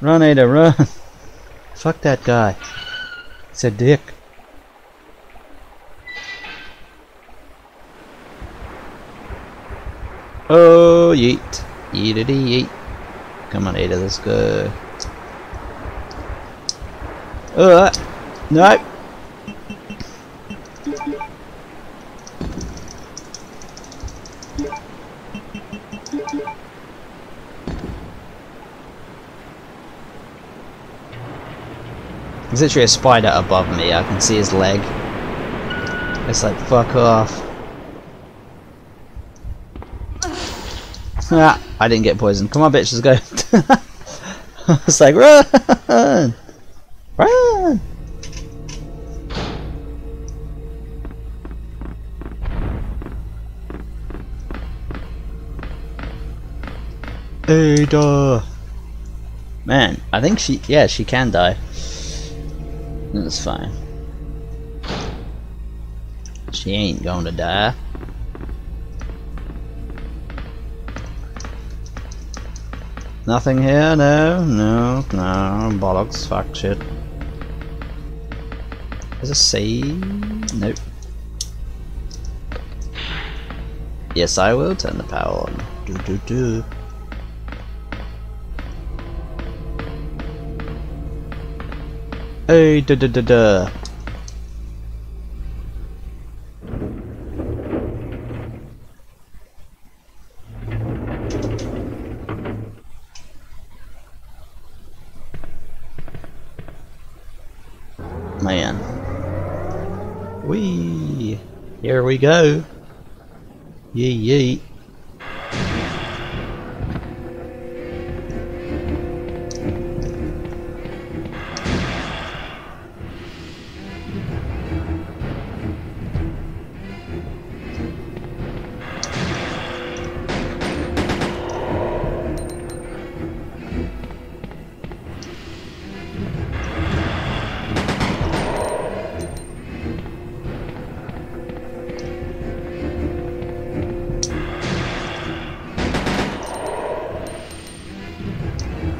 Run, Ada, run! Fuck that guy. He's a dick. Oh, yeet. Yeet-a-dee-yeet. Come on, Ada, let's go. No! There's literally a spider above me. I can see his leg. It's like, fuck off. Ah, I didn't get poisoned. Come on, bitch, let's go. I was like, run! Run! Ada! Man, I think she, yeah, she can die. That's fine. She ain't gonna die. Nothing here, no, bollocks, fuck, shit. Is it save? Nope. Yes, I will turn the power on. Do. Hey, da. Man. Wee. Here we go. Yee.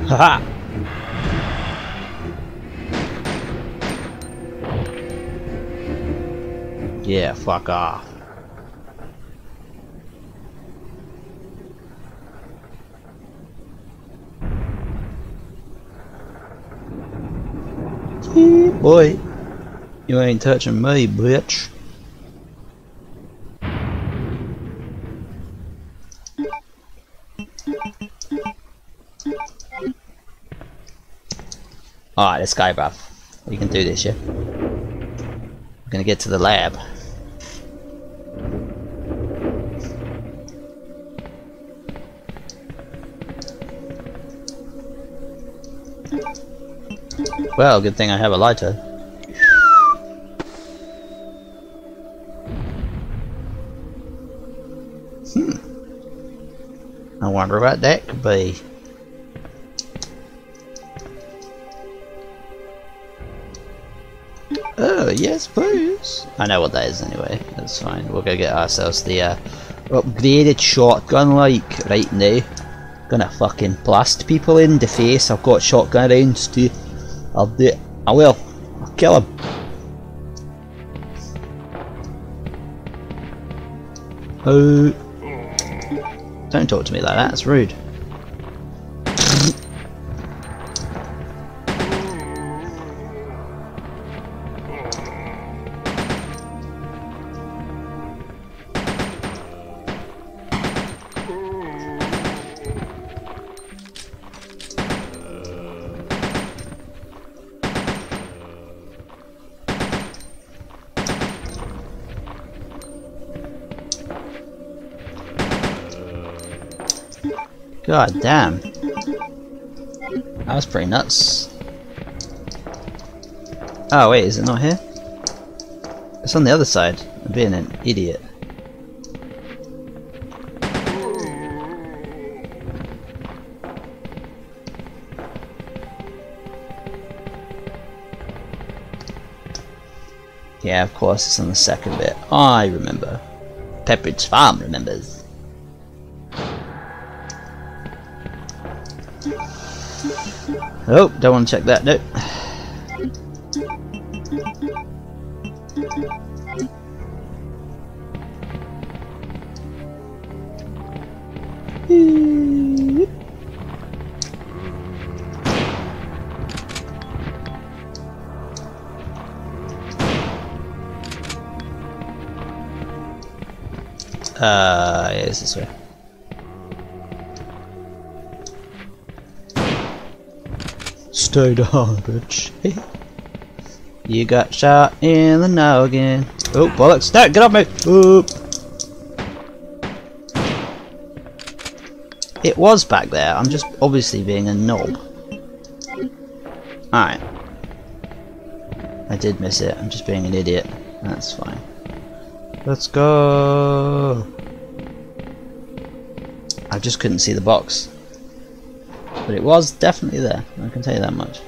Haha! Yeah, fuck off. Gee, boy. You ain't touching me, bitch. Alright, let's go, bruv. We can do this, yeah? We're gonna get to the lab. Well, good thing I have a lighter. I wonder what that could be. Oh, yes, please. I know what that is anyway. That's fine. We'll go get ourselves the upgraded shotgun, like, right now. Gonna fucking blast people in the face. I've got shotgun rounds too. I'll do it. I will. I'll kill him. Oh. Don't talk to me like that. That's rude. God damn. That was pretty nuts. Oh wait, is it not here? It's on the other side. I'm being an idiot. Yeah, of course it's on the second bit. I remember. Pepperidge Farm remembers. Oh, don't want to check that, no. Yeah, it's this way. Stay down, bitch. You got shot in the noggin. Oh, bollocks. No, get off me! Oop. It was back there. I'm just obviously being a knob. Alright. I did miss it. I'm just being an idiot. That's fine. Let's go! I just couldn't see the box. But it was definitely there, I can tell you that much.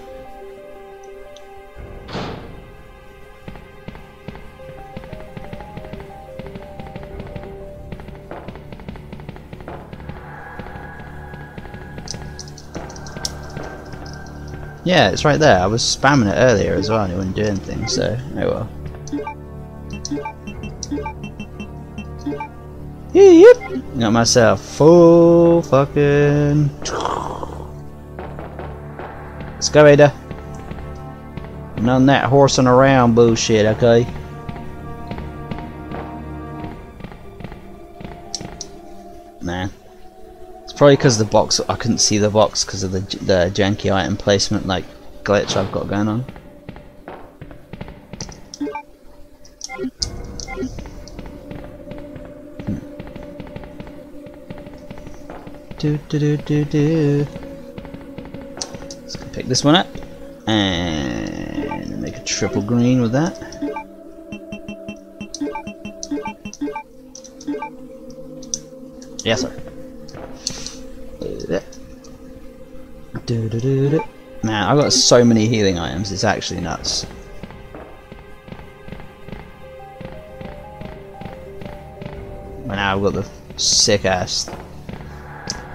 Yeah, it's right there. I was spamming it earlier as well and it wouldn't do anything, so oh well. Yep. Got myself full fucking. Let's go, Ada. None of that horsing around bullshit, okay? Nah. Probably because the box, I couldn't see the box because of the janky item placement like glitch I've got going on. Let's go pick this one up and make a triple green with that. Yes, sir. Man, I've got so many healing items, it's actually nuts. But now I've got the sick ass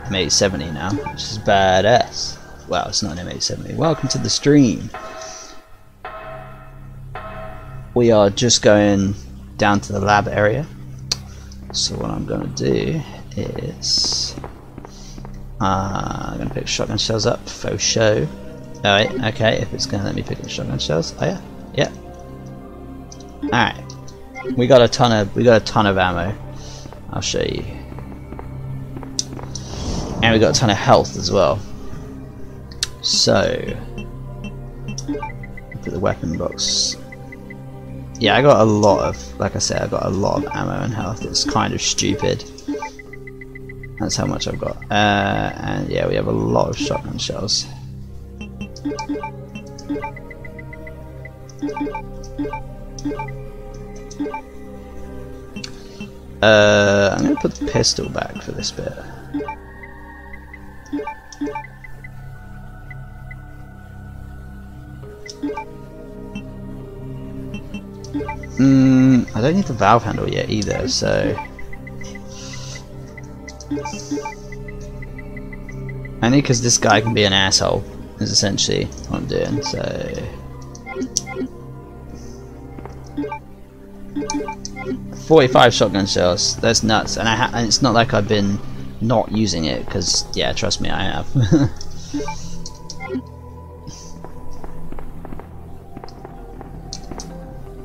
M870 now, which is badass. Wow, it's not an M870. Welcome to the stream. We are just going down to the lab area. So what I'm going to do is... I'm going to pick shotgun shells up, for show. Alright, okay, if it's going to let me pick the shotgun shells. Oh yeah, yeah. Alright, we got a ton of ammo. I'll show you. And we got a ton of health as well. So, put the weapon box. Yeah, I got a lot of, like I said, I got a lot of ammo and health. It's kind of stupid. That's how much I've got. And yeah, we have a lot of shotgun shells. I'm going to put the pistol back for this bit. I don't need the valve handle yet either, so... Only because this guy can be an asshole is essentially what I'm doing. So, .45 shotgun shells. That's nuts, and and it's not like I've been not using it because yeah, trust me, I have.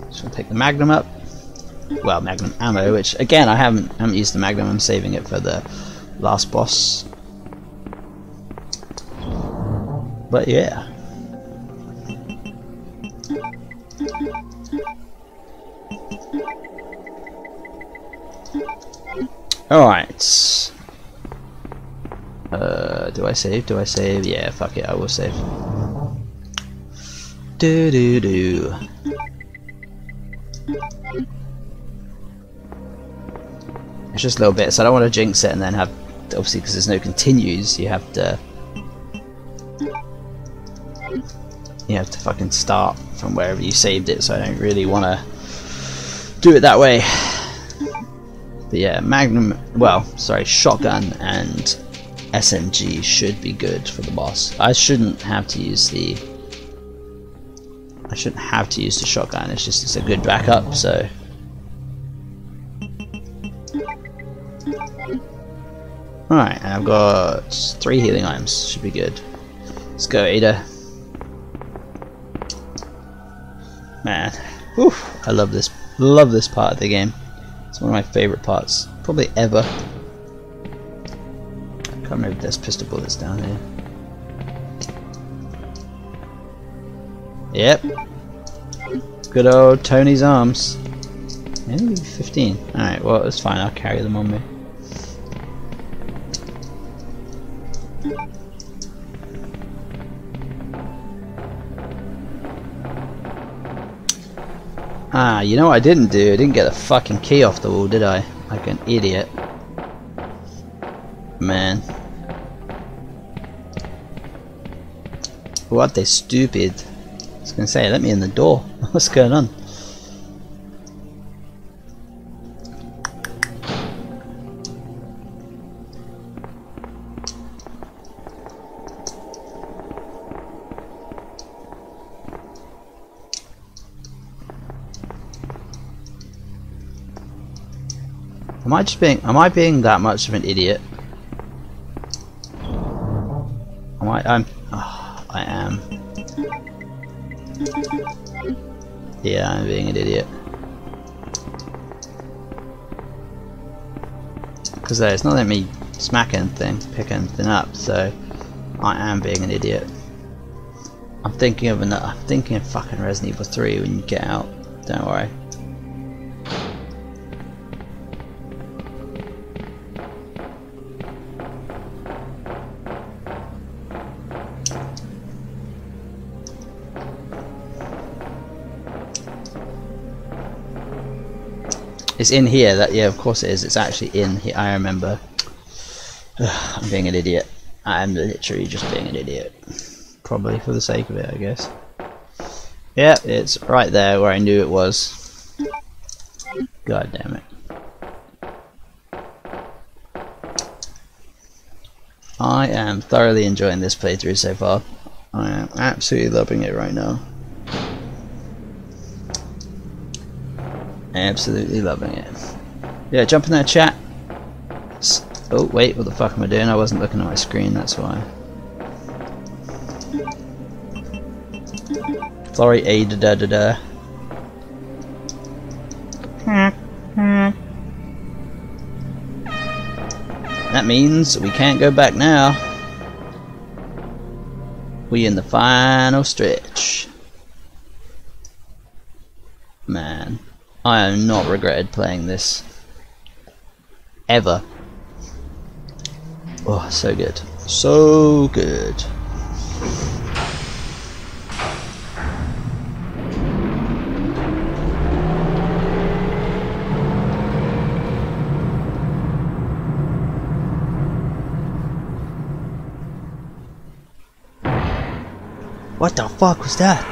Just gonna pick the Magnum up. Well, Magnum ammo, which again I haven't used the Magnum. I'm saving it for the last boss. But yeah. All right. Do I save? Do I save? Yeah, fuck it, I will save. It's just a little bit, so I don't want to jinx it and then have, obviously because there's no continues, you have to fucking start from wherever you saved it, so I don't really want to do it that way. But yeah, Magnum, well, sorry, shotgun and SMG should be good for the boss. I shouldn't have to use the shotgun, it's just a good backup, so... Alright, and I've got 3 healing items, should be good. Let's go, Ada. Man, whew, I love this part of the game. It's one of my favourite parts, probably ever. I can't remember if there's pistol bullets down here. Yep. Good old Tony's arms. Maybe 15. Alright, well, it's fine, I'll carry them on me. Ah, you know what I didn't do? I didn't get the fucking key off the wall, did I? Like an idiot. Man. What they stupid. I was gonna say, let me in the door. What's going on? Am I being that much of an idiot? I am. Yeah, I'm being an idiot. Because it's not letting me smacking things, picking things up, so I am being an idiot. I'm thinking of fucking Resident Evil 3 when you get out. Don't worry. It's in here, that, yeah, of course it is. It's actually in here. I remember. Ugh, I'm being an idiot. I am literally just being an idiot. Probably for the sake of it, I guess. Yeah, it's right there where I knew it was. God damn it. I am thoroughly enjoying this playthrough so far. I am absolutely loving it right now. Absolutely loving it. Yeah, jump in there, chat. Oh wait, what the fuck am I doing? I wasn't looking at my screen, that's why. Sorry, Ada da da da. That means we can't go back now. We in the final stretch. Man. I have not regretted playing this ever. Oh, so good, so good. What the fuck was that?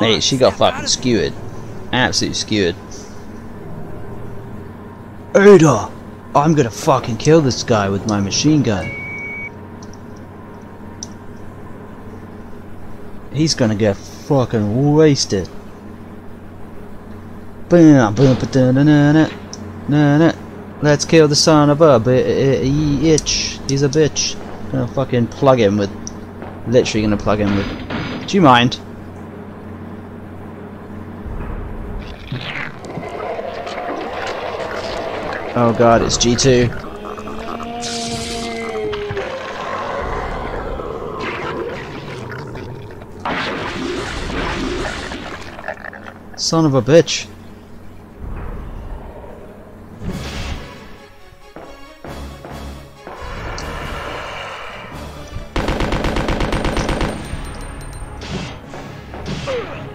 Mate, she got fucking skewered. Absolutely skewered. Ada! I'm gonna fucking kill this guy with my machine gun. He's gonna get fucking wasted. Let's kill the son of a bitch. He's a bitch. Gonna fucking plug him with... Literally gonna plug him with... Do you mind? Oh god, it's G2. Son of a bitch.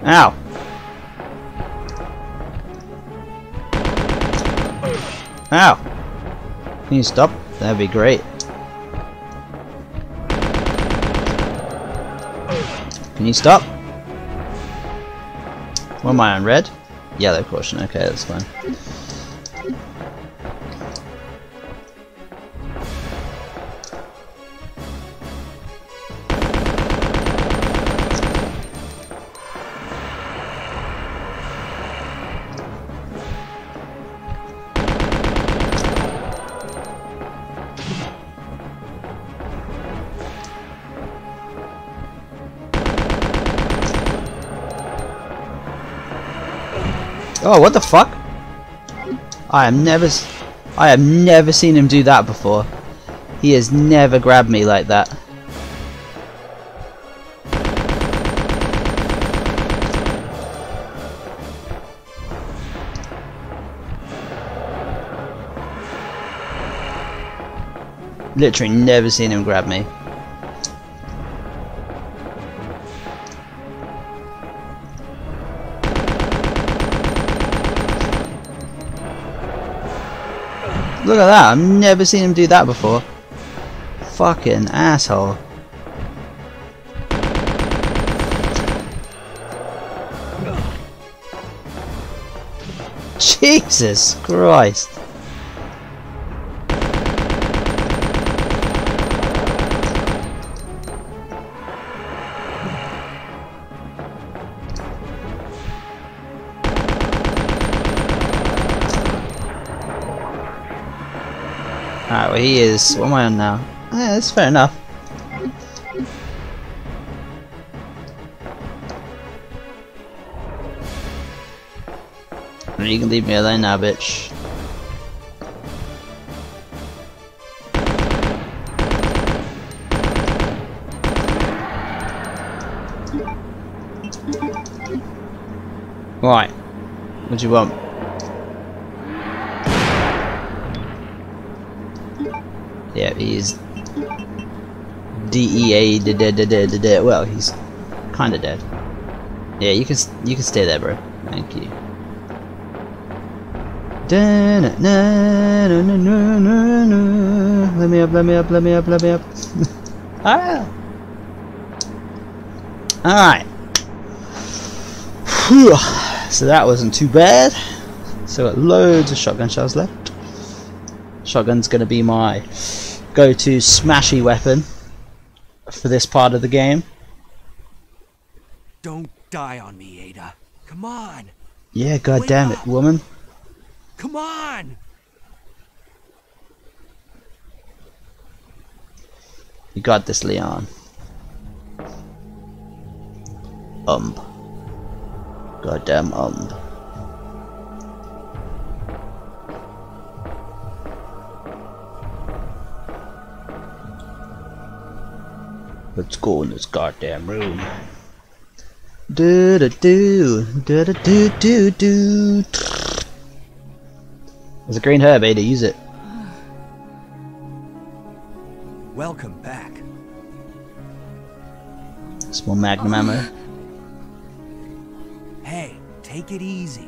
Ow. Ow! Can you stop? That'd be great. Can you stop? What am I on? Red? Yellow caution. Okay, that's fine. Oh, what the fuck? I have never seen him do that before. He has never grabbed me like that. Literally never seen him grab me. Look at that, I've never seen him do that before. Fucking asshole. Jesus Christ. Alright, well he is. What am I on now? Yeah, that's fair enough. You can leave me alone now, bitch. Right. What do you want? Yeah, he's DEA dead. Well, he's kind of dead. Yeah, you can stay there, bro. Thank you. Let me up. Ah. Alright. So that wasn't too bad. So got loads of shotgun shells left. Shotgun's gonna be my go-to smashy weapon for this part of the game. Don't die on me, Ada. Come on. Yeah, god damn it, woman. Come on! You got this, Leon. Goddamn Let's go in this goddamn room. There's a green herb, Ada, use it. Welcome back. Some more magnum ammo. Hey, take it easy.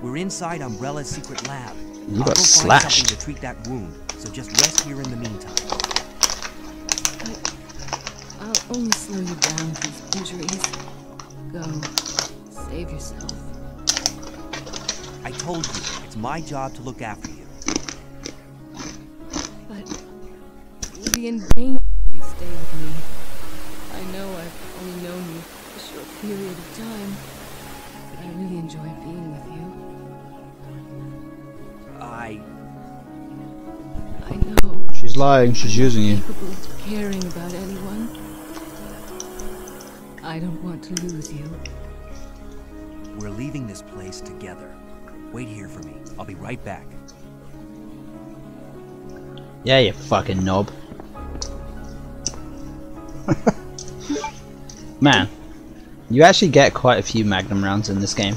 We're inside Umbrella's secret lab. You got slashed. To treat that wound, so just rest here in the meantime. I'll only slow you down with these injuries. Go, save yourself. I told you, it's my job to look after you. But you'd be in vain if you stay with me. I know I've only known you for a short period of time, but I really enjoy being with you. I know. She's lying, she's using you. I'm capable of caring about anyone. I don't want to lose you. We're leaving this place together. Wait here for me. I'll be right back. Yeah, you fucking knob. Man, you actually get quite a few magnum rounds in this game.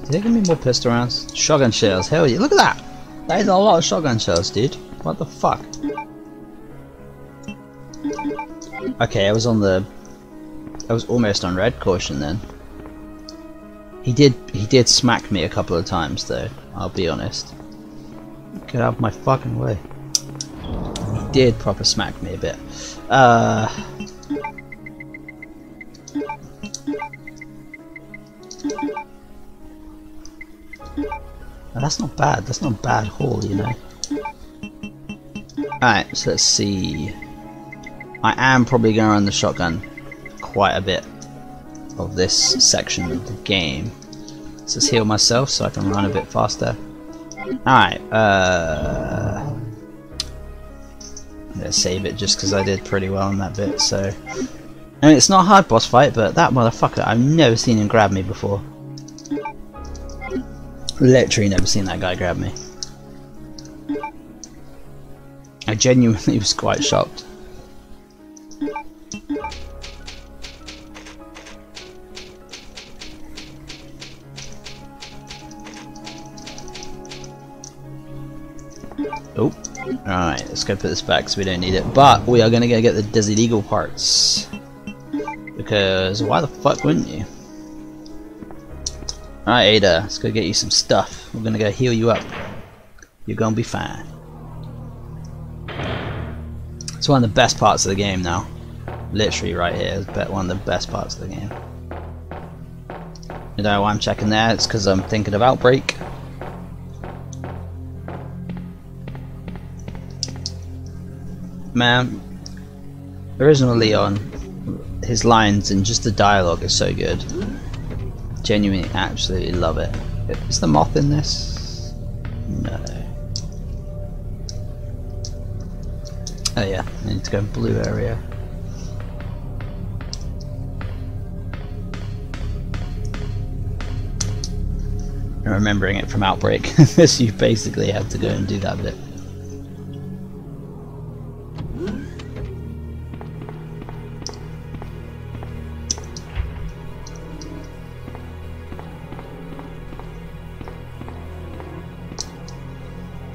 Did they give me more pistol rounds? Shotgun shells. Hell yeah. Look at that! That is a lot of shotgun shells, dude. What the fuck? Okay, I was almost on red caution then. He did smack me a couple of times though, I'll be honest. Get out of my fucking way. He did proper smack me a bit. That's not bad, that's not a bad haul, you know. Alright, so let's see. I am probably going to run the shotgun quite a bit of this section of the game. Let's just heal myself so I can run a bit faster. Alright, I'm going to save it just because I did pretty well on that bit, so... I mean, it's not a hard boss fight, but that motherfucker, I've never seen him grab me before. Literally never seen that guy grab me. I genuinely was quite shocked. Oh, alright, let's go put this back because we don't need it. But we are going to go get the Desert Eagle parts. Because why the fuck wouldn't you? Alright, Ada, let's go get you some stuff. We're gonna go heal you up. You're gonna be fine. It's one of the best parts of the game now. Literally right here is one of the best parts of the game. You know why I'm checking there? It's because I'm thinking of Outbreak. Man, original Leon, his lines and just the dialogue is so good. Genuinely, absolutely love it. Is the moth in this? No. Oh yeah, I need to go in blue area. I'm remembering it from Outbreak, so you basically have to go and do that bit.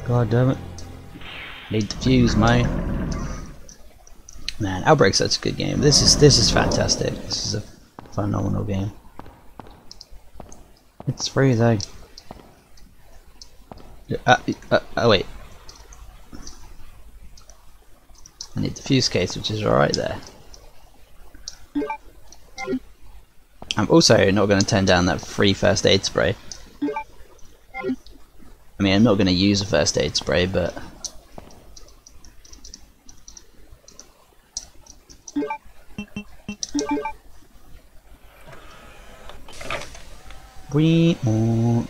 God damn it. Need the fuse, mate. Man, Outbreak's such a good game. This is fantastic. This is a phenomenal game. It's free though. Oh wait. I need the fuse case, which is right there. I'm also not going to turn down that free first aid spray. I mean, I'm not going to use a first aid spray, but we want.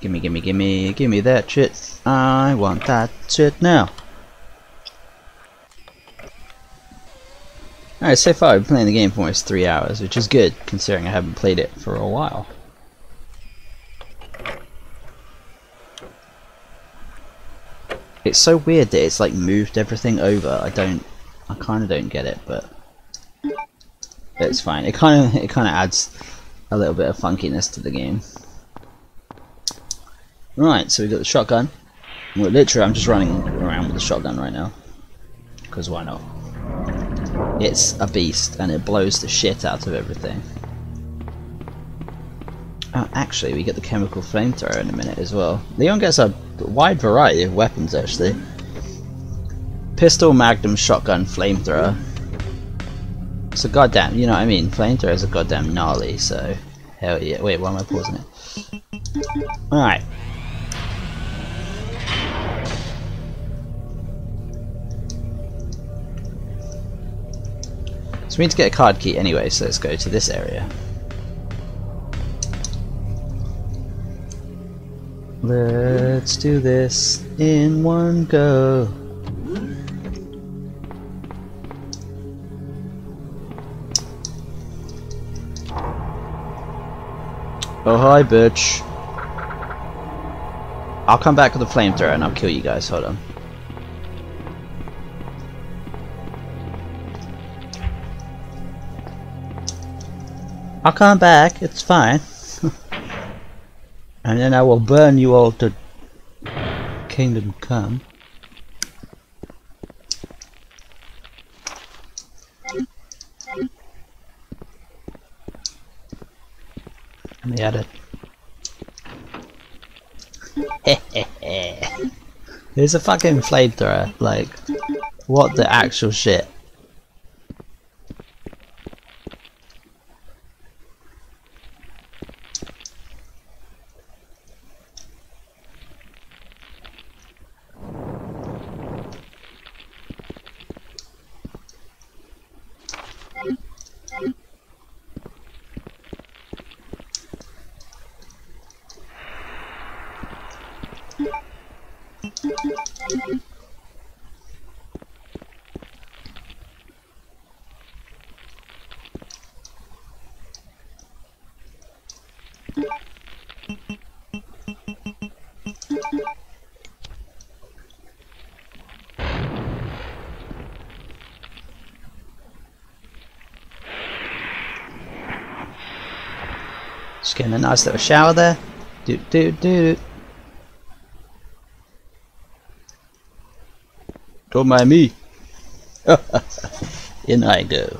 Gimme, gimme, gimme, gimme that shit. I want that shit now. Alright, so far I've been playing the game for almost 3 hours, which is good, considering I haven't played it for a while. It's so weird that it's like moved everything over. I kind of don't get it, but it's fine. It kind of adds a little bit of funkiness to the game. Right, so we got the shotgun. Well, literally, I'm just running around with the shotgun right now, because why not? It's a beast, and it blows the shit out of everything. Oh, actually, we get the chemical flamethrower in a minute as well. Leon gets a wide variety of weapons, actually. Pistol, magnum, shotgun, flamethrower. So goddamn, you know what I mean? Flamethrowers are goddamn gnarly, so hell yeah. Wait, why am I pausing it? Alright. So we need to get a card key anyway, so let's go to this area. Let's do this in one go. Oh hi, bitch. I'll come back with a flamethrower and I'll kill you guys, hold on. I'll come back, it's fine. And then I will burn you all to kingdom come. Let me add it. There's a fucking flamethrower. Like, what the actual shit? Just getting a nice little shower there. Do do do. Don't mind me. In I go.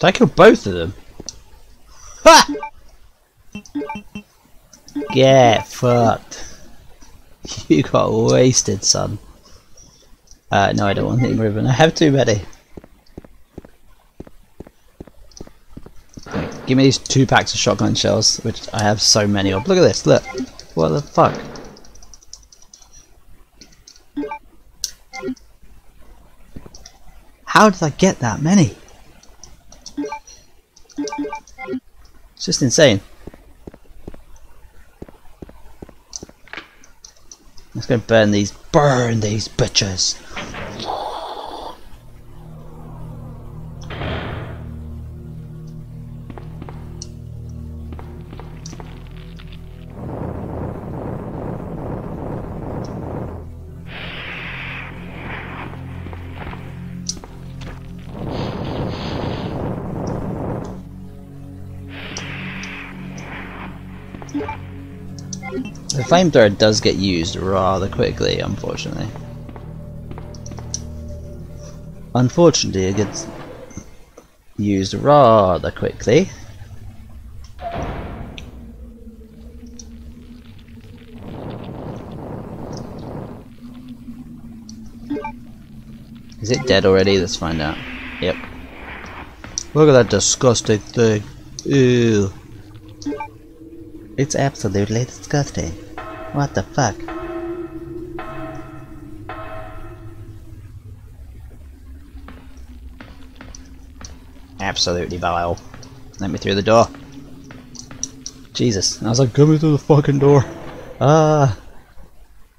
Did I kill both of them? Ha! Get fucked. You got wasted, son. No, I don't want any ribbon. I have too many. Give me these 2 packs of shotgun shells, which I have so many of. Look at this, look. What the fuck? How did I get that many? It's just insane. Let's go burn these bitches. The flamethrower does get used rather quickly, unfortunately. Unfortunately, it gets used rather quickly. Is it dead already? Let's find out. Yep. Look at that disgusting thing. Ew. It's absolutely disgusting. What the fuck? Absolutely vile. Let me through the door. Jesus. I was like, get me through the fucking door.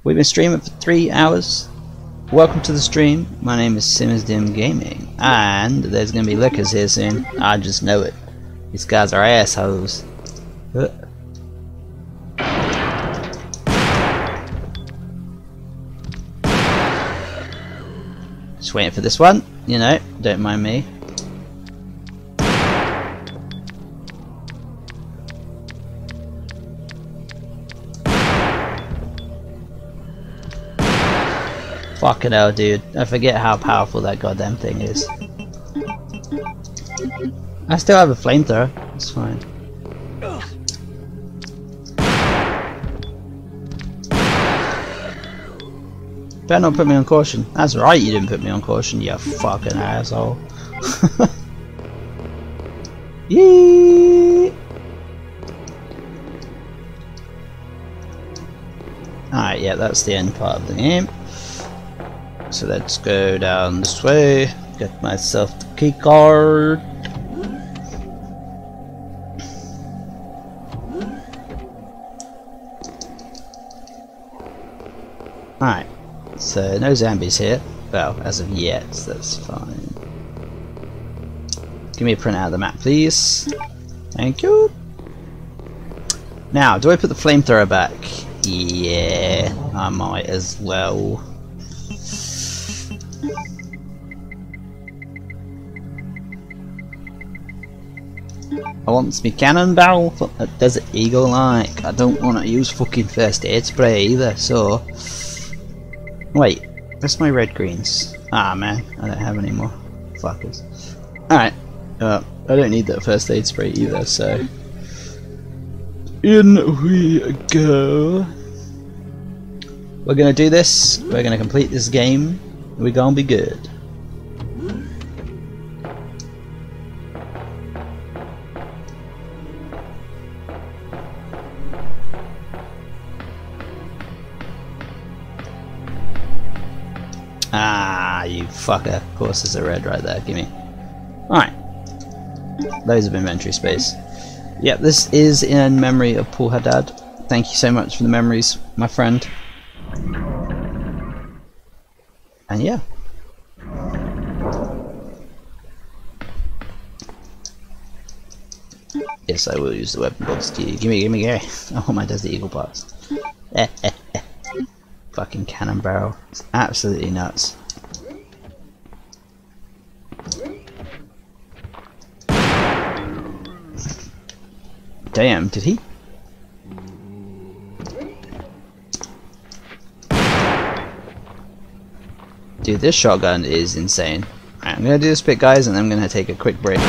We've been streaming for 3 hours. Welcome to the stream. My name is Simisdim Gaming. And there's gonna be lickers here soon. I just know it. These guys are assholes. Just waiting for this one, you know, don't mind me. Fucking hell, dude. I forget how powerful that goddamn thing is. I still have a flamethrower, it's fine. Better not put me on caution. That's right, you didn't put me on caution, you fucking asshole. Yee! Alright, yeah, that's the end part of the game. So let's go down this way, get myself the key card. Alright. So, no zombies here. Well, as of yet, that's fine. Give me a printout of the map, please. Thank you. Now, do I put the flamethrower back? Yeah, I might as well. I want me cannonball for a Desert Eagle like. I don't want to use fucking first aid spray either, so... Wait, that's my red greens. Ah man, I don't have any more. Fuckers. Alright, I don't need that first aid spray either, so... In we go! We're gonna do this, we're gonna complete this game, we're gonna be good. Ah, you fucker. Of course there's a red right there. Gimme. Alright. Loads of inventory space. Yeah, this is in memory of Paul Haddad. Thank you so much for the memories, my friend. And yeah. Yes, I will use the weapon box to you. Gimme. Oh, my Desert Eagle box. Fucking cannon barrel. It's absolutely nuts. Damn, did he? Dude, this shotgun is insane. Alright, I'm gonna do this bit, guys, and I'm gonna take a quick break.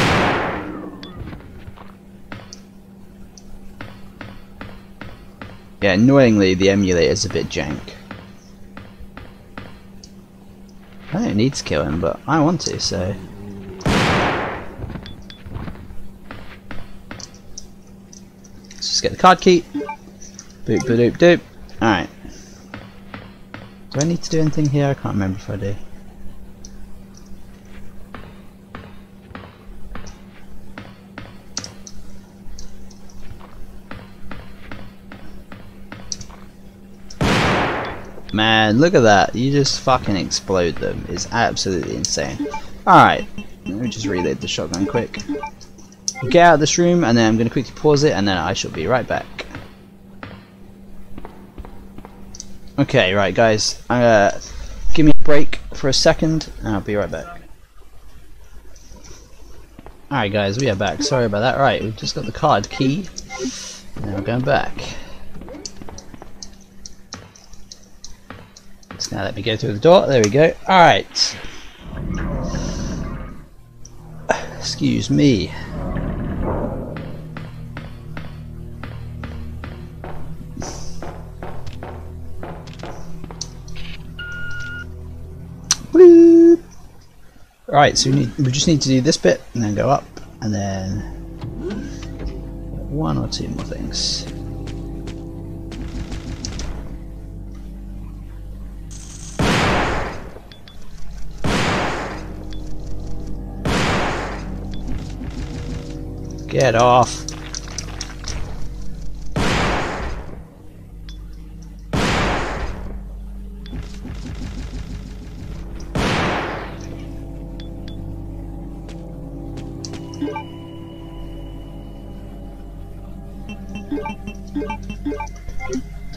Yeah, annoyingly the emulator's a bit jank. I don't need to kill him, but I want to, so... Let's just get the card key. Boop, boop, doop. Alright. Do I need to do anything here? I can't remember if I do. Man, look at that. You just fucking explode them. It's absolutely insane. Alright, let me just reload the shotgun quick. We'll get out of this room and then I'm going to quickly pause it and then I shall be right back. Okay, right guys, give me a break for a second and I'll be right back. Alright guys, we are back. Sorry about that. Right, we've just got the card key and now we're going back. Now let me go through the door. There we go. Alright. Excuse me. Woo! Alright, so we just need to do this bit and then go up and then one or two more things. Get off. Did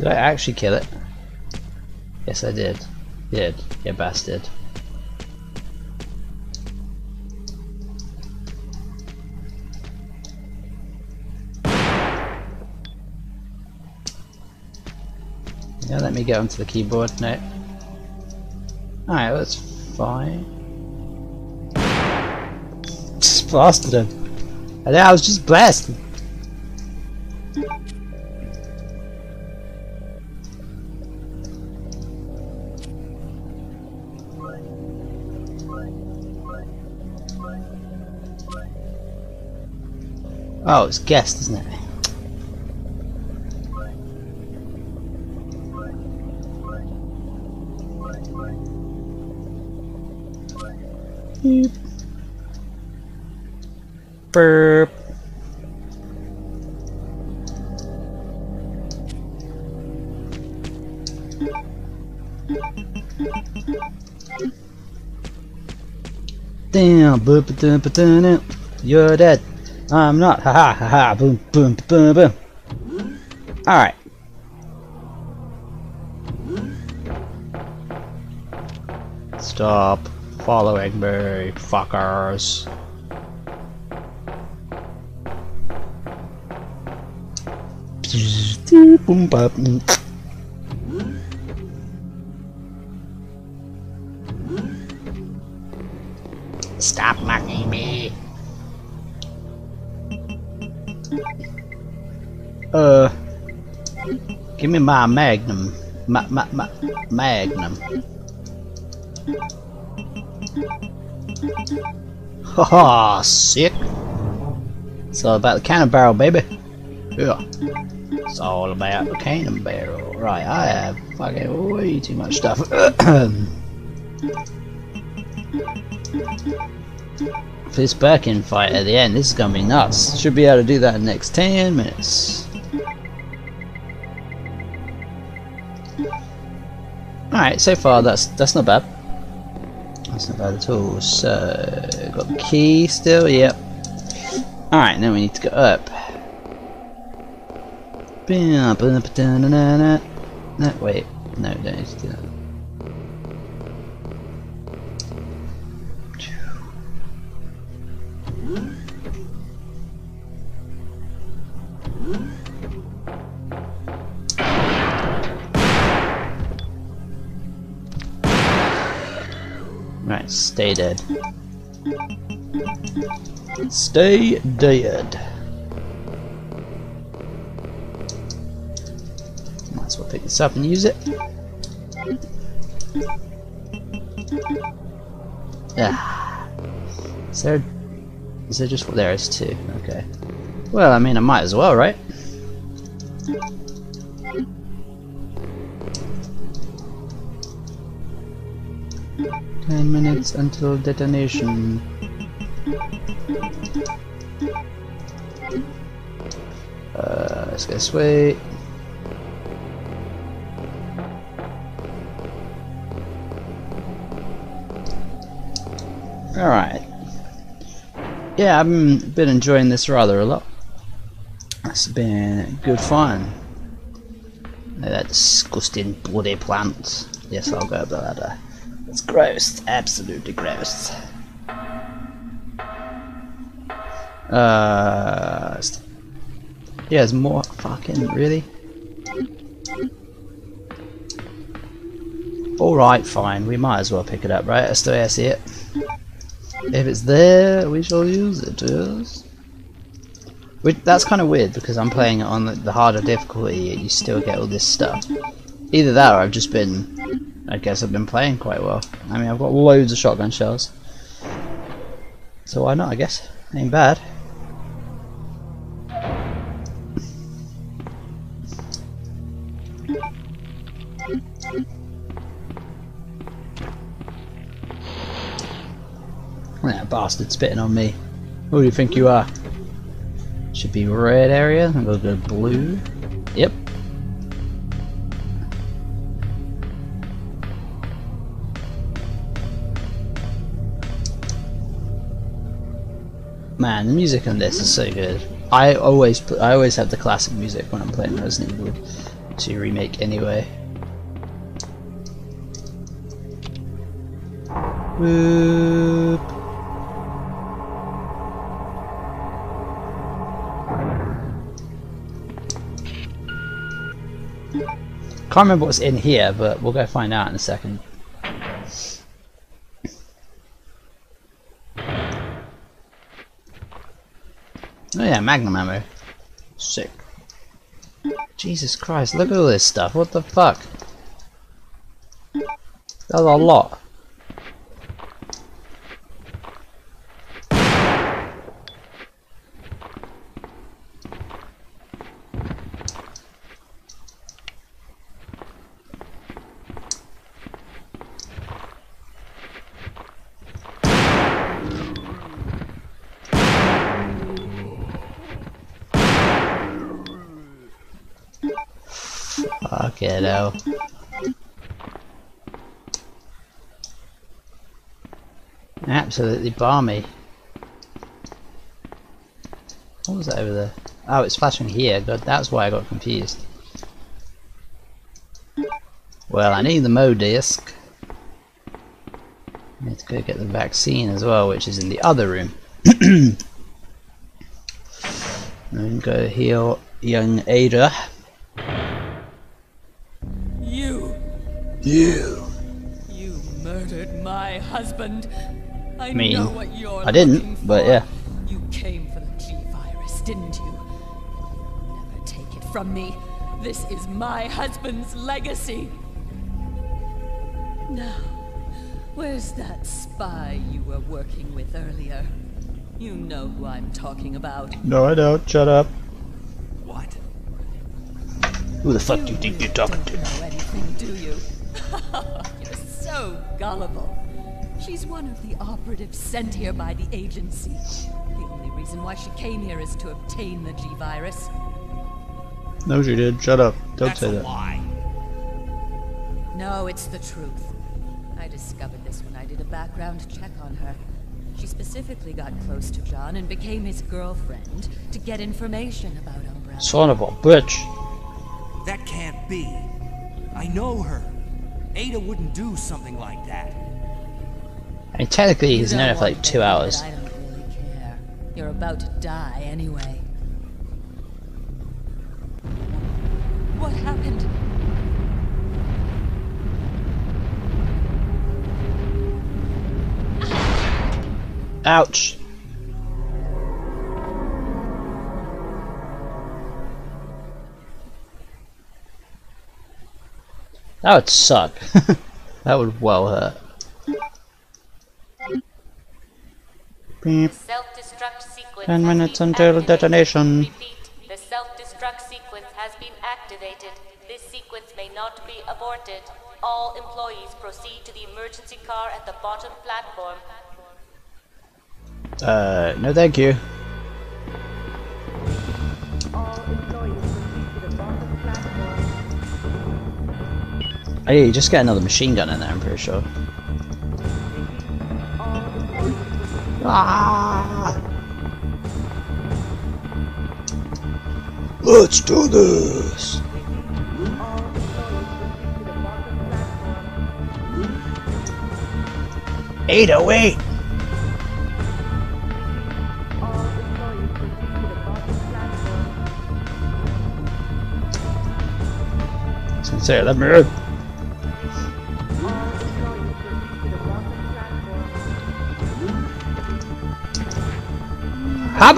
I actually kill it? Yes, I did. You bastard. Let me get onto the keyboard. No. Alright, that's fine. Just blasted him. And I was just blasted. Oh, it's guessed, isn't it? Burp. Damn, boop boop boop, you're dead. I'm not. Ha ha ha ha. Boom boom boom boom. All right. Stop following me, fuckers. Stop mocking me. Give me my magnum. Magnum. Haha, sick. It's all about the cannon barrel, baby. Yeah. It's all about the cannon barrel. Right, I have fucking way too much stuff. For this Birkin fight at the end, this is gonna be nuts. Should be able to do that in the next 10 minutes. Alright, so far that's not bad. That's not bad at all. So, got the key still, yep. Alright, now we need to go up. No, wait, no, don't need to do that. Right, stay dead. Stay dead. pick this up and use it. Ah. Is there just what there is too? Okay. Well, I mean, I might as well, right? Minutes until detonation. Let's go this way. Alright. Yeah, I've been enjoying this rather a lot. It's been good fun. That disgusting bloody plant. Yes, I'll go about that. It's gross, absolutely gross. Yeah, there's more fucking really. Alright, fine, we might as well pick it up, right? That's the way I see it. If it's there, we shall use it, yes. Which, that's kind of weird because I'm playing it on the harder difficulty, yet you still get all this stuff. Either that or I've just been. I guess I've been playing quite well. I mean, I've got loads of shotgun shells. So why not, I guess? Ain't bad. That bastard spitting on me. Who do you think you are? Should be red area, then we'll go blue. Yep. Man, the music on this is so good. I always have the classic music when I'm playing Resident Evil 2 Remake anyway. Whoop. Can't remember what's in here, but we'll go find out in a second. Oh yeah, magnum ammo. Sick. Jesus Christ, look at all this stuff. What the fuck? That's a lot. Okay, now. Absolutely balmy. What was that over there? Oh, it's flashing here. God, that's why I got confused. Well, I need the Mo disc. I need to go get the vaccine as well, which is in the other room. And go heal young Ada. You murdered my husband. I mean, know what you're I didn't, for. But yeah. You came for the G virus, didn't you? You'll never take it from me. This is my husband's legacy. Now, where's that spy you were working with earlier? You know who I'm talking about. No, I don't. Shut up. What? Who the fuck do you think you're talking to? Don't know anything, do you? You're so gullible. She's one of the operatives sent here by the agency. The only reason why she came here is to obtain the G virus. No, she did. Shut up. Don't That's say that. A lie. No, it's the truth. I discovered this when I did a background check on her. She specifically got close to John and became his girlfriend to get information about Umbrella. Son of a bitch. That can't be. I know her. Ada wouldn't do something like that. I mean, technically, he's known it for like 2 hours. I don't really care. You're about to die anyway. What happened? Ouch. That would suck. That would well hurt. Beep. 10 minutes until detonation. Repeat, the self-destruct sequence has been activated. This sequence may not be aborted. All employees proceed to the emergency car at the bottom platform. No thank you. All employees proceed to the bottom platform. Hey, just get another machine gun in there, I'm pretty sure. Ah! Let's do this! Ada, wait! Say that mirror.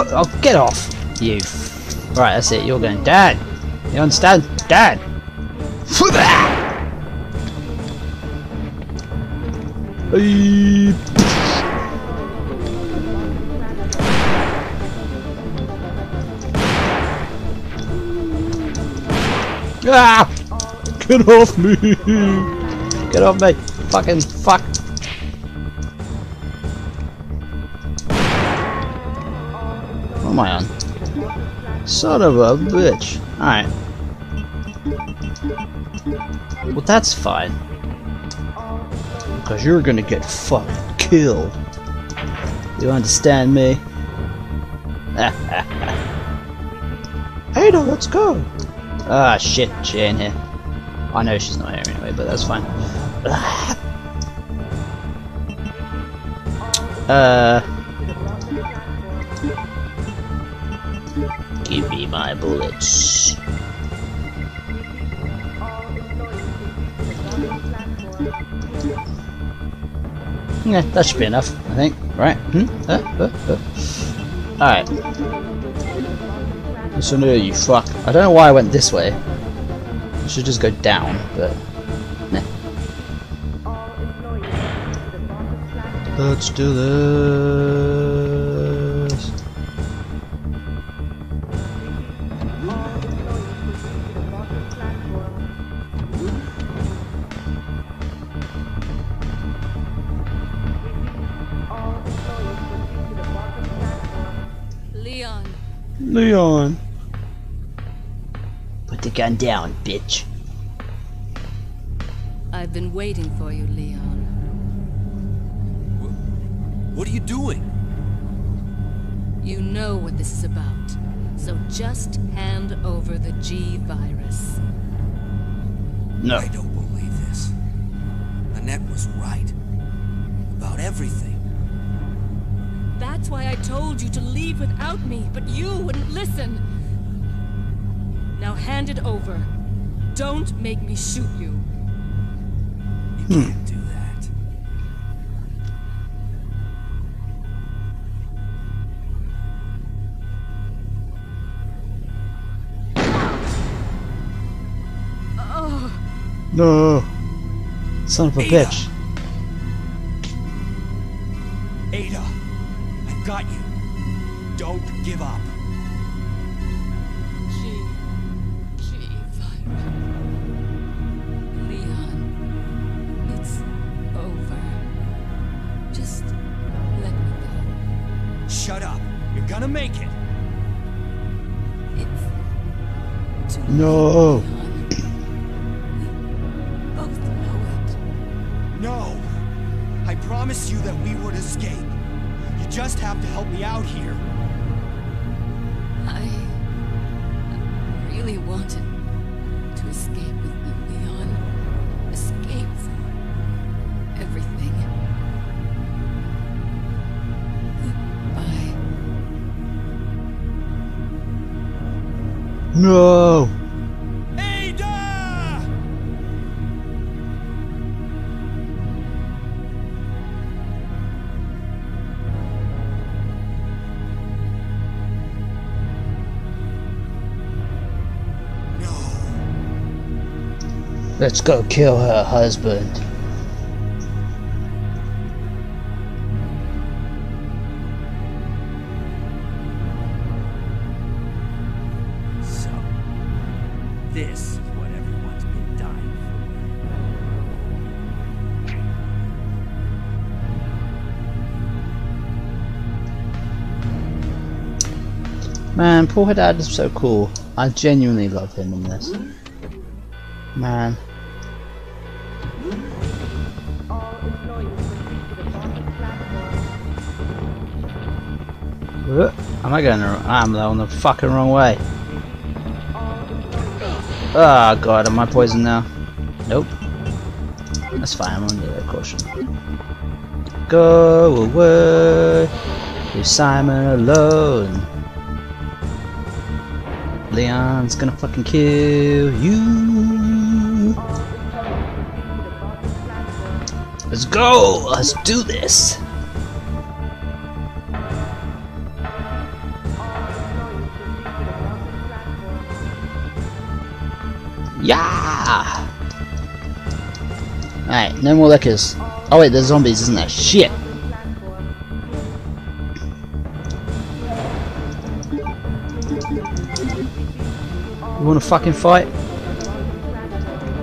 Oh, get off, you! Right, that's it. You're going, Dad. You understand, Dad? Ah! Get off me! Get off me! Fucking fuck! What am I on? Son of a bitch! Alright. Well, that's fine. Because you're gonna get fucking killed. You understand me? Hey, no, let's go! Ah, shit, she ain't here. I know she's not here anyway, but that's fine. Give me my bullets. Yeah, that should be enough, I think. Right? Hmm? Alright. Listen here, you fuck. I don't know why I went this way. I should just go down, but nah. Let's do this. Leon. Gun down, bitch. I've been waiting for you, Leon. What are you doing? You know what this is about, so just hand over the G virus. No. I don't believe this. Annette was right about everything. That's why I told you to leave without me, but you wouldn't listen. Now hand it over. Don't make me shoot you. You can't do that. Oh. No. Son of a Ada. Bitch. Ada, I've got you. Don't give up. Make it. It's too no. Late. We both know it. No. I promised you that we would escape. You just have to help me out here. I really wanted to escape with you, Leon. Escape from everything. No! Ada! No! Let's go kill her husband. Man, Paul Haddad is so cool. I genuinely love him in this. Man. Am I going the I'm on the fucking wrong way. Oh god, am I poisoned now? Nope. That's fine, I'm under the caution. Go away, leave Simon alone. Leon's gonna fucking kill you. Let's go! Let's do this! Yeah! Alright, no more lickers. Oh wait, there's zombies, isn't there? Shit! You wanna fucking fight?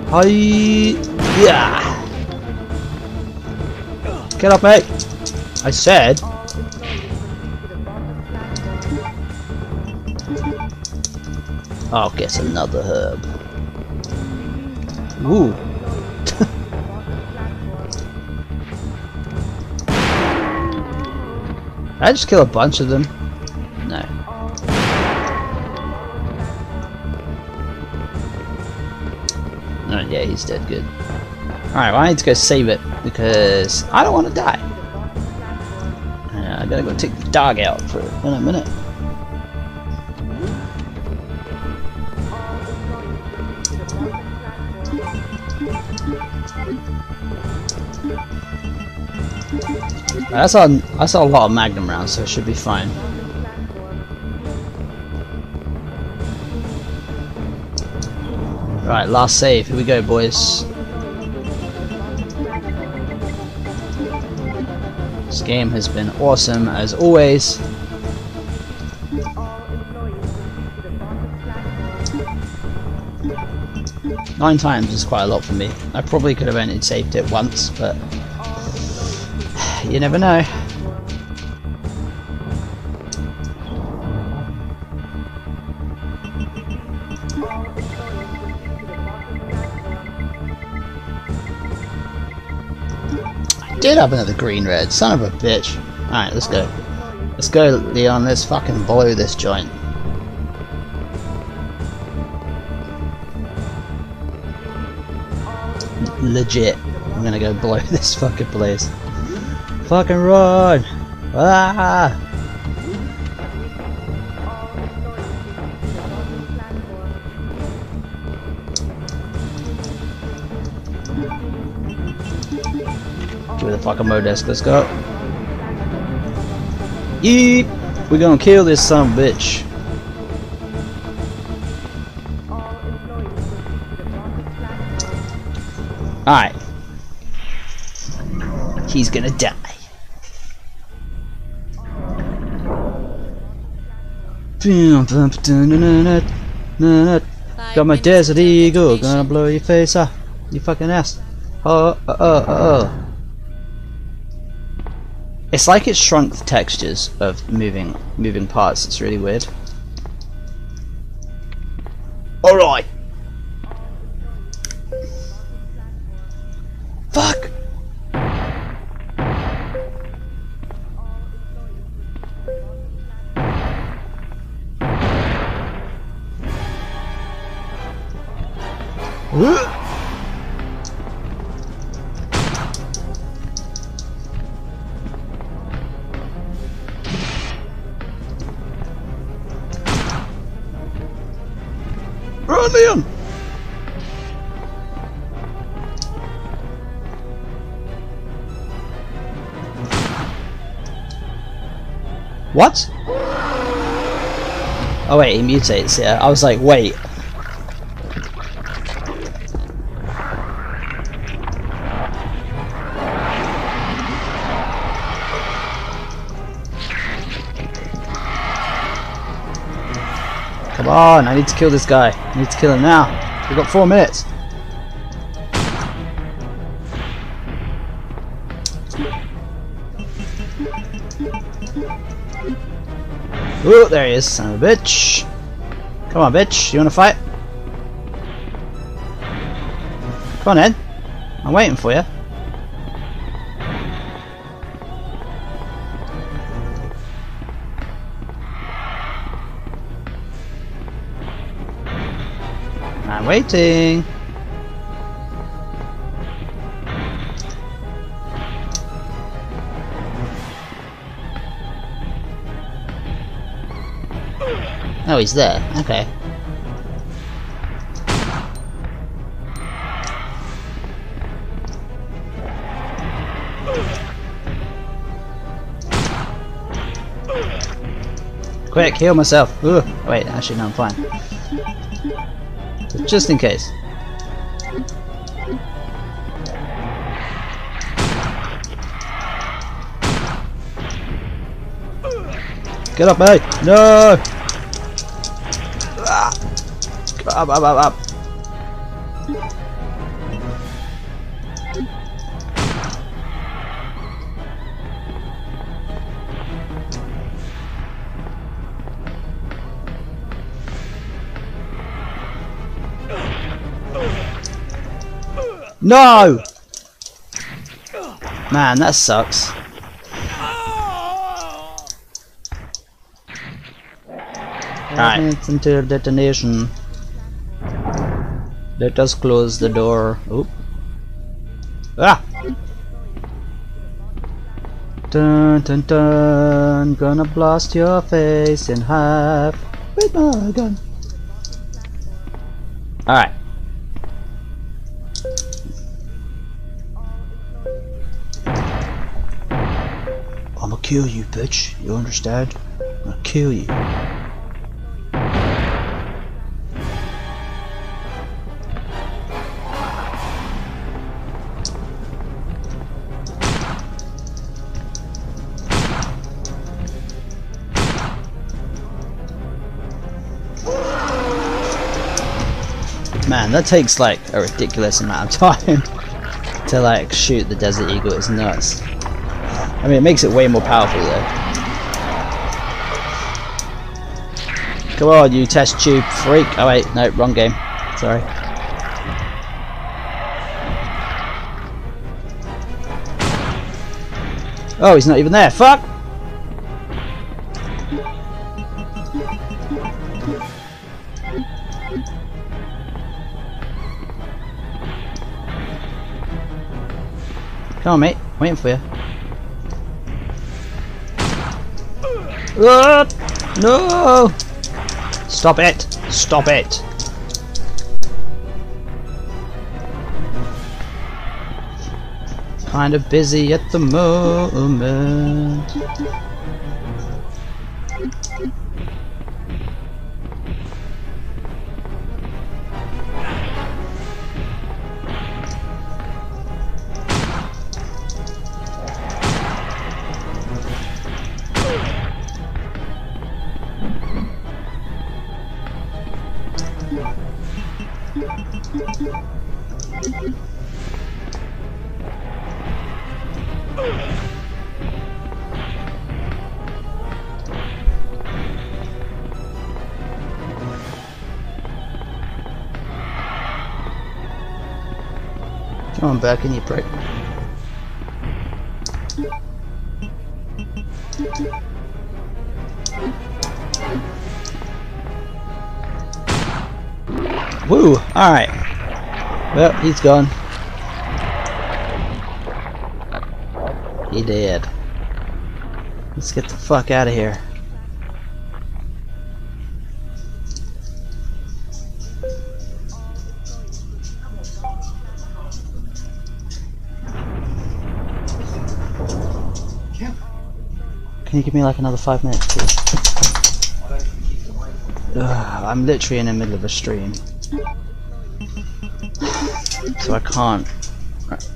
Hi! Yeah! Get up, mate! I said! I'll get another herb. Ooh! Did I just kill a bunch of them? No. Oh, yeah, he's dead good. Alright, well, I need to go save it because I don't want to die. I gotta go take the dog out for a minute. I saw a lot of magnum rounds, so it should be fine. Right, last save. Here we go, boys. This game has been awesome as always. Nine times is quite a lot for me. I probably could have only saved it once, but you never know. I did have another green red, son of a bitch. Alright, let's go. Let's go, Leon, let's fucking blow this joint. Legit. I'm gonna go blow this fucking place. Fucking run! Ah! Give me the fucking Modesk, let's go. Yeep! We're gonna kill this son of a bitch. Alright. He's gonna die. Got my Desert Eagle, gonna blow your face off, you fucking ass. Oh. It's like it shrunk the textures of moving parts. It's really weird. All right. Fuck. Run, Leon! What? Oh wait, he mutates, yeah. I was like, wait. Come on, I need to kill this guy. I need to kill him now. We've got 4 minutes. Ooh, there he is, son of a bitch. Come on, bitch. You want to fight? Come on, Ed. I'm waiting for you. I'm waiting. Oh, he's there. Okay. Quick, heal myself. Ooh, wait, actually, no, I'm fine. Just in case. Get up, mate! No! Up, up, up, up. No! Man, that sucks. Alright. Into detonation. Let us close the door. Oop. Ah! Dun dun dun! Gonna blast your face in half with my gun. All right. I'ma kill you, bitch. You understand? I'ma kill you. Man, that takes like a ridiculous amount of time to like shoot the Desert Eagle. It's nuts. I mean, it makes it way more powerful though. Come on, you test tube freak. Oh wait, no, wrong game. Sorry. Oh, he's not even there. Fuck! Come on, mate. I'm waiting for you. No! Stop it! Stop it! Kind of busy at the moment. Come on, Birkin, you prick. Woo! Alright. Well, he's gone. He did. Let's get the fuck out of here. Can you give me like another 5 minutes, please? Ugh, I'm literally in the middle of a stream. So I can't. Right.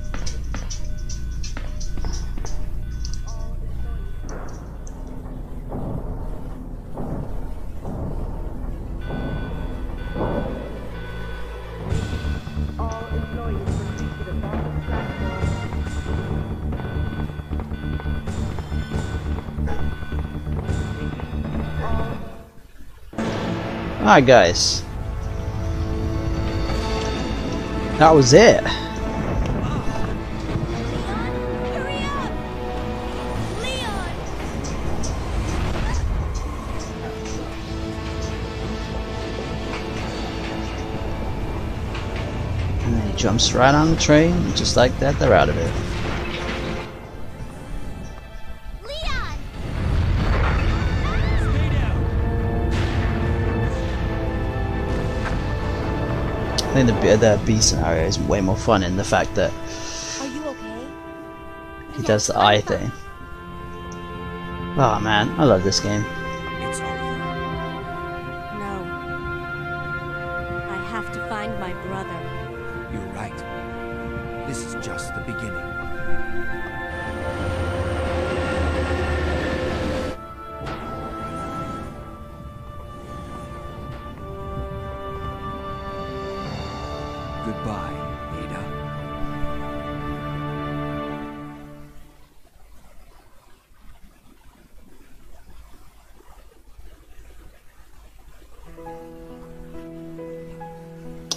Alright guys, that was it. Jumps right on the train, and just like that, they're out of it. Leon! I think the B scenario is way more fun in the fact that he does the eye thing. Oh man, I love this game. Goodbye, Ada.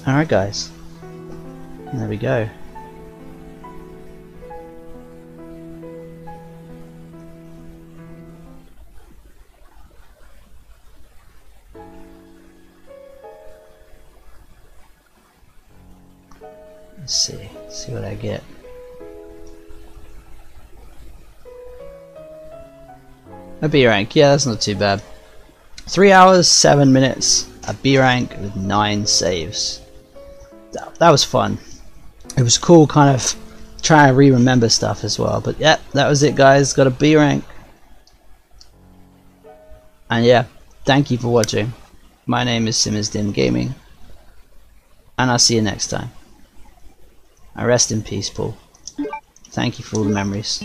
Alright guys, there we go. See what I get. A B rank, yeah, that's not too bad. 3 hours, 7 minutes, a B rank with 9 saves. That was fun. It was cool kind of trying to re-remember stuff as well, but yeah, that was it guys, got a B rank. And yeah, thank you for watching. My name is Simisdim Gaming, and I'll see you next time. I rest in peace, Paul. Thank you for all the memories.